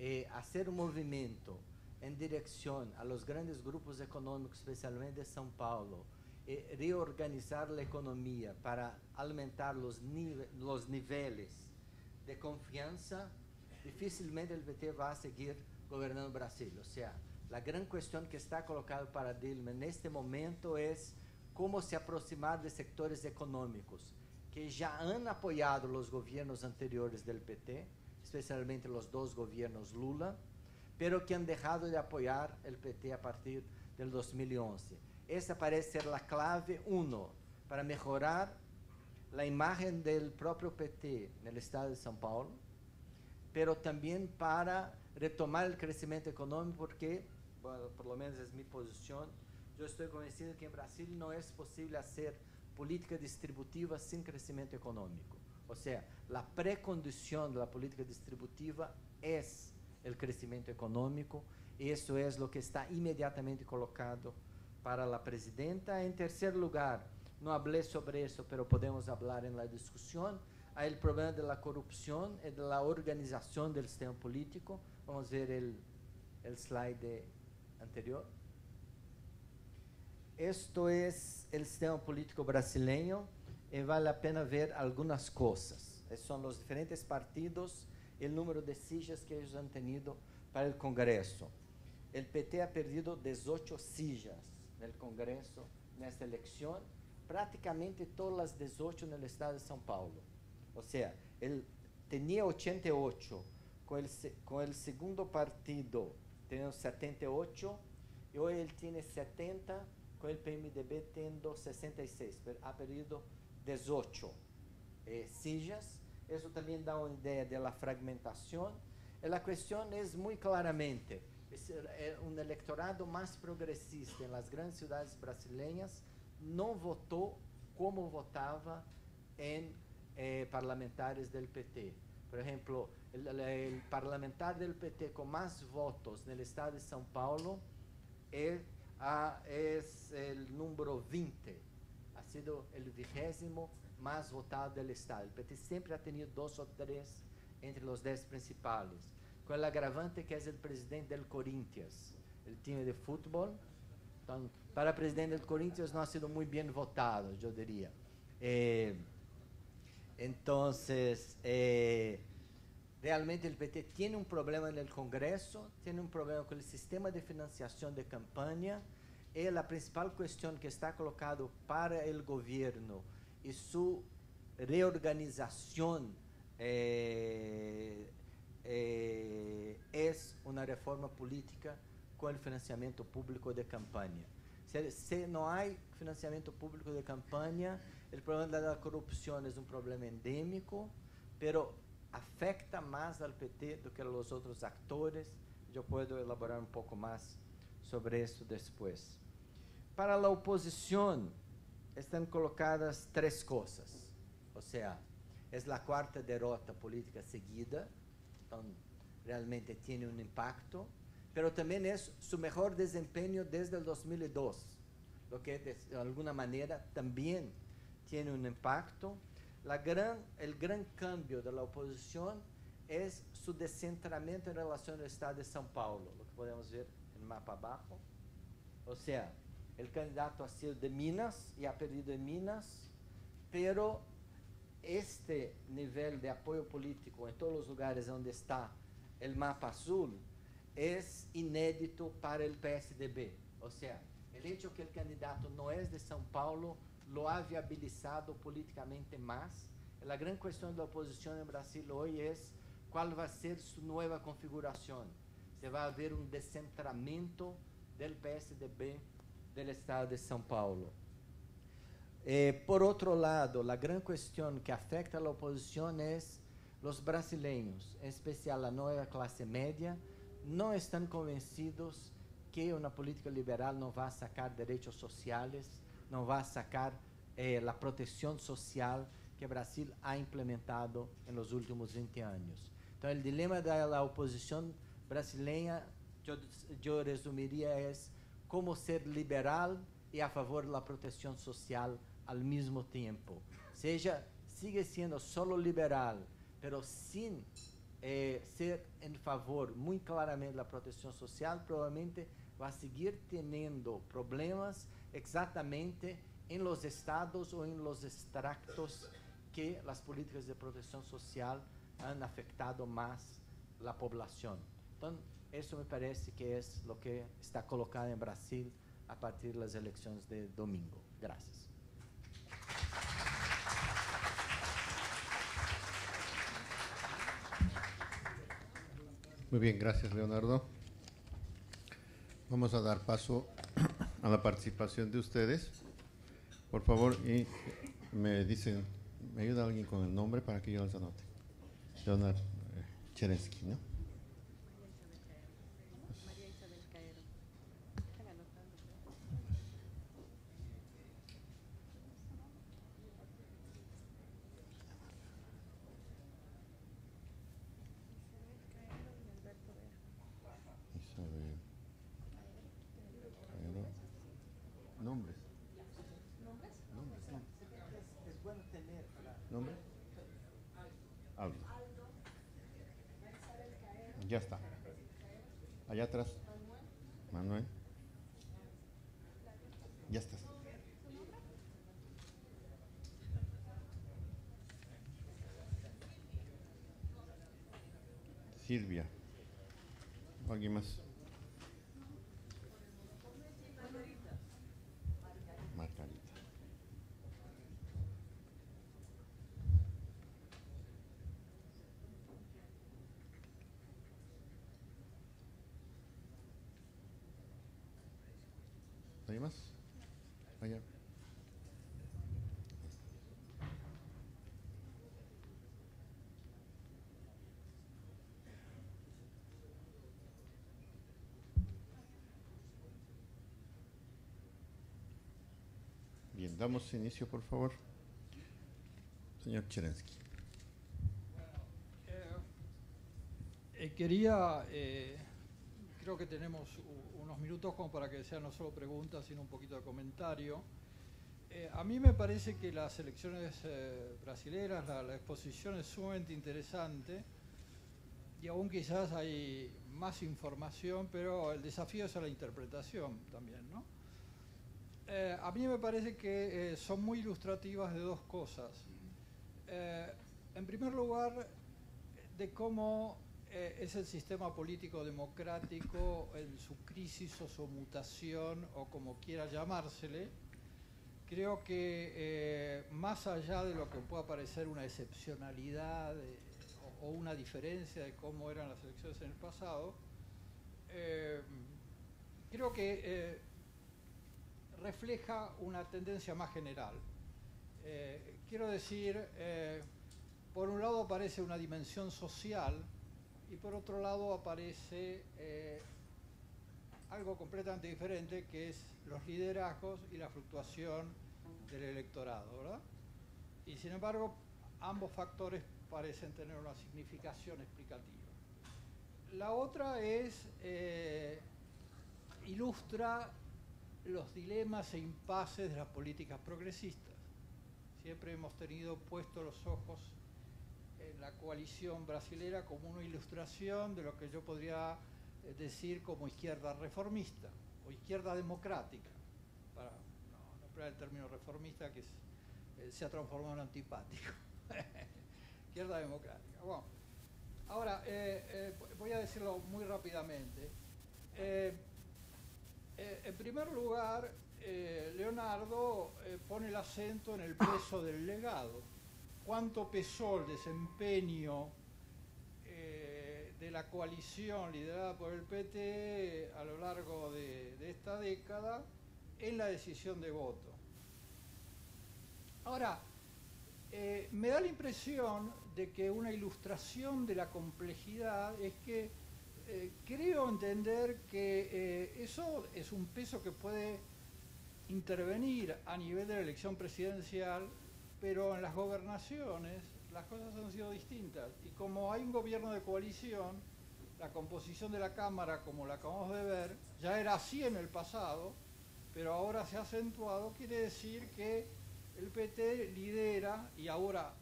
eh, hacer un movimiento en dirección a los grandes grupos económicos, especialmente de São Paulo, y reorganizar la economía para aumentar los, nive los niveles de confianza, difícilmente el P T va a seguir gobernando Brasil. O sea, la gran cuestión que está colocada para Dilma en este momento es cómo se aproximar de sectores económicos que ya han apoyado los gobiernos anteriores del P T, especialmente los dos gobiernos Lula, pero que han dejado de apoyar el P T a partir del dos mil once. Esa parece ser la clave uno para mejorar la imagen del propio P T en el estado de São Paulo, pero también para retomar el crecimiento económico, porque bueno, por lo menos es mi posición, yo estoy convencido que en Brasil no es posible hacer política distributiva sin crecimiento económico. O sea, la precondición de la política distributiva es el crecimiento económico, y eso es lo que está inmediatamente colocado para la presidenta. En tercer lugar, no hablé sobre eso, pero podemos hablar en la discusión, hay el problema de la corrupción y de la organización del sistema político. Vamos a ver el, el slide anterior. Esto es el sistema político brasileño y vale la pena ver algunas cosas. Esos son los diferentes partidos, el número de sillas que ellos han tenido para el Congreso. El P T ha perdido dieciocho sillas del Congreso en esta elección, prácticamente todas las dieciocho en el estado de São Paulo. O sea, él tenía ochenta y ocho, con el, con el segundo partido tenía setenta y ocho, y hoy él tiene setenta, con el P M D B teniendo sesenta y seis, pero ha perdido dieciocho eh, sillas. Eso también da una idea de la fragmentación. Y la cuestión es muy claramente, es un electorado más progresista en las grandes ciudades brasileñas no votó como votaba en eh, parlamentares del P T. Por ejemplo, el, el parlamentar del P T con más votos en el estado de São Paulo es, ah, es el número veinte, ha sido el vigésimo más votado del estado. El P T siempre ha tenido dos o tres entre los diez principales, con el agravante que es el presidente del Corinthians, el time de fútbol. Entonces, para el presidente del Corinthians no ha sido muy bien votado, yo diría. Eh, entonces, eh, realmente el P T tiene un problema en el Congreso, tiene un problema con el sistema de financiación de campaña, y la principal cuestión que está colocada para el gobierno y su reorganización eh, eh, es una reforma política con el financiamiento público de campaña. Si, si no hay financiamiento público de campaña, el problema de la corrupción es un problema endémico, pero afecta más al P T do que a los otros actores. Yo puedo elaborar un poco más sobre esto después. Para la oposición están colocadas tres cosas, o sea, es la cuarta derrota política seguida, entonces realmente tiene un impacto, pero también es su mejor desempeño desde el dos mil dos, lo que de alguna manera también tiene un impacto. La gran, el gran cambio de la oposición es su descentramiento en relación al estado de São Paulo, lo que podemos ver en el mapa abajo. O sea, el candidato ha sido de Minas y ha perdido en Minas, pero este nivel de apoyo político en todos los lugares donde está el mapa azul es inédito para el P S D B. O sea, el hecho que el candidato no es de São Paulo lo ha viabilizado políticamente más. La gran cuestión de la oposición en Brasil hoy es cuál va a ser su nueva configuración. Se va a haber un descentramiento del P S D B del estado de São Paulo. Eh, por otro lado, la gran cuestión que afecta a la oposición es los brasileños, en especial la nueva clase media, no están convencidos que una política liberal no va a sacar derechos sociales, no va a sacar eh, la protección social que Brasil ha implementado en los últimos veinte años. Entonces, el dilema de la oposición brasileña, yo, yo resumiría, es cómo ser liberal y a favor de la protección social al mismo tiempo. Seja, sigue siendo solo liberal, pero sin eh, ser en favor muy claramente de la protección social, probablemente va a seguir teniendo problemas exactamente en los estados o en los extractos que las políticas de protección social han afectado más la población. Entonces, eso me parece que es lo que está colocado en Brasil a partir de las elecciones de domingo. Gracias. Muy bien, gracias, Leonardo. Vamos a dar paso a la participación de ustedes. Por favor, y me dicen, me ayuda alguien con el nombre para que yo les anote. Leonardo eh, Cherensky, ¿no? María Isabel Caero. es bueno tener para... ¿Nombre? Aldo. Aldo. Ya está. Allá atrás. Manuel. Ya estás. Silvia. ¿Alguien más? Margarita. Margarita. ¿Alguien más? Allá. Bien, damos inicio, por favor. Señor Cherensky. Eh, eh, quería, eh, creo que tenemos unos minutos como para que sean no solo preguntas, sino un poquito de comentario. Eh, a mí me parece que las elecciones eh, brasileras, la, la exposición es sumamente interesante y aún quizás hay más información, pero el desafío es a la interpretación también, ¿no? Eh, a mí me parece que eh, son muy ilustrativas de dos cosas. Eh, en primer lugar, de cómo eh, es el sistema político democrático en su crisis o su mutación, o como quiera llamársele. Creo que eh, más allá de lo que pueda parecer una excepcionalidad eh, o, o una diferencia de cómo eran las elecciones en el pasado, eh, creo que... Eh, refleja una tendencia más general. Eh, quiero decir, eh, por un lado aparece una dimensión social y por otro lado aparece eh, algo completamente diferente, que es los liderazgos y la fluctuación del electorado, ¿verdad? Y sin embargo, ambos factores parecen tener una significación explicativa. La otra es, eh, ilustra los dilemas e impases de las políticas progresistas. Siempre hemos tenido puestos los ojos en la coalición brasilera como una ilustración de lo que yo podría decir como izquierda reformista o izquierda democrática, para no emplear el término reformista, que es, eh, se ha transformado en antipático. Izquierda democrática. Bueno, ahora, eh, eh, voy a decirlo muy rápidamente. Eh, Eh, en primer lugar, eh, Leonardo eh, pone el acento en el peso del legado. ¿Cuánto pesó el desempeño eh, de la coalición liderada por el P T a lo largo de, de esta década en la decisión de voto? Ahora, eh, me da la impresión de que una ilustración de la complejidad es que Eh, creo entender que eh, eso es un peso que puede intervenir a nivel de la elección presidencial, pero en las gobernaciones las cosas han sido distintas. Y como hay un gobierno de coalición, la composición de la Cámara, como la acabamos de ver, ya era así en el pasado, pero ahora se ha acentuado. Quiere decir que el P T lidera, y ahora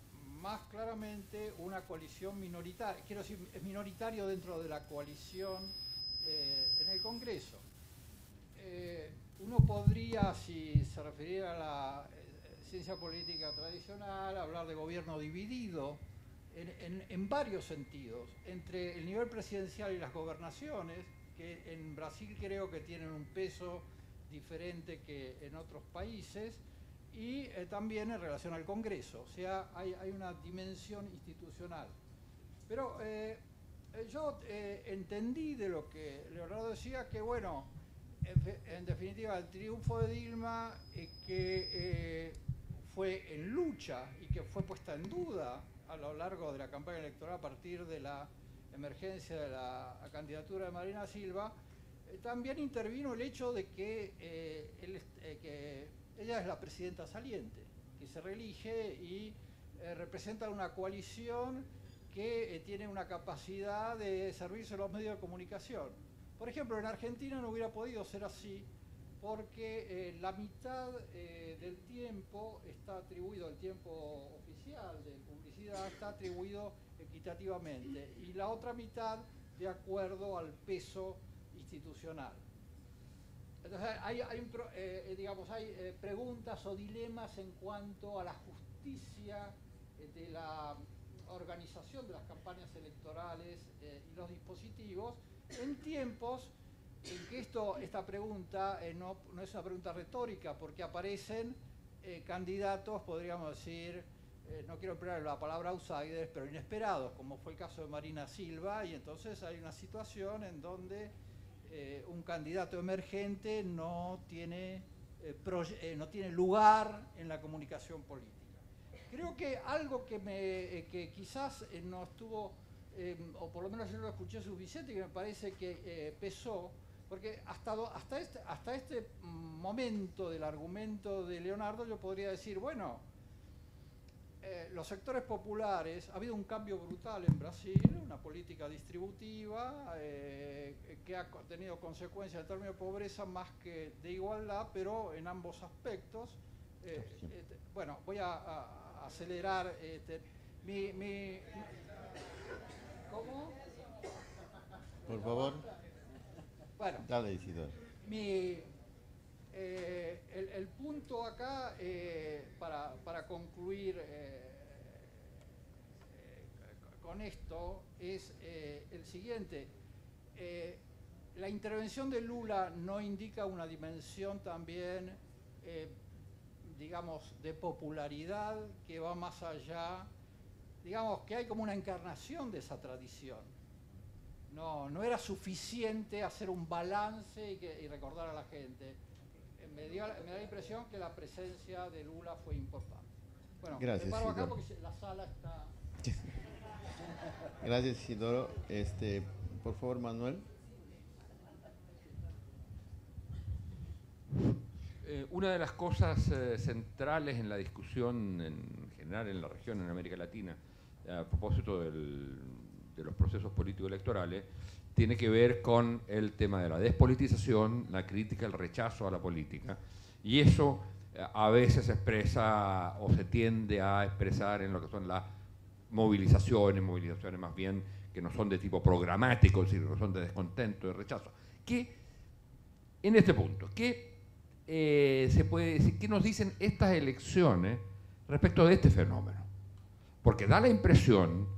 más claramente, una coalición minoritaria, quiero decir, es minoritario dentro de la coalición eh, en el Congreso. Eh, uno podría, si se refiriera a la eh, ciencia política tradicional, hablar de gobierno dividido en, en, en varios sentidos, entre el nivel presidencial y las gobernaciones, que en Brasil creo que tienen un peso diferente que en otros países, y eh, también en relación al Congreso. O sea, hay, hay una dimensión institucional. Pero eh, yo eh, entendí de lo que Leonardo decía que, bueno, en, en definitiva, el triunfo de Dilma eh, que eh, fue en lucha y que fue puesta en duda a lo largo de la campaña electoral a partir de la emergencia de la candidatura de Marina Silva, eh, también intervino el hecho de que, eh, el, eh, que ella es la presidenta saliente, que se reelige y eh, representa una coalición que eh, tiene una capacidad de servirse a los medios de comunicación. Por ejemplo, en Argentina no hubiera podido ser así porque eh, la mitad eh, del tiempo está atribuido, el tiempo oficial de publicidad está atribuido equitativamente y la otra mitad de acuerdo al peso institucional. Entonces hay, hay, un, eh, digamos, hay eh, preguntas o dilemas en cuanto a la justicia eh, de la organización de las campañas electorales eh, y los dispositivos en tiempos en que esto, esta pregunta eh, no, no es una pregunta retórica, porque aparecen eh, candidatos, podríamos decir, eh, no quiero emplear la palabra outsiders, pero inesperados, como fue el caso de Marina Silva, y entonces hay una situación en donde eh, un candidato emergente no tiene, eh, eh, no tiene lugar en la comunicación política. Creo que algo que, me, eh, que quizás eh, no estuvo, eh, o por lo menos yo lo escuché suficiente, que me parece que eh, pesó, porque hasta, do, hasta, este, hasta este momento del argumento de Leonardo yo podría decir, bueno, eh, los sectores populares, ha habido un cambio brutal en Brasil, una política distributiva eh, que ha tenido consecuencias en términos de pobreza más que de igualdad, pero en ambos aspectos. Eh, eh, bueno, voy a, a acelerar este, mi, mi... ¿Cómo? Por favor. Bueno, dale, Isidoro. Mi, eh, el, el punto acá, eh, para, para concluir eh, eh, con esto, es eh, el siguiente. Eh, la intervención de Lula no indica una dimensión también... Eh, digamos, de popularidad que va más allá, digamos que hay como una encarnación de esa tradición. No, no era suficiente hacer un balance y, que, y recordar a la gente. Me, dio, me da la impresión que la presencia de Lula fue importante. Bueno, gracias, me paro acá Isidoro, porque la sala está... Gracias, Isidoro. Este, por favor, Manuel. Eh, una de las cosas eh, centrales en la discusión en general en la región, en América Latina, a propósito del, de los procesos político-electorales, tiene que ver con el tema de la despolitización, la crítica, el rechazo a la política. Y eso eh, a veces se expresa o se tiende a expresar en lo que son las movilizaciones, movilizaciones más bien que no son de tipo programático, es decir, no son de descontento, de rechazo. ¿Qué, en este punto, qué... Eh, se puede decir, ¿qué nos dicen estas elecciones respecto de este fenómeno? Porque da la impresión,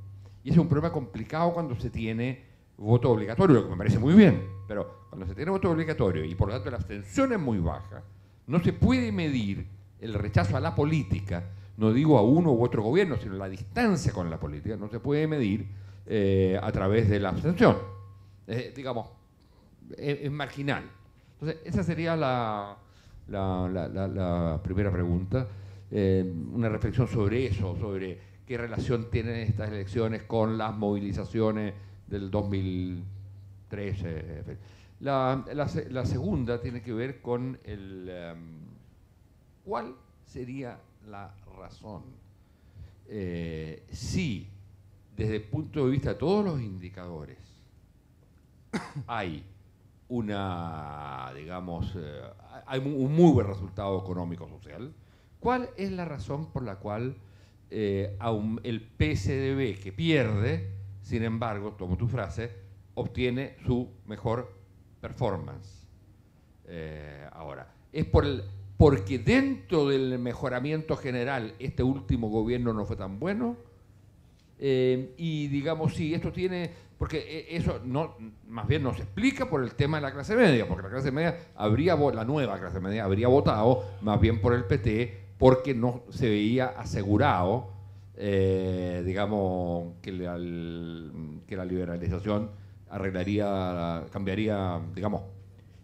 y es un problema complicado cuando se tiene voto obligatorio, que me parece muy bien, pero cuando se tiene voto obligatorio y por lo tanto la abstención es muy baja, no se puede medir el rechazo a la política, no digo a uno u otro gobierno, sino la distancia con la política, no se puede medir eh, a través de la abstención. Eh, digamos, es, es marginal. Entonces, esa sería la... La, la, la, la primera pregunta, eh, una reflexión sobre eso, sobre qué relación tienen estas elecciones con las movilizaciones del dos mil trece. La, la, la segunda tiene que ver con el um, cuál sería la razón. Eh, si, desde el punto de vista de todos los indicadores, hay una, digamos, eh, hay un muy buen resultado económico-social, ¿cuál es la razón por la cual eh, el P S D B que pierde, sin embargo, tomo tu frase, obtiene su mejor performance? Eh, ahora, es por el, porque dentro del mejoramiento general este último gobierno no fue tan bueno, eh, y digamos, sí, esto tiene... Porque eso no, más bien nos explica por el tema de la clase media, porque la clase media habría, la nueva clase media habría votado más bien por el P T porque no se veía asegurado, eh, digamos, que la, que la liberalización arreglaría, cambiaría, digamos,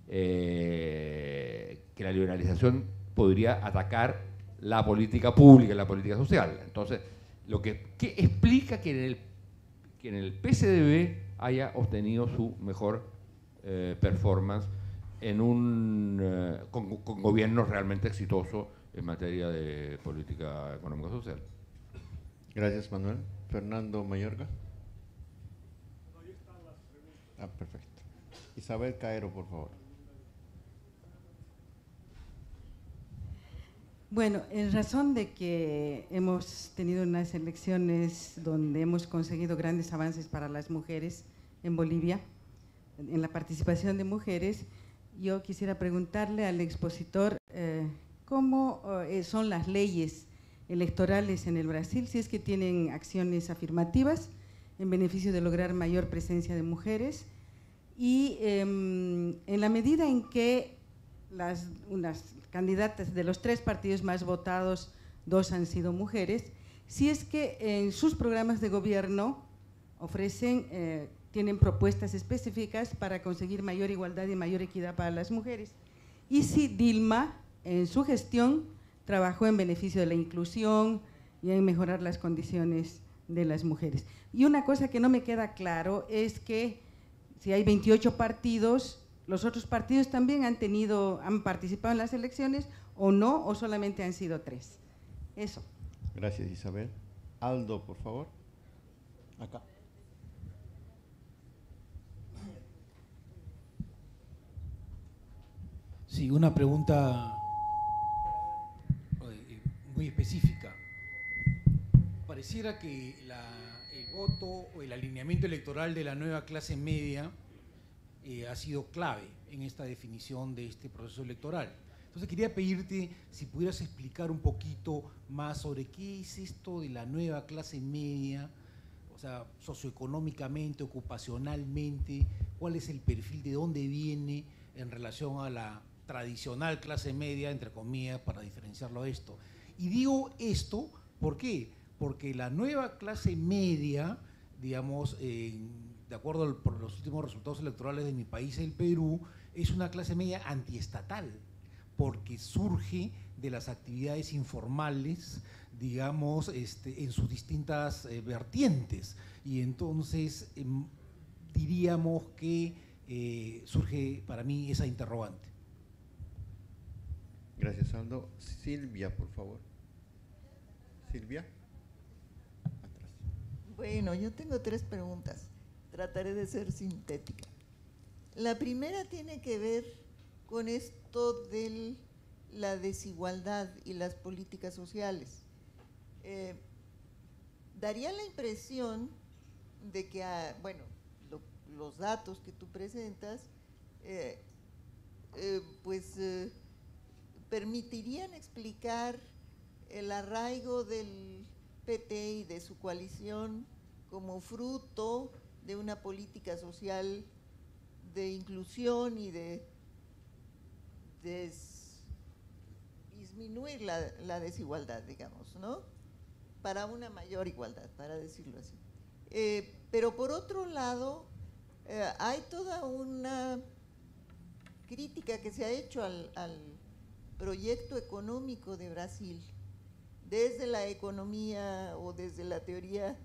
eh, que la liberalización podría atacar la política pública, la política social. Entonces, lo que, que explica que en el que en el P S D B haya obtenido su mejor eh, performance en un, eh, con, con gobiernos realmente exitosos en materia de política económica social. Gracias, Manuel. Fernando Mayorga. Ahí están las preguntas. Ah, perfecto. Isabel Caero, por favor. Bueno, en razón de que hemos tenido unas elecciones donde hemos conseguido grandes avances para las mujeres en Bolivia, en la participación de mujeres, yo quisiera preguntarle al expositor eh, cómo eh, son las leyes electorales en el Brasil, si es que tienen acciones afirmativas en beneficio de lograr mayor presencia de mujeres y eh, en la medida en que las unas candidatas de los tres partidos más votados, dos han sido mujeres, si es que en sus programas de gobierno ofrecen, eh, tienen propuestas específicas para conseguir mayor igualdad y mayor equidad para las mujeres. Y si Dilma, en su gestión, trabajó en beneficio de la inclusión y en mejorar las condiciones de las mujeres. Y una cosa que no me queda claro es que si hay veintiocho partidos, ¿los otros partidos también han tenido, han participado en las elecciones o no, o solamente han sido tres? Eso. Gracias, Isabel. Aldo, por favor. Acá. Sí, una pregunta muy específica. Pareciera que la, el voto o el alineamiento electoral de la nueva clase media Eh, ha sido clave en esta definición de este proceso electoral. Entonces quería pedirte si pudieras explicar un poquito más sobre qué es esto de la nueva clase media, o sea, socioeconómicamente, ocupacionalmente, cuál es el perfil, de dónde viene en relación a la tradicional clase media, entre comillas, para diferenciarlo de esto. Y digo esto, ¿por qué? Porque la nueva clase media, digamos, en eh, de acuerdo al, por los últimos resultados electorales de mi país, el Perú, es una clase media antiestatal, porque surge de las actividades informales, digamos, este, en sus distintas eh, vertientes. Y entonces eh, diríamos que eh, surge para mí esa interrogante. Gracias, Aldo. Silvia, por favor. Silvia. Atrás. Bueno, yo tengo tres preguntas. Trataré de ser sintética. La primera tiene que ver con esto de la desigualdad y las políticas sociales. Eh, daría la impresión de que, ah, bueno, lo, los datos que tú presentas, eh, eh, pues eh, permitirían explicar el arraigo del P T y de su coalición como fruto de una política social de inclusión y de, de disminuir la, la desigualdad, digamos, ¿no? Para una mayor igualdad, para decirlo así. Eh, pero por otro lado, eh, hay toda una crítica que se ha hecho al, al proyecto económico de Brasil, desde la economía o desde la teoría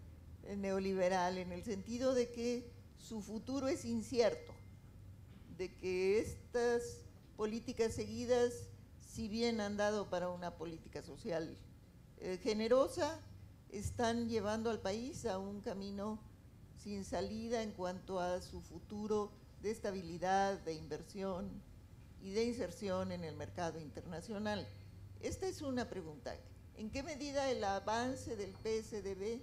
neoliberal, en el sentido de que su futuro es incierto, de que estas políticas seguidas, si bien han dado para una política social eh, generosa, están llevando al país a un camino sin salida en cuanto a su futuro de estabilidad, de inversión y de inserción en el mercado internacional. Esta es una pregunta. ¿En qué medida el avance del P S D B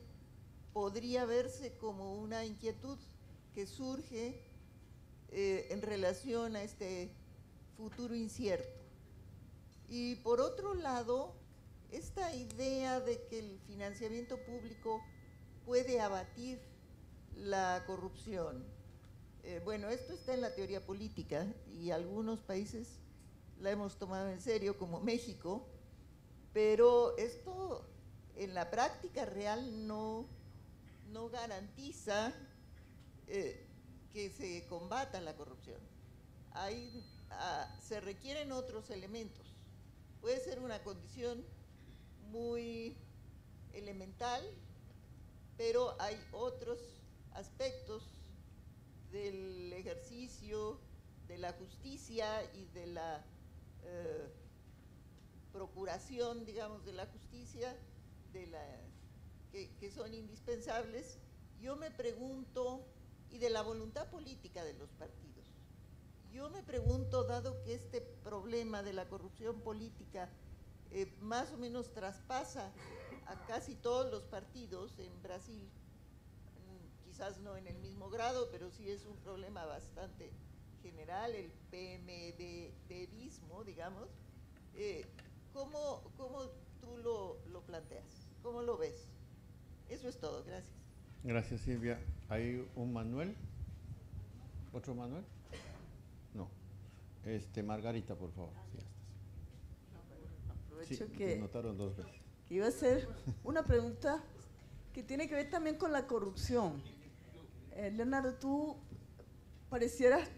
podría verse como una inquietud que surge eh, en relación a este futuro incierto? Y por otro lado, esta idea de que el financiamiento público puede abatir la corrupción. Eh, bueno, esto está en la teoría política y algunos países la hemos tomado en serio, como México, pero esto en la práctica real no no garantiza eh, que se combata la corrupción. Ahí, ah, se requieren otros elementos. Puede ser una condición muy elemental, pero hay otros aspectos del ejercicio de la justicia y de la eh, procuración, digamos, de la justicia, de la Que, que son indispensables. Yo me pregunto, y de la voluntad política de los partidos, yo me pregunto, dado que este problema de la corrupción política eh, más o menos traspasa a casi todos los partidos en Brasil, quizás no en el mismo grado, pero sí es un problema bastante general, el PMDBismo, digamos. Eh, ¿cómo, ¿Cómo tú lo, lo planteas? ¿Cómo lo ves? Eso es todo, gracias. Gracias, Silvia. ¿Hay un Manuel? ¿Otro Manuel? No. Este, Margarita, por favor. Sí, aprovecho sí, que notaron dos veces. Que iba a hacer una pregunta que tiene que ver también con la corrupción. Eh, Leonardo, tú parecieras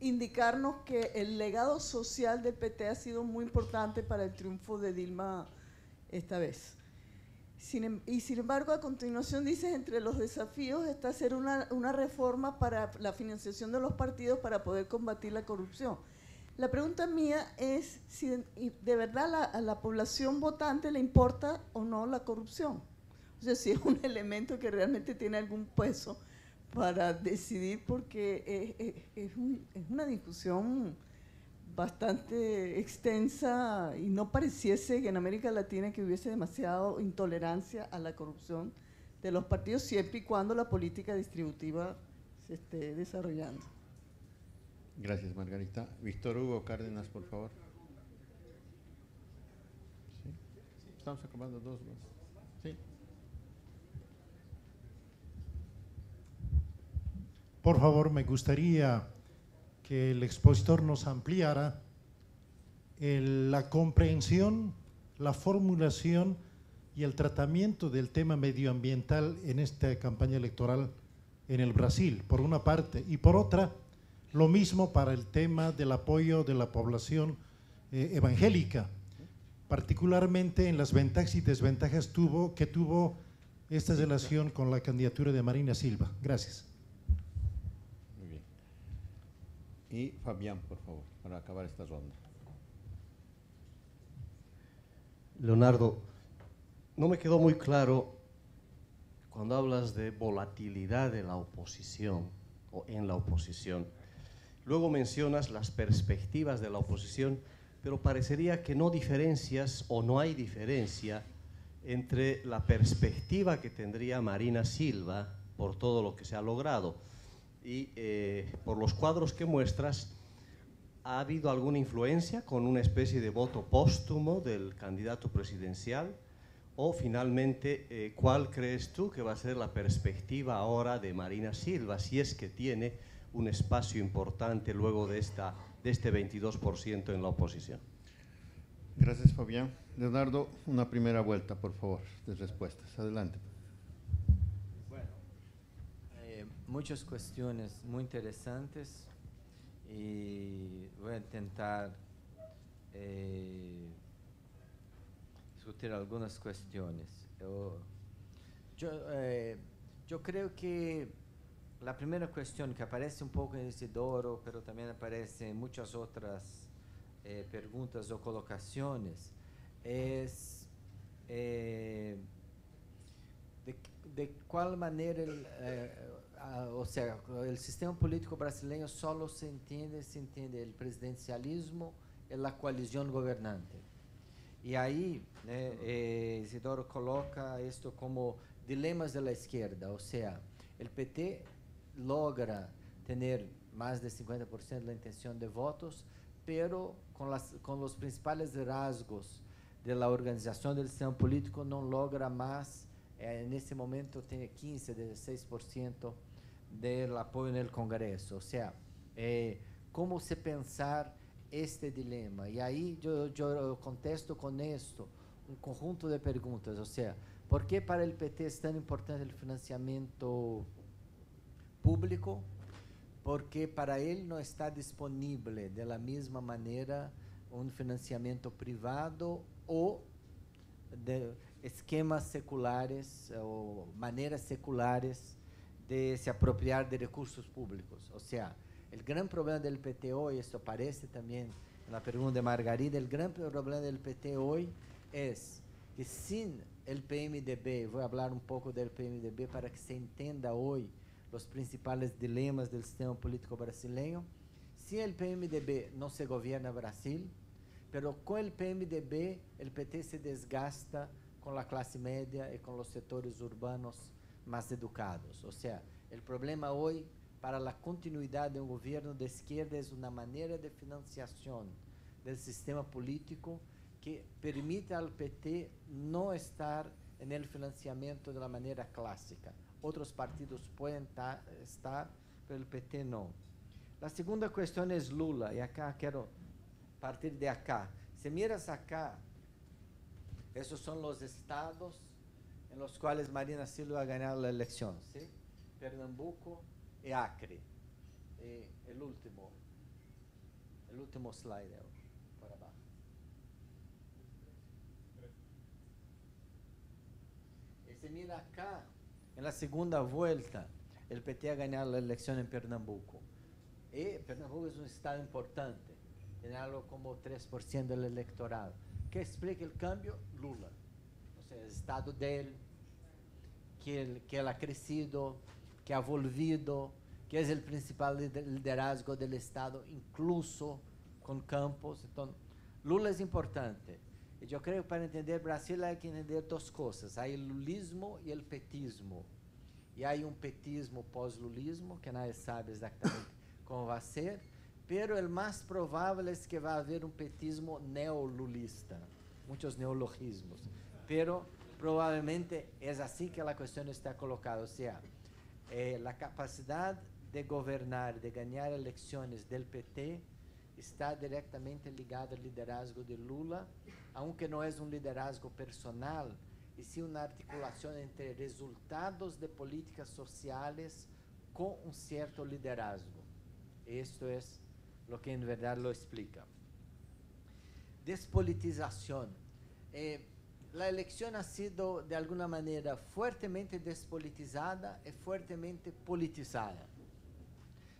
indicarnos que el legado social del P T ha sido muy importante para el triunfo de Dilma esta vez. Sin, y sin embargo, a continuación dices, entre los desafíos está hacer una, una reforma para la financiación de los partidos para poder combatir la corrupción. La pregunta mía es si de verdad la, a la población votante le importa o no la corrupción. O sea, si es un elemento que realmente tiene algún peso para decidir, porque es, es, un, es una discusión bastante extensa y no pareciese que en América Latina que hubiese demasiada intolerancia a la corrupción de los partidos, siempre y cuando la política distributiva se esté desarrollando. Gracias, Margarita. Víctor Hugo Cárdenas, por favor. ¿Sí? Estamos acabando dos más. Sí. Por favor, me gustaría que el expositor nos ampliara el, la comprensión, la formulación y el tratamiento del tema medioambiental en esta campaña electoral en el Brasil, por una parte, y por otra, lo mismo para el tema del apoyo de la población eh, evangélica, particularmente en las ventajas y desventajas tuvo, que tuvo esta relación con la candidatura de Marina Silva. Gracias. Y Fabián, por favor, para acabar esta ronda. Leonardo, no me quedó muy claro cuando hablas de volatilidad de la oposición o en la oposición. Luego mencionas las perspectivas de la oposición, pero parecería que no diferencias o no hay diferencia entre la perspectiva que tendría Marina Silva por todo lo que se ha logrado. Y eh, por los cuadros que muestras, ¿ha habido alguna influencia con una especie de voto póstumo del candidato presidencial? O finalmente, eh, ¿cuál crees tú que va a ser la perspectiva ahora de Marina Silva, si es que tiene un espacio importante luego de, esta, de este veintidós por ciento en la oposición? Gracias, Fabián. Leonardo, una primera vuelta, por favor, de respuestas. Adelante. Muchas cuestiones muy interesantes y voy a intentar eh, discutir algunas cuestiones. Yo, yo, eh, yo creo que la primera cuestión que aparece un poco en Isidoro, pero también aparece en muchas otras eh, preguntas o colocaciones, es eh, de, de cuál manera el... Eh, Uh, o sea, el sistema político brasileño solo se entiende, se entiende el presidencialismo y la coalición gobernante. Y ahí eh, eh, Isidoro coloca esto como dilemas de la izquierda, o sea, el P T logra tener más del cincuenta por ciento de la intención de votos, pero con, las, con los principales rasgos de la organización del sistema político no logra más, eh, en ese momento tiene quince, dieciséis por ciento del apoyo en el Congreso, o sea, eh, cómo se pensar este dilema. Y ahí yo, yo contesto con esto un conjunto de preguntas, o sea, ¿por qué para el P T es tan importante el financiamiento público? Porque para él no está disponible de la misma manera un financiamiento privado o de esquemas seculares o maneras seculares de se apropiar de recursos públicos. O sea, el gran problema del P T hoy, esto aparece también en la pregunta de Margarita, el gran problema del P T hoy es que sin el P M D B, voy a hablar un poco del P M D B para que se entienda hoy los principales dilemas del sistema político brasileño, si el P M D B no se gobierna Brasil, pero con el P M D B el P T se desgasta con la clase media y con los sectores urbanos más educados. O sea, el problema hoy para la continuidad de un gobierno de izquierda es una manera de financiación del sistema político que permita al P T no estar en el financiamiento de la manera clásica. Otros partidos pueden estar, pero el P T no. La segunda cuestión es Lula, y acá quiero partir de acá. Si miras acá, esos son los estados en los cuales Marina Silva ha ganado la elección, ¿sí? Pernambuco y Acre. Eh, el último, el último slide, por abajo. Y se mira acá, en la segunda vuelta, el P T ha ganado la elección en Pernambuco. Y Pernambuco es un estado importante, tiene algo como tres por ciento del electorado. ¿Qué explica el cambio? Lula. O sea, el estado de él, que él, que él ha crecido, que ha volvido, que es el principal liderazgo del estado, incluso con Campos. Entonces, Lula es importante. Y yo creo que para entender Brasil hay que entender dos cosas. Hay el lulismo y el petismo. Y hay un petismo pós-lulismo, que nadie sabe exactamente cómo va a ser, pero el más probable es que va a haber un petismo neolulista. Muchos neologismos. Pero probablemente es así que la cuestión está colocada. O sea, eh, la capacidad de gobernar, de ganar elecciones del P T, está directamente ligado al liderazgo de Lula, aunque no es un liderazgo personal, y sí una articulación entre resultados de políticas sociales con un cierto liderazgo. Esto es lo que en verdad lo explica. Despolitización. Eh, la elección ha sido de alguna manera fuertemente despolitizada y fuertemente politizada.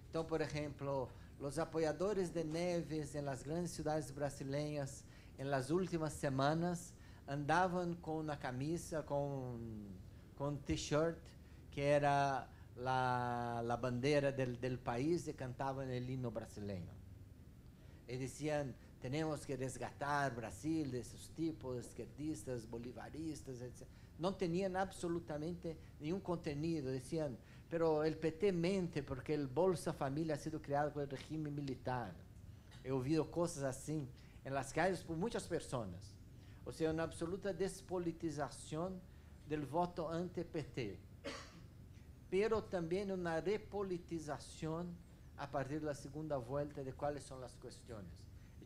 Entonces, por ejemplo, los apoiadores de Neves en las grandes ciudades brasileñas en las últimas semanas andaban con una camisa, con, con un t-shirt que era la, la bandera del, del país y cantaban el himno brasileño. Y decían, tenemos que resgatar Brasil de esos tipos, izquierdistas, bolivaristas, etcétera. No tenían absolutamente ningún contenido, decían, pero el P T mente porque el Bolsa Familia ha sido creado por el régimen militar. He oído cosas así en las calles por muchas personas. O sea, una absoluta despolitización del voto anti-P T, pero también una repolitización a partir de la segunda vuelta de cuáles son las cuestiones.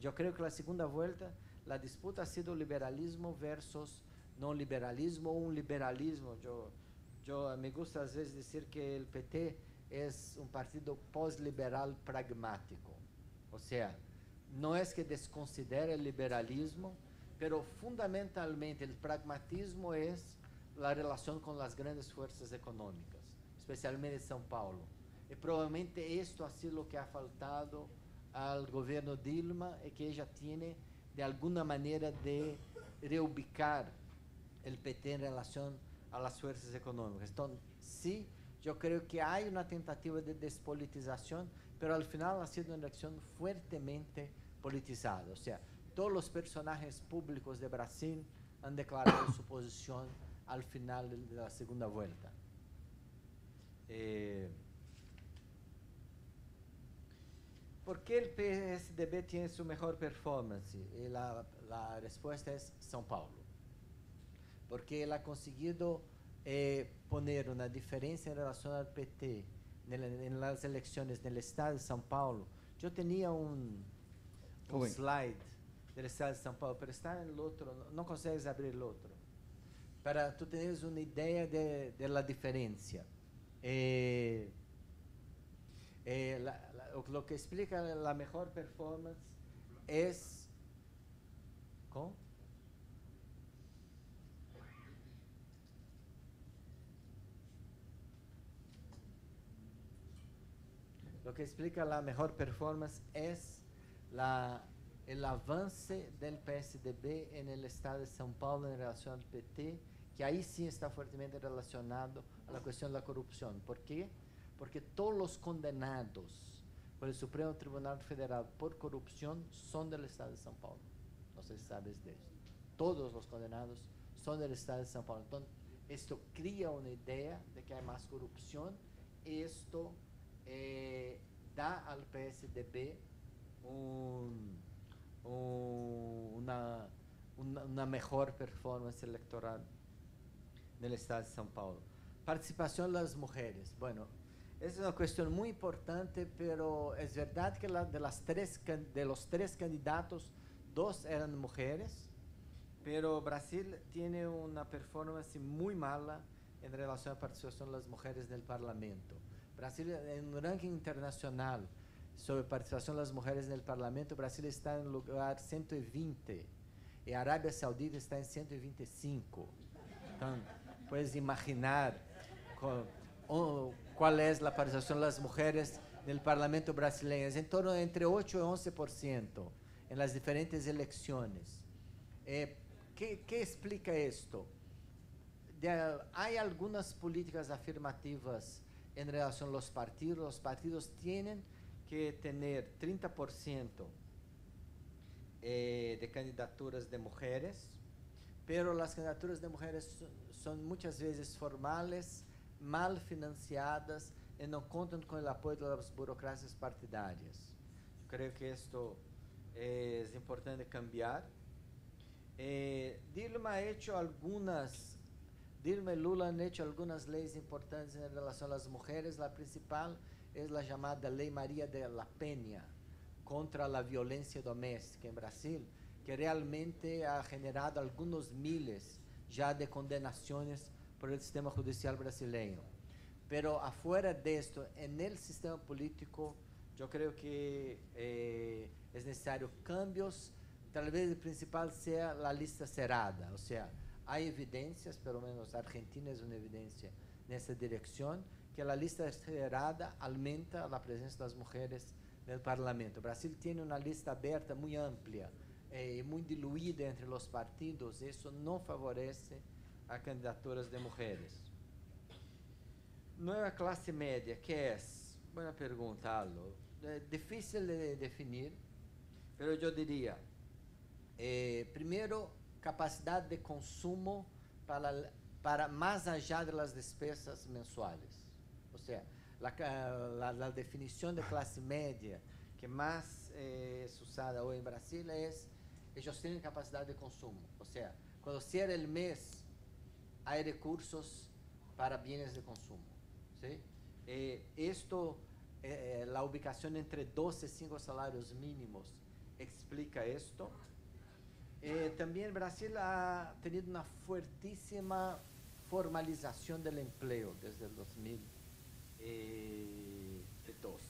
Yo creo que la segunda vuelta, la disputa ha sido liberalismo versus no liberalismo o un liberalismo. Yo, Yo, me gusta a veces decir que el P T es un partido posliberal pragmático. O sea, no es que desconsidere el liberalismo, pero fundamentalmente el pragmatismo es la relación con las grandes fuerzas económicas, especialmente São Paulo. Y probablemente esto ha sido lo que ha faltado al gobierno Dilma y que ella tiene de alguna manera de reubicar el P T en relación a las fuerzas económicas. Entonces, sí, yo creo que hay una tentativa de despolitización, pero al final ha sido una elección fuertemente politizada. O sea, todos los personajes públicos de Brasil han declarado su posición al final de la segunda vuelta. Eh, ¿Por qué el P S D B tiene su mejor performance? Y la, la respuesta es São Paulo, porque él ha conseguido eh, poner una diferencia en relación al P T en, en las elecciones del estado de São Paulo. Yo tenía un, un oh, slide del estado de São Paulo, pero está en el otro, no, no consigues abrir el otro, para tú tener una idea de, de la diferencia. Eh, eh, la, la, lo que explica la mejor performance es... ¿Cómo? Lo que explica la mejor performance es la, el avance del P S D B en el estado de São Paulo en relación al P T, que ahí sí está fuertemente relacionado a la cuestión de la corrupción. ¿Por qué? Porque todos los condenados por el Supremo Tribunal Federal por corrupción son del estado de São Paulo. los estados de ellos. Todos los condenados son del estado de São Paulo. Entonces, esto crea una idea de que hay más corrupción. Esto eh, da al P S D B un, un, una, una, una mejor performance electoral en el estado de São Paulo. Participación de las mujeres. Bueno, es una cuestión muy importante, pero es verdad que la, de, las tres, de los tres candidatos, dos eran mujeres, pero Brasil tiene una performance muy mala en relación a la participación de las mujeres en el Parlamento. Brasil, en un ranking internacional sobre participación de las mujeres en el Parlamento, Brasil está en el lugar ciento veinte y Arabia Saudita está en ciento veinticinco. Entonces, puedes imaginar con, o, cuál es la participación de las mujeres en el Parlamento brasileño. Es en torno a entre ocho y once por ciento en las diferentes elecciones. Eh, ¿qué, ¿Qué explica esto? De, hay algunas políticas afirmativas en relación a los partidos. Los partidos tienen que tener treinta por ciento eh, de candidaturas de mujeres, pero las candidaturas de mujeres son muchas veces formales, mal financiadas y no contan con el apoyo de las burocracias partidarias. Yo creo que esto eh, es importante cambiar. Eh, Dilma ha hecho algunas, Dilma y Lula han hecho algunas leyes importantes en relación a las mujeres. La principal es la llamada Ley María de la Peña contra la violencia doméstica en Brasil, que realmente ha generado algunos miles ya de condenaciones por el sistema judicial brasileño. Pero afuera de esto, en el sistema político, yo creo que eh, es necesario cambios. Tal vez el principal sea la lista cerrada, o sea, hay evidencias, por lo menos Argentina es una evidencia en esa dirección, que la lista cerrada aumenta la presencia de las mujeres en el Parlamento. Brasil tiene una lista abierta muy amplia, eh, muy diluida entre los partidos, eso no favorece a candidaturas de mujeres. Nueva clase media, ¿qué es? Buena pregunta, Aldo. Eh, difícil de definir, pero yo diría, eh, primero, capacidad de consumo para, para más allá de las despesas mensuales. O sea, la, la, la definición de clase media que más eh, es usada hoy en Brasil es, ellos tienen capacidad de consumo. O sea, cuando cierra el mes, hay recursos para bienes de consumo. ¿Sí? Eh, esto, eh, la ubicación entre dos y cinco salarios mínimos explica esto. Eh, también Brasil ha tenido una fuertísima formalización del empleo desde el dos mil dos.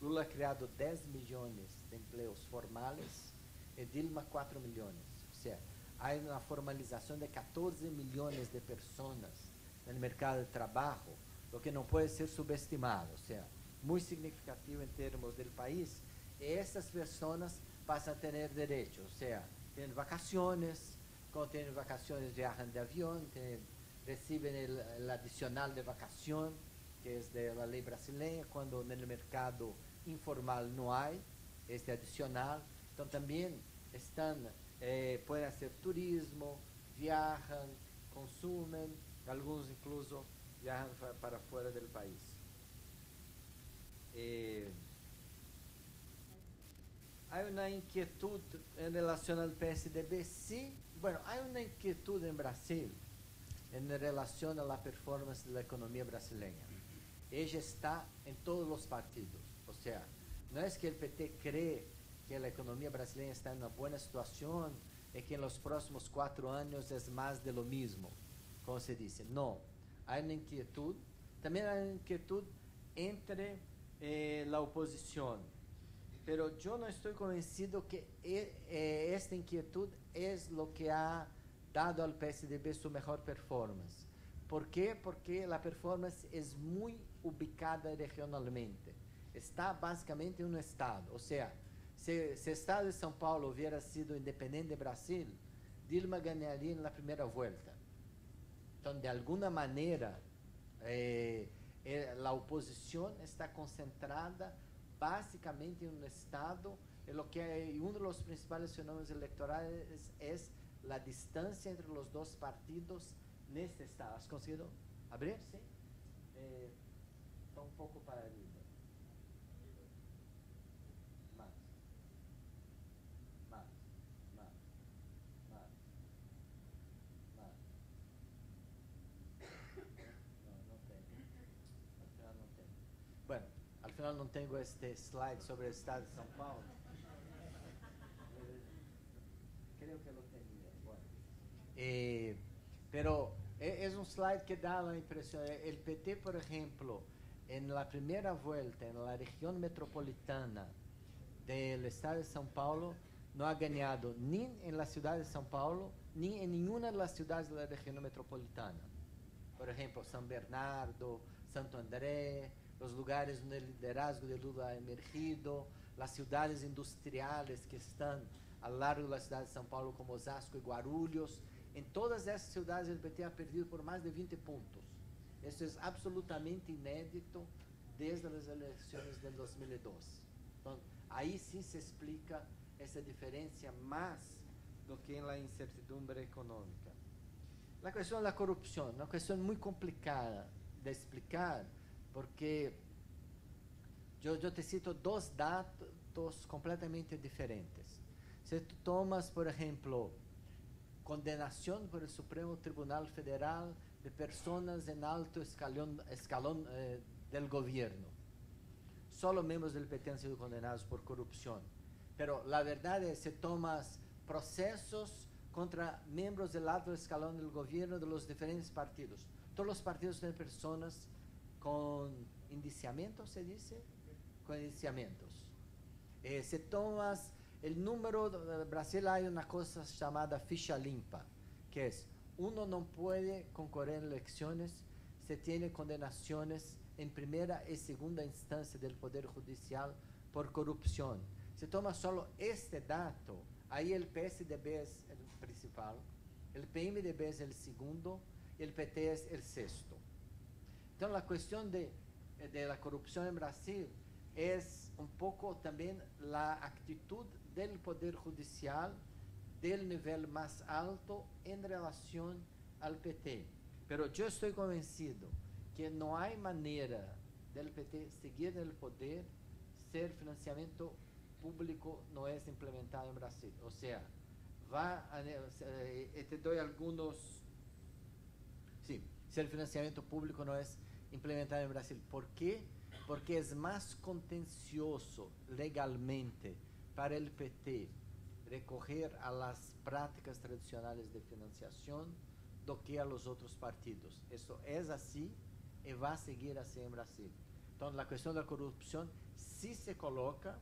Lula ha creado diez millones de empleos formales y Dilma cuatro millones. O sea, hay una formalización de catorce millones de personas en el mercado de trabajo, lo que no puede ser subestimado, o sea, muy significativo en términos del país. Y estas personas pasan a tener derechos, o sea, tienen vacaciones, cuando tienen vacaciones viajan de avión, tienen, reciben el, el adicional de vacación, que es de la ley brasileña, cuando en el mercado informal no hay este adicional. Entonces también están, eh, pueden hacer turismo, viajan, consumen, algunos incluso viajan para fuera del país. Eh, Hay una inquietud en relación al P S D B, sí. Bueno, hay una inquietud en Brasil en relación a la performance de la economía brasileña. Ella está en todos los partidos. O sea, no es que el P T cree que la economía brasileña está en una buena situación y que en los próximos cuatro años es más de lo mismo, como se dice. No, hay una inquietud. También hay una inquietud entre eh, la oposición. Pero yo no estoy convencido que eh, esta inquietud es lo que ha dado al P S D B su mejor performance. ¿Por qué? Porque la performance es muy ubicada regionalmente. Está básicamente en un estado. O sea, si, si el estado de São Paulo hubiera sido independiente de Brasil, Dilma ganaría en la primera vuelta. Entonces, de alguna manera, eh, eh, la oposición está concentrada básicamente en un estado lo que uno de los principales fenómenos electorales es la distancia entre los dos partidos en este estado. ¿Has conseguido abrir? Sí. Eh, un poco para el... Más. Más. Más. Más. Más. No, no tengo. Al final no tengo. Bueno, al final no tengo este slide sobre el estado de São Paulo. Creo que lo tenía. Bueno. Eh, pero es un slide que da la impresión. El P T, por ejemplo, en la primera vuelta, en la región metropolitana del estado de São Paulo, no ha ganado ni en la ciudad de São Paulo, ni en ninguna de las ciudades de la región metropolitana. Por ejemplo, San Bernardo, Santo André, los lugares donde el liderazgo de Lula ha emergido, las ciudades industriales que están a lo largo de la ciudad de São Paulo, como Osasco y Guarulhos. En todas esas ciudades el P T ha perdido por más de veinte puntos. Esto es absolutamente inédito desde las elecciones del dos mil dos. Entonces, ahí sí se explica esa diferencia más do que en la incertidumbre económica. La cuestión de la corrupción, una cuestión muy complicada de explicar, porque yo, yo te cito dos datos completamente diferentes. Si tú tomas, por ejemplo, condenación por el Supremo Tribunal Federal de personas en alto escalón, escalón eh, del gobierno. Solo miembros del P T han sido condenados por corrupción. Pero la verdad es que se toman procesos contra miembros del alto escalón del gobierno de los diferentes partidos. Todos los partidos tienen personas con indiciamientos, se dice, con indiciamientos. Eh, se toman... El número, en Brasil hay una cosa llamada ficha limpa, que es, uno no puede concurrir en elecciones, se tiene condenaciones en primera y segunda instancia del Poder Judicial por corrupción. Se toma solo este dato, ahí el P S D B es el principal, el P M D B es el segundo, y el P T es el sexto. Entonces la cuestión de, de la corrupción en Brasil es un poco también la actitud del Poder Judicial del nivel más alto en relación al P T. Pero yo estoy convencido que no hay manera del P T seguir en el poder si el financiamiento público no es implementado en Brasil. O sea, va a, eh, te doy algunos... Sí, si el financiamiento público no es implementado en Brasil. ¿Por qué? Porque es más contencioso legalmente para el P T recoger a las prácticas tradicionales de financiación do que a los otros partidos. Eso es así y va a seguir así en Brasil. Entonces la cuestión de la corrupción sí se coloca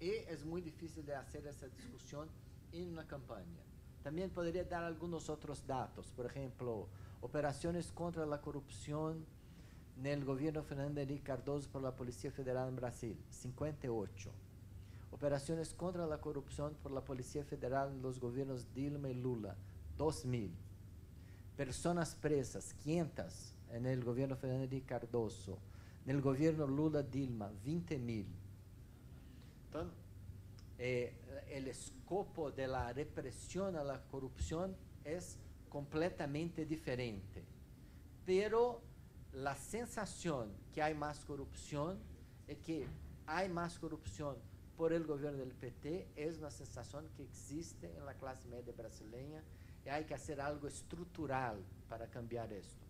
y es muy difícil de hacer esa discusión en una campaña. También podría dar algunos otros datos, por ejemplo, operaciones contra la corrupción en el gobierno de Fernando Henrique Cardoso por la Policía Federal en Brasil, cincuenta y ocho. Operaciones contra la corrupción por la Policía Federal en los gobiernos Dilma y Lula, dos mil. Personas presas, quinientas en el gobierno de Fernando Henrique Cardoso. En el gobierno Lula-Dilma, veinte mil. Entonces, eh, el escopo de la represión a la corrupción es completamente diferente. Pero la sensación que hay más corrupción es que hay más corrupción por el gobierno del P T, es una sensación que existe en la clase media brasileña y hay que hacer algo estructural para cambiar esto.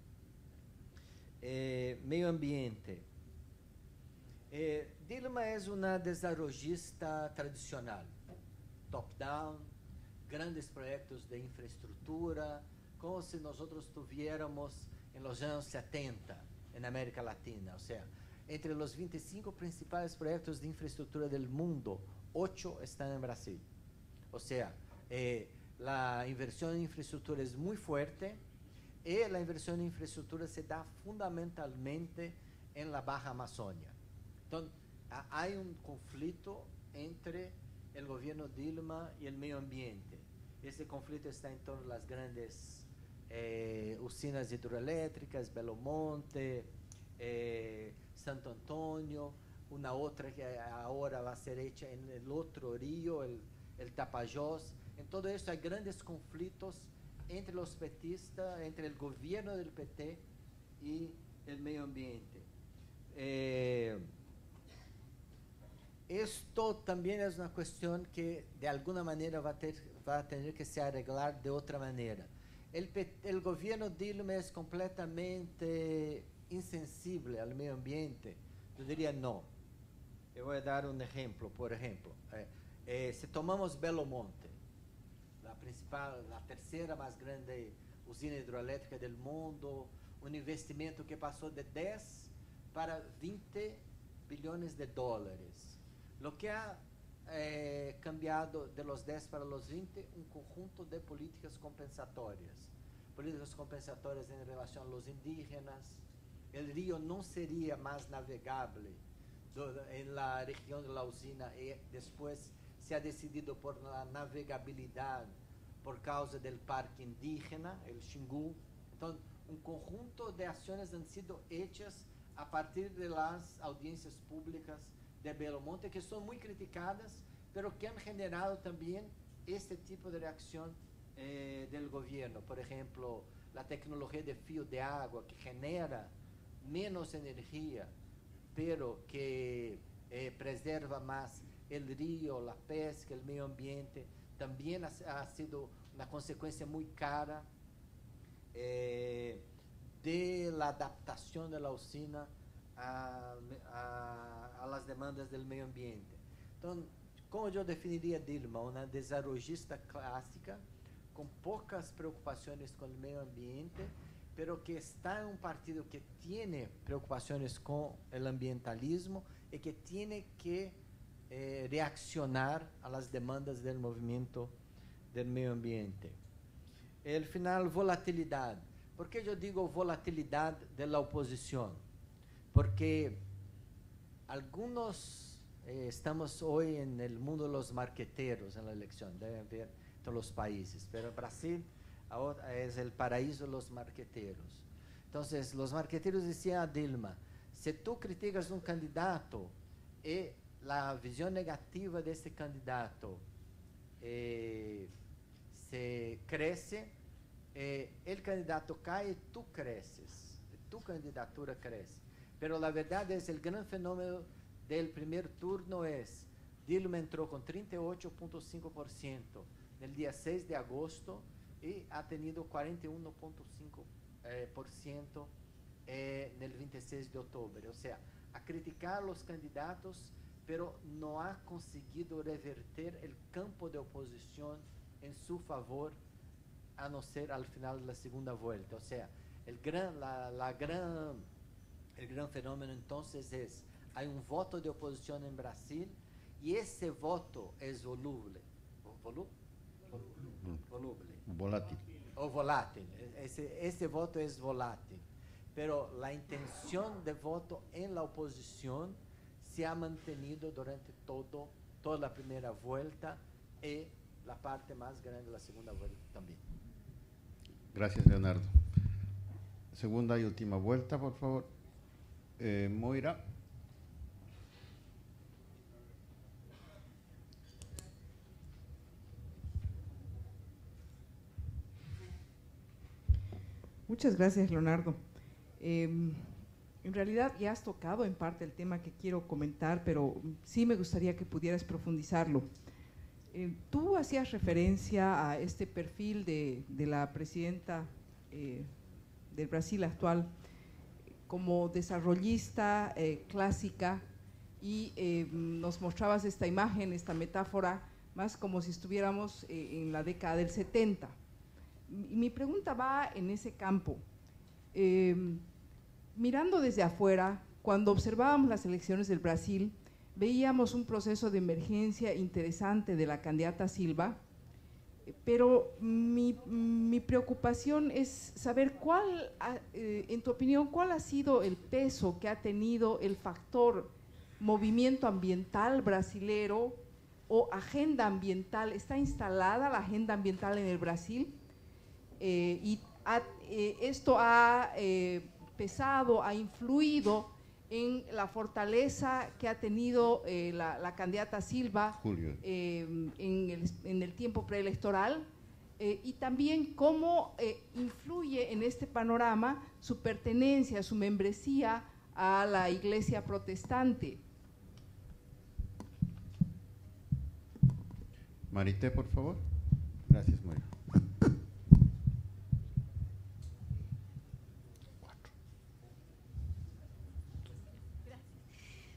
Eh, medio ambiente. Eh, Dilma es una desarrollista tradicional, top-down, grandes proyectos de infraestructura, como si nosotros tuviéramos en los años setenta en América Latina. O sea, entre los veinticinco principales proyectos de infraestructura del mundo, ocho están en Brasil. O sea, eh, la inversión en infraestructura es muy fuerte y la inversión en infraestructura se da fundamentalmente en la Baja Amazonia. Entonces, hay un conflicto entre el gobierno Dilma y el medio ambiente. Ese conflicto está en torno a las grandes Eh, usinas hidroeléctricas, Belo Monte, eh, Santo Antonio, una otra que ahora va a ser hecha en el otro río, el, el Tapajós. En todo esto hay grandes conflictos entre los petistas, entre el gobierno del P T y el medio ambiente. Eh, esto también es una cuestión que de alguna manera va a, ter, va a tener que se arreglar de otra manera. El, el gobierno de Dilma es completamente insensible al medio ambiente. Yo diría no. Yo voy a dar un ejemplo, por ejemplo. Eh, eh, si tomamos Belo Monte, la principal, la tercera más grande usina hidroeléctrica del mundo, un investimento que pasó de diez para veinte billones de dólares. Lo que ha eh, cambiado de los diez para los veinte, un conjunto de políticas compensatorias. Políticas compensatorias en relación a los indígenas. El río no sería más navegable en la región de la usina y después se ha decidido por la navegabilidad por causa del parque indígena, el Xingu. Entonces, un conjunto de acciones han sido hechas a partir de las audiencias públicas de Belo Monte, que son muy criticadas, pero que han generado también este tipo de reacción eh, del gobierno. Por ejemplo, la tecnología de fío de agua, que genera menos energía, pero que eh, preserva más el río, la pesca, el medio ambiente, también ha, ha sido una consecuencia muy cara eh, de la adaptación de la usina a, a, a las demandas del medio ambiente. Entonces, ¿cómo yo definiría a Dilma? Una desarrollista clásica, con pocas preocupaciones con el medio ambiente, pero que está en un partido que tiene preocupaciones con el ambientalismo y que tiene que eh, reaccionar a las demandas del movimiento del medio ambiente. El final, volatilidad. ¿Por qué yo digo volatilidad de la oposición? Porque algunos eh, estamos hoy en el mundo de los marqueteros en la elección, deben ver todos los países, pero Brasil ahora es el paraíso de los marqueteros. Entonces, los marqueteros decían a Dilma, si tú criticas un candidato y la visión negativa de ese candidato eh, se crece, eh, el candidato cae y tú creces, tu candidatura crece. Pero la verdad es, el gran fenómeno del primer turno es, Dilma entró con treinta y ocho punto cinco por ciento el día seis de agosto, y ha tenido cuarenta y uno punto cinco por ciento eh, eh, en el veintiséis de octubre. O sea, a criticar a los candidatos, pero no ha conseguido revertir el campo de oposición en su favor, a no ser al final de la segunda vuelta. O sea, el gran, la, la gran, el gran fenómeno entonces es, hay un voto de oposición en Brasil, y ese voto es voluble. ¿Voluble? Voluble. Volátil. O volátil. Ese, ese voto es volátil. Pero la intención de voto en la oposición se ha mantenido durante todo, toda la primera vuelta y la parte más grande de la segunda vuelta también. Gracias, Leonardo. Segunda y última vuelta, por favor. Eh, Moira. Muchas gracias, Leonardo. Eh, en realidad ya has tocado en parte el tema que quiero comentar, pero sí me gustaría que pudieras profundizarlo. Eh, tú hacías referencia a este perfil de, de la presidenta eh, del Brasil actual como desarrollista eh, clásica y eh, nos mostrabas esta imagen, esta metáfora, más como si estuviéramos eh, en la década del setenta. Mi pregunta va en ese campo. Eh, mirando desde afuera, cuando observábamos las elecciones del Brasil, veíamos un proceso de emergencia interesante de la candidata Silva, pero mi, mi preocupación es saber cuál, eh, en tu opinión, cuál ha sido el peso que ha tenido el factor movimiento ambiental brasilero o agenda ambiental. ¿Está instalada la agenda ambiental en el Brasil? Eh, y ha, eh, esto ha eh, pesado, ha influido en la fortaleza que ha tenido eh, la, la candidata Silva eh, en, el, en el tiempo preelectoral eh, y también cómo eh, influye en este panorama su pertenencia, su membresía a la Iglesia protestante. Marité, por favor. Gracias, María.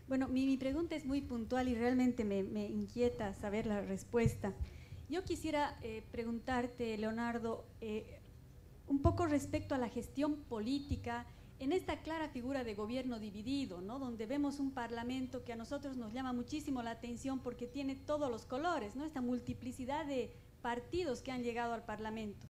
Bueno, mi, mi pregunta es muy puntual y realmente me, me inquieta saber la respuesta. Yo quisiera eh, preguntarte, Leonardo, eh, un poco respecto a la gestión política en esta clara figura de gobierno dividido, ¿no? Donde vemos un parlamento que a nosotros nos llama muchísimo la atención porque tiene todos los colores, ¿no? Esta multiplicidad de partidos que han llegado al parlamento.